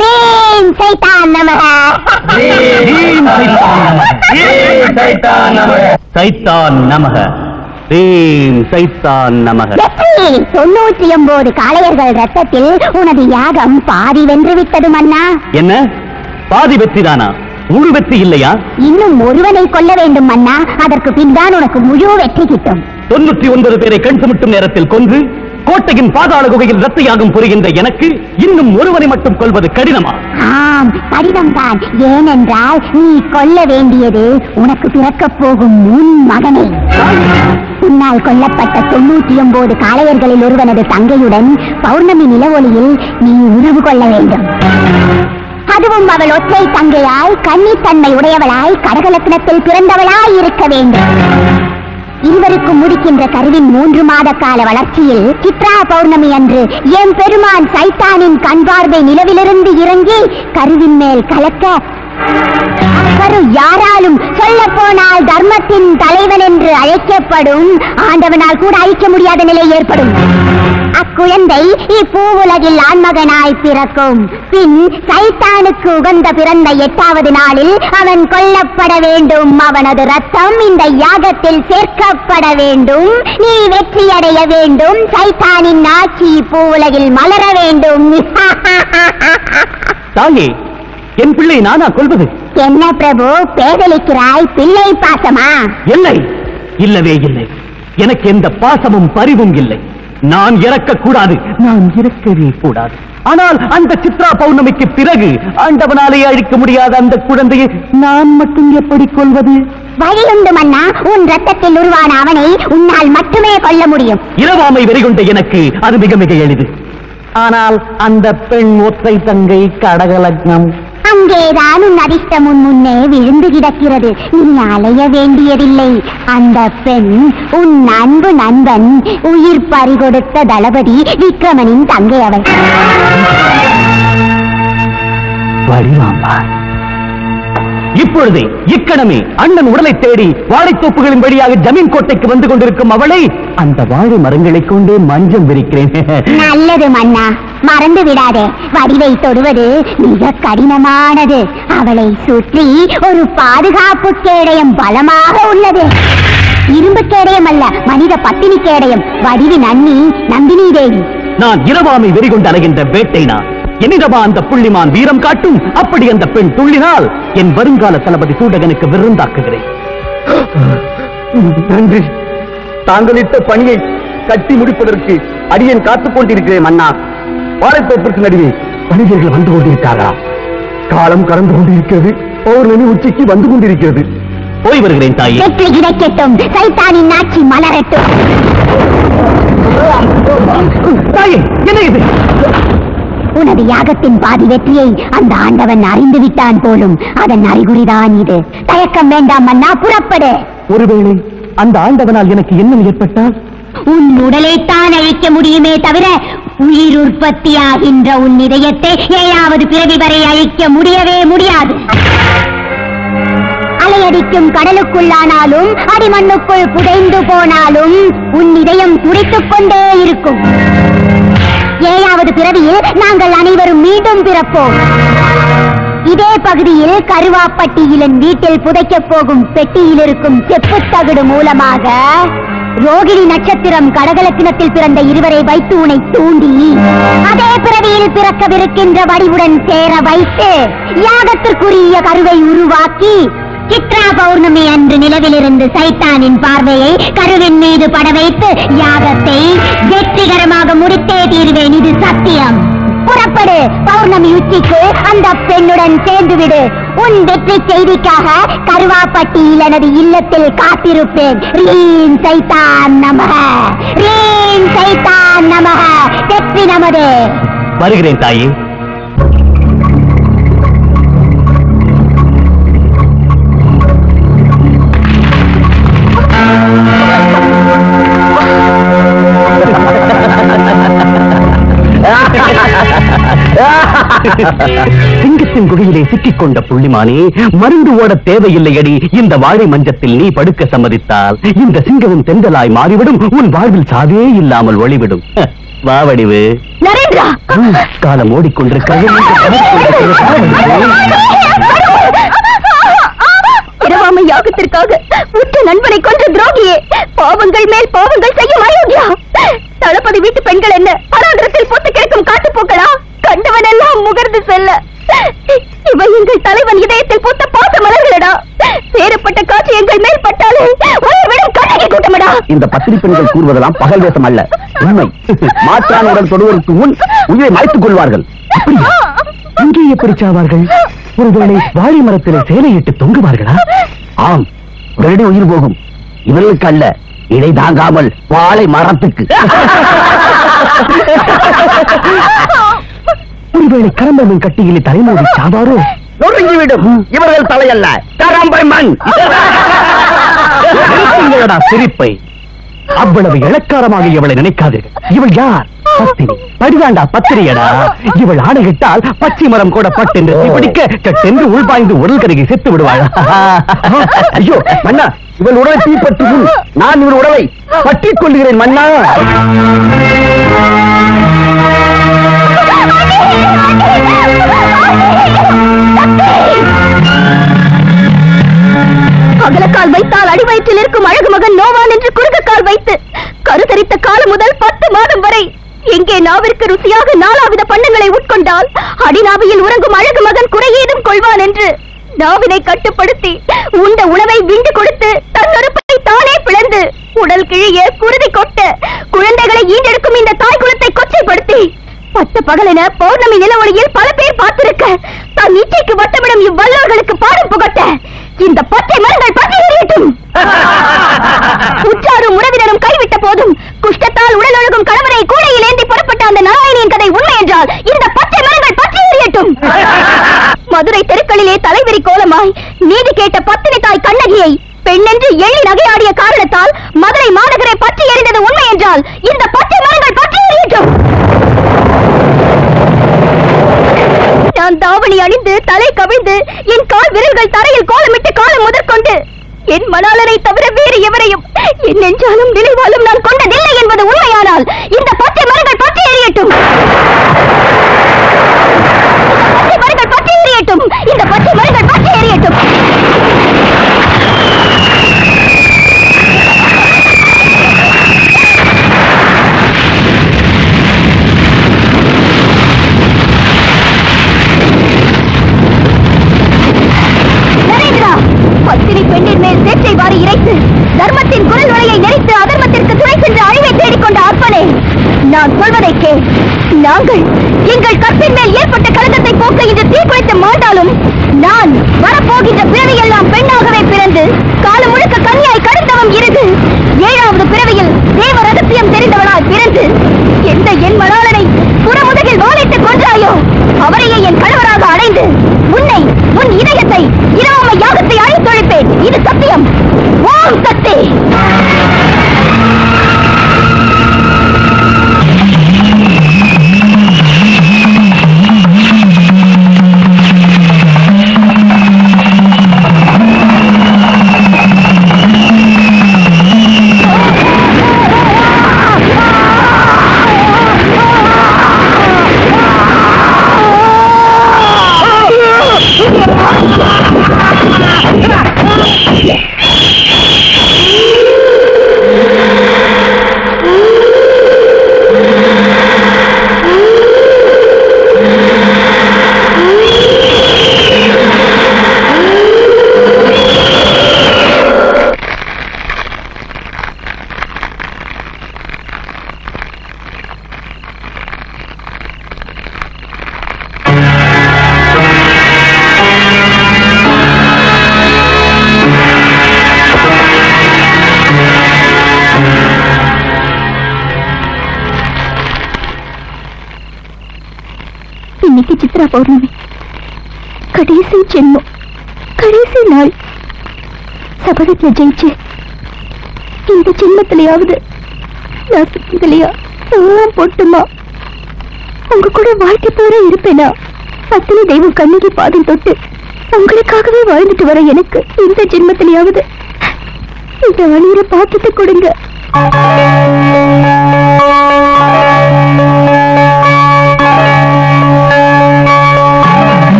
Reem Satan Namaha. சைத்தான் நமக காளையர்கள் ரத்தத்தில் உனது யாகம் பாதி வென்று விட்டது மன்னா. என்ன பாதி வெற்றிதானா? முழு வெற்றி இல்லையா? இன்னும் ஒருவனை கொல்ல வேண்டும் மன்னா, அதற்கு பின்தான் உனக்கு முழு வெற்றி கிட்டும். 99 பேரை கண் சுமிட்டும் நேரத்தில் கொன்று கோட்டையின் பாதாள குகையில் ரத்த யாகம் புரிகின்ற எனக்கு இன்னும் ஒருவனை மட்டும் கொள்வது கடினமா? ஆம், கடினம்தான். ஏனென்றால் நீ கொல்ல வேண்டியது உனக்கு பிறக்கப் போகும் முன் மகனே. உன்னால் கொல்லப்பட்ட 99 காளையர்களில் ஒருவனது தங்கையுடன் பௌர்ணமி நிலவொளியில் நீ உறவு கொள்ள வேண்டும். அதுவும் அவள் ஒற்றை தங்கையாய், கன்னித்தன்மை உடையவளாய், கடகலக்னத்தில் பிறந்தவளாய் இருக்க வேண்டும். இருவருக்கு முடிக்கின்ற கருவின் 3 மாத கால வளர்ச்சியில் சித்ரா பௌர்ணமி அன்று என் பெருமான் சைத்தானின் கண்பார்வை நிலவிலிருந்து இறங்கி கருவின் மேல் கலக்க யாராலும் சொல்ல போனால் தர்மத்தின் தலைவன் என்று அழைக்கப்படும் ஆண்டவனால் கூட அழிக்க முடியாத நிலை ஏற்படும். அக்குழந்தை இப்பூவுலகில் ஆண்மகனாய் பிறக்கும். பின் சைத்தானுக்கு உகந்த பிறந்த 8வது நாளில் அவன் கொல்லப்பட வேண்டும். அவனது ரத்தம் இந்த யாகத்தில் சேர்க்கப்பட வேண்டும். நீ வெற்றியடைய வேண்டும். சைத்தானின் ஆட்சி பூவுலகில் மலர வேண்டும். தாயே, என் பிள்ளை நானா கொள்வது? என்ன பிரபு பேதலிக்கிறாய்? பிள்ளை பாசமா? இல்லை, இல்லவே இல்லை. எனக்கு எந்த பாசமும் பரிவும் இல்லை. நான் இறக்க கூடாது, நான் இறக்கவே கூடாது. ஆனால் அந்த சித்ரா பௌர்ணமிக்கு பிறகு ஆண்டவனாலே அழிக்க முடியாத அந்த குழந்தையை நான் மட்டும் எப்படி கொள்வது? வழியுண்டு மன்னா, உன் ரத்தத்தில் உருவான அவனை உன்னால் மட்டுமே கொள்ள முடியும். இரவாமை வெறிகொண்ட எனக்கு அது மிக மிக எளிது. ஆனால் அந்த பெண் ஒற்றை தங்கை கடகலக்னம். அங்கேதான் உன் அதிர்ஷ்டம் உன் முன்னே விழுந்து கிடக்கிறது. நீ அலைய வேண்டியதில்லை. அந்த பெண் உன் அன்பு நண்பன், உயிர் பறிகொடுத்த தளபதி விக்ரமனின் தங்கை. அவள் இப்பொழுதே இக்கணமே அண்ணன் உடலை தேடி வாழைத்தோப்புகளின் வழியாக ஜமீன் கோட்டைக்கு வந்து கொண்டிருக்கும் அவளை அந்த வாழை மரங்களை கொண்டு மஞ்சம் விரிக்கிறேன். நல்லது மன்னா, மறந்து விடாதே. வடிவை தொடுவது மிக கடினமானது. அவளை சுற்றி ஒரு பாதுகாப்பு கேடயம் பலமாக உள்ளது. இரும்பு கேடயம் அல்ல, மனித பத்தினி கேடயம். வடிவின் அண்ணி நந்தினி தேவி. நான் இரவாமை வெறிகொண்டு அலைகின்ற வேட்டைனா என்னிடமா அந்த புள்ளிமான் வீரம் காட்டும்? அப்படி அந்த பெண் துள்ளினால் என் வருங்கால தளபதி சூடகனுக்கு விருந்தாக்குகிறேன். நன்றி. தாங்களிட்ட பணியை கட்டி முடிப்பதற்கு அடியன் காத்துக் கொண்டிருக்கிறேன் மன்னா. வாழைத்தோப்பிற்கு நடுவே வணிகர்கள் வந்து கொண்டிருக்காரா? காலம் கடந்து கொண்டிருக்கிறது. பௌர்ணமி உச்சிக்கு வந்து கொண்டிருக்கிறது. போய் வருகிறேன் தாயே. வெற்றி கிடைக்கட்டும். சைத்தானின் ஆட்சி மலரட்டும். தாயே, என்ன இது? உனது யாகத்தின் பாதி வெற்றியை அந்த ஆண்டவன் அறிந்து விட்டான் போலும். அதன் அறிகுறிதான் இது. தயக்கம் வேண்டாம் மன்னா, புறப்படு. ஒருவேளை அந்த ஆண்டவனால் எனக்கு என்ன ஏற்பட்டால்? உன் உடலைத்தான் அழிக்க முடியுமே தவிர உயிர் உற்பத்தியாகின்ற உன் இதயத்தை 7வது பிறவி வரை அழிக்க முடியவே முடியாது. அலையடிக்கும் கடலுக்குள்ளானாலும் அடிமண்ணுக்குள் புதைந்து போனாலும் உன் இதயம் துடித்துக் கொண்டே இருக்கும். 7வது பிறவியில் நாங்கள் அனைவரும் மீண்டும் பிறப்போம். இதே பகுதியில் கருவாப்பட்டியிலன் வீட்டில் புதைக்கப் போகும் பெட்டியில் இருக்கும் செப்பு தகுடு மூலமாக ரோகிணி நட்சத்திரம் கடகலத்தினத்தில் பிறந்த இருவரை வைத்து உனை தூண்டி அதே பிறவியில் பிறக்கவிருக்கின்ற வடிவுடன் சேர வைத்து யாகத்திற்குரிய கருவை உருவாக்கி சித்ரா பௌர்ணமி அன்று நிலவிலிருந்து சைத்தானின் பார்வையை கருவின் மீது பட வைத்து யாகத்தை வெற்றிகரமாக முடித்தே தீர்வேன். இது சத்தியம். புறப்படு. பௌர்ணமி உச்சிக்கு அந்த பெண்ணுடன் சேர்ந்துவிடு. உன் வெற்றி செய்திக்காக கருவாப்பட்டியில் எனது இல்லத்தில் காத்திருப்பேன். ரீம் சைத்தான் நமக, ரீம் சைத்தான் நமக. வெற்றி நமது. வருகிறேன் தாயே. சிங்கத்தின் குகையிலே சிக்கிக் கொண்ட புள்ளிமானே, மருந்து ஓட தேவையில்லை அடி. இந்த வாழை மஞ்சத்தில் நீ படுக்க சம்மதித்தால் இந்த சிங்கமும் தென்றலாய் மாறிவிடும். உன் வாழ்வில் சாவே இல்லாமல் ஒளிவிடும். வாவடிவு நரேந்திரா, காலம் ஓடிக்கொண்டிருக்கிறது. காணாம யாகத்திற்காக உற்ற நண்பனை கொன்ற துரோகியே, பாவங்கள் மேல் பாவங்கள் செய்யும் அயோக்கியா. தளபதி வீட்டு பெண்கள் என்ன பராந்திரத்தில் போட்டு கேட்கும் காட்டு போக்களா? கண்டவன் எல்லாம் முகர்ந்து செல்ல இவன் எங்கள் தலைவன் இதயத்தில் பூத்த பாச மலர்களடா. சேரப்பட்ட காட்சி எங்கள் மேல் பட்டாலே உயிர்விடும் கண்ணகி கூட்டமடா. இந்த பத்திரி பெண்கள் கூறுவதெல்லாம் பகல் வேஷம் அல்ல, உண்மை. மாற்றான் உடல் தொடுவதற்கு முன் உயிரை மறைத்துக் கொள்வார்கள். இங்கே எப்படி சாவார்கள்? ஒருவேளை வாழை மரத்திலே சேலையிட்டு தொங்குவார்களா? ஆம், உடனடி உயிர் போகும். இவர்களுக்கு அல்ல, இடை தாங்காமல் வாழை மரத்துக்கு. ஒருவேளை கரம்பமின் கட்டியிலே தலைமோதி சாவாரோ? நொறுங்கிவிடும் இவர்கள் தலையல்ல கரம்பை மண். சிரிப்பை அவ்வளவு இளக்காரமாக இவளை நினைக்காதீர்கள். இவள் யார்? பத்தினி. படிதாண்டா பத்திரியடா. இவள் ஆணையிட்டால் பச்சை மரம் கூட பட்டென்று பிடிக்க கட்டென்று உள்பாய்ந்து உடல் கருகி செத்து விடுவாள். ஐயோ மன்னா, இவள் உடலை தீப்பற்றி நான் இவள் உடலை பற்றிக் கொள்கிறேன் மன்னா. அகலக்கால் வைத்தால் அடிவயிற்றில் இருக்கும் அழகு மகன் நோவான் என்று குறுக்கு கால் வைத்து கருத்தரித்த காலம் முதல் 10 மாதம் வரை எங்கே நாவிற்கு ருசியாக 4வித பண்ணங்களை உட்கொண்டால் அடிநாவியில் உறங்கும் அழகு மகன் குறையேதும் கொள்வான் என்று நாவினை கட்டுப்படுத்தி உண்ட உணவை விண்டு கொடுத்து தன்னொருப்பை தானே பிளந்து உடல் கிழிய குருதி கொட்ட குழந்தைகளை ஈண்டெடுக்கும் இந்த தாய் குலத்தை கொச்சைப்படுத்தி பட்ட பகலென பௌர்ணமி நிலவொளியில் பல பேர் பார்த்திருக்க தன் நீச்சைக்கு வட்டமிடும் இவ்வல்லோர்களுக்கு பாடம் புகட்ட இந்த பச்சை மரங்கள் பற்றி எறியட்டும். உற்றாரும் உறவினரும் கைவிட்ட போதும் குஷ்டத்தால் உடல் ஒழுகும் கணவரை கூடையில் ஏந்தி புறப்பட்ட அந்த நாராயணியின் கதை உண்மை என்றால் இந்த பச்சை மரங்கள் பற்றி எறியட்டும். மதுரை தெருக்களிலே தலைவிரி கோலமாய் நீதி கேட்ட பத்தினி தாய் கண்ணகியை பெண்ணென்று எள்ளி நகையாடிய காரணத்தால் மதுரை மாநகரை பற்றி எறிந்தது உண்மை என்றால் இந்த பச்சை மரங்கள் பற்றி எறியட்டும். நான் தாவணி அணிந்து தலை கவிழ்ந்து என் கால் விரல்கள் தரையில் கோலமிட்டு காலம் முதற்கொண்டு என் மணாளரை தவிர வேறு எவரையும் என் நெஞ்சாலும் நினைவாலும் நான் கொண்டதில்லை என்பது உண்மையானால் இந்த பச்சை மரங்கள் பற்றி எறியட்டும். பச்சை மரங்கள் பற்றி எறியட்டும். இந்த பச்சை மரங்கள் பற்றி எறியட்டும். தர்மத்தின் குரல் ஒலையை நெறித்து அதர்மத்திற்கு துணை சென்று அழிவை தேடிக்கொண்ட அப்பனே, நான் சொல்வதை கேள். நாங்கள் எங்கள் கற்பின் மேல் ஏற்பட்ட கலக்கத்தை போக்க இன்று தீக்குளித்து மாண்டாலும் நான் வரப்போகின்ற பிறவியெல்லாம் பெண்ணாகவே பிறந்து காலம் முழுக்க கன்னியாய் கருத்தவம் இருந்து 7வது பிறவியில் தேவ ரகசியம் தெரிந்தவளால் பிறந்து எந்த என் மணாளனை புறமுதுகில் வாழைத்துக் கொன்றாயோ அவரையே என் கணவராக அடைந்து உன்னை உன் இதயத்தை இராம யாகத்தை அழித்தொழிப்பேன். இது சத்தியம். ஓம் சக்தி. பௌர்ணமி, கடைசி ஜென்மம், கடைசி நாள். சபதத்தை ஜெயிச்சு இந்த ஜென்மத்திலேயாவது போட்டுமா உங்க கூட வாழ்க்கை போற இருப்பேனா? பத்தினி தெய்வம் கண்ணகி பாதம் தொட்டு உங்களுக்காகவே வாழ்ந்துட்டு வர எனக்கு இந்த ஜென்மத்திலேயாவது இந்த வழியில பாத்திட்டு கொடுங்க.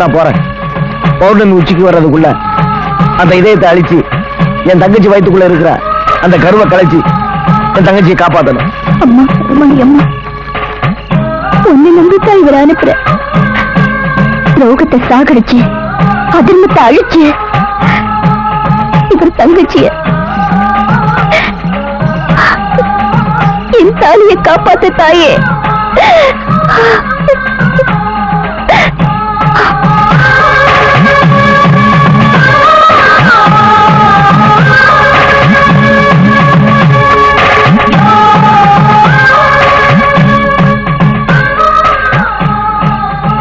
நான் போறேன். பௌர்ணமி உச்சிக்கு வர்றதுக்குள்ள அந்த இதயத்தை அழிச்சு என் தங்கச்சி வயிற்றுக்குள்ள இருக்கிற அந்த கருவை கலைச்சி என் தங்கச்சியை காப்பாத்தணும். அம்மா அம்மா பொண்ணு நம்பித்தான் இவர் அனுப்புற ரோகத்தை சாகடிச்சு அதிர்மத்தை அழிச்சு இவர் தங்கச்சிய என் தாலியை காப்பாத்த தாயே.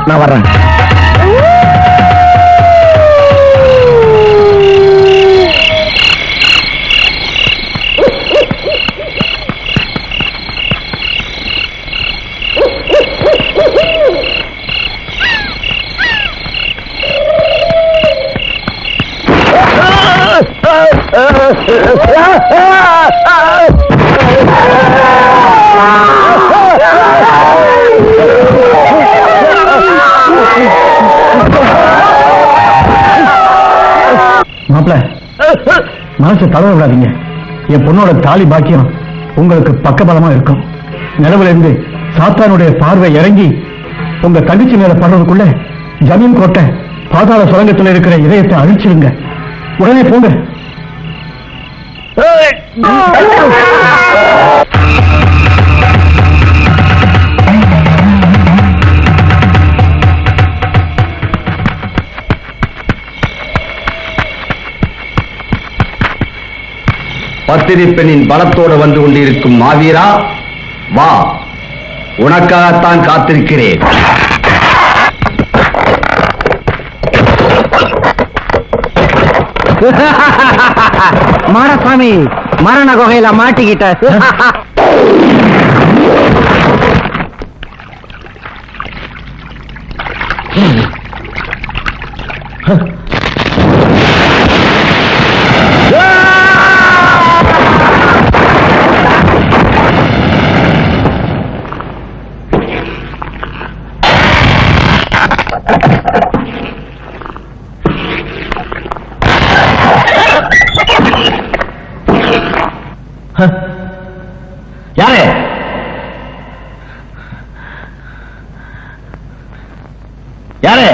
நான் வர்றேன். மனசு தளர விடாதீங்க. என் பொண்ணோட தாலி பாக்கியம் உங்களுக்கு பக்கபலமா இருக்கும். நிலவிலிருந்து சாத்தானுடைய பார்வை இறங்கி உங்க தகுச்சி மேல படுறதுக்குள்ள ஜமீன் கோட்டை பாதாள சுரங்கத்தில் இருக்கிற இதயத்தை அழிச்சிருங்க. உடனே போங்க. பத்திரி பெண்ணின் பலத்தோடு வந்து கொண்டிருக்கும் மாவீரா, வா, உனக்காகத்தான் காத்திருக்கிறேன். மாடசாமி மரண குகையில மாட்டிக்கிட்ட. யாரே யாரே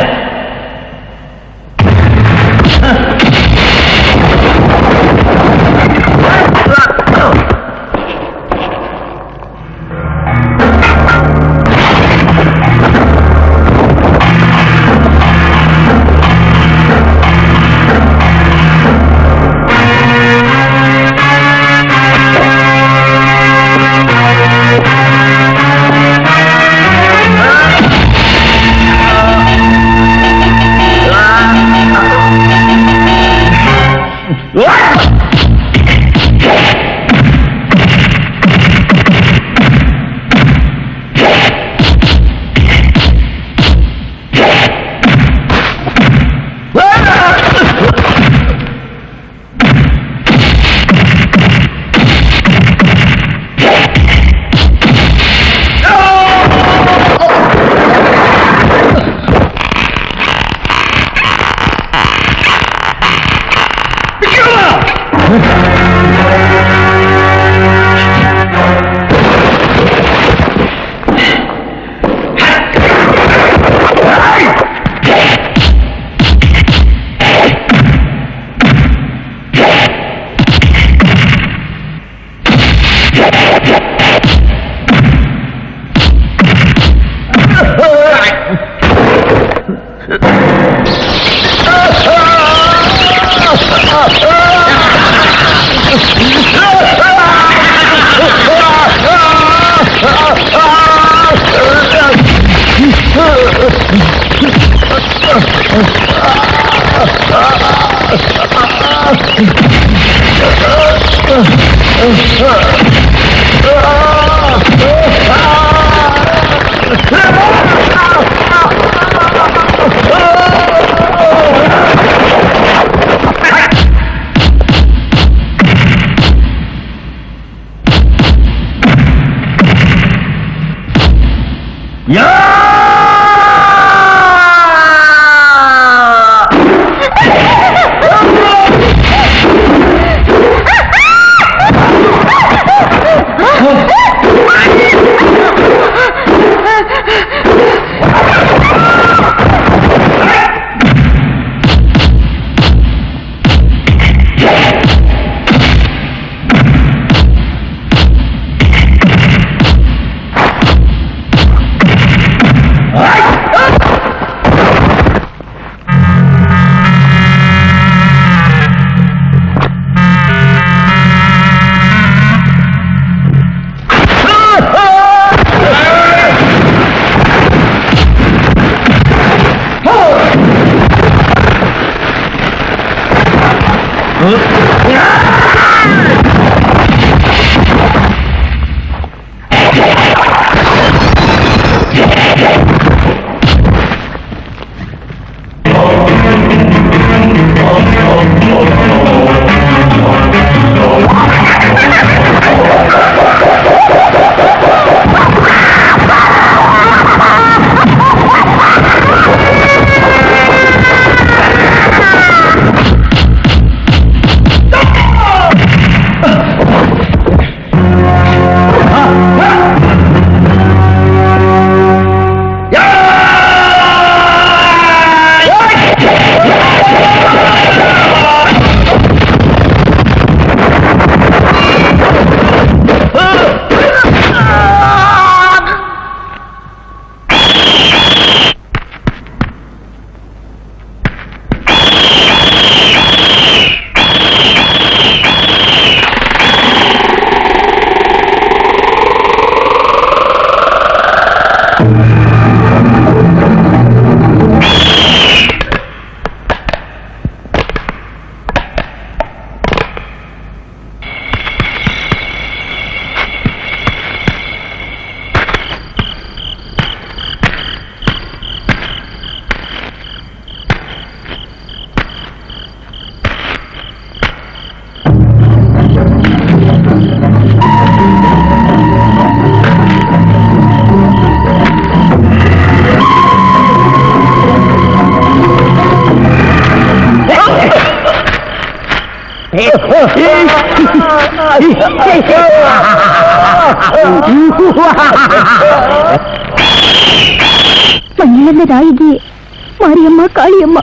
दायी मारियम्मा कालियम्मा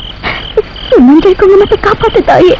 मत कापात ताई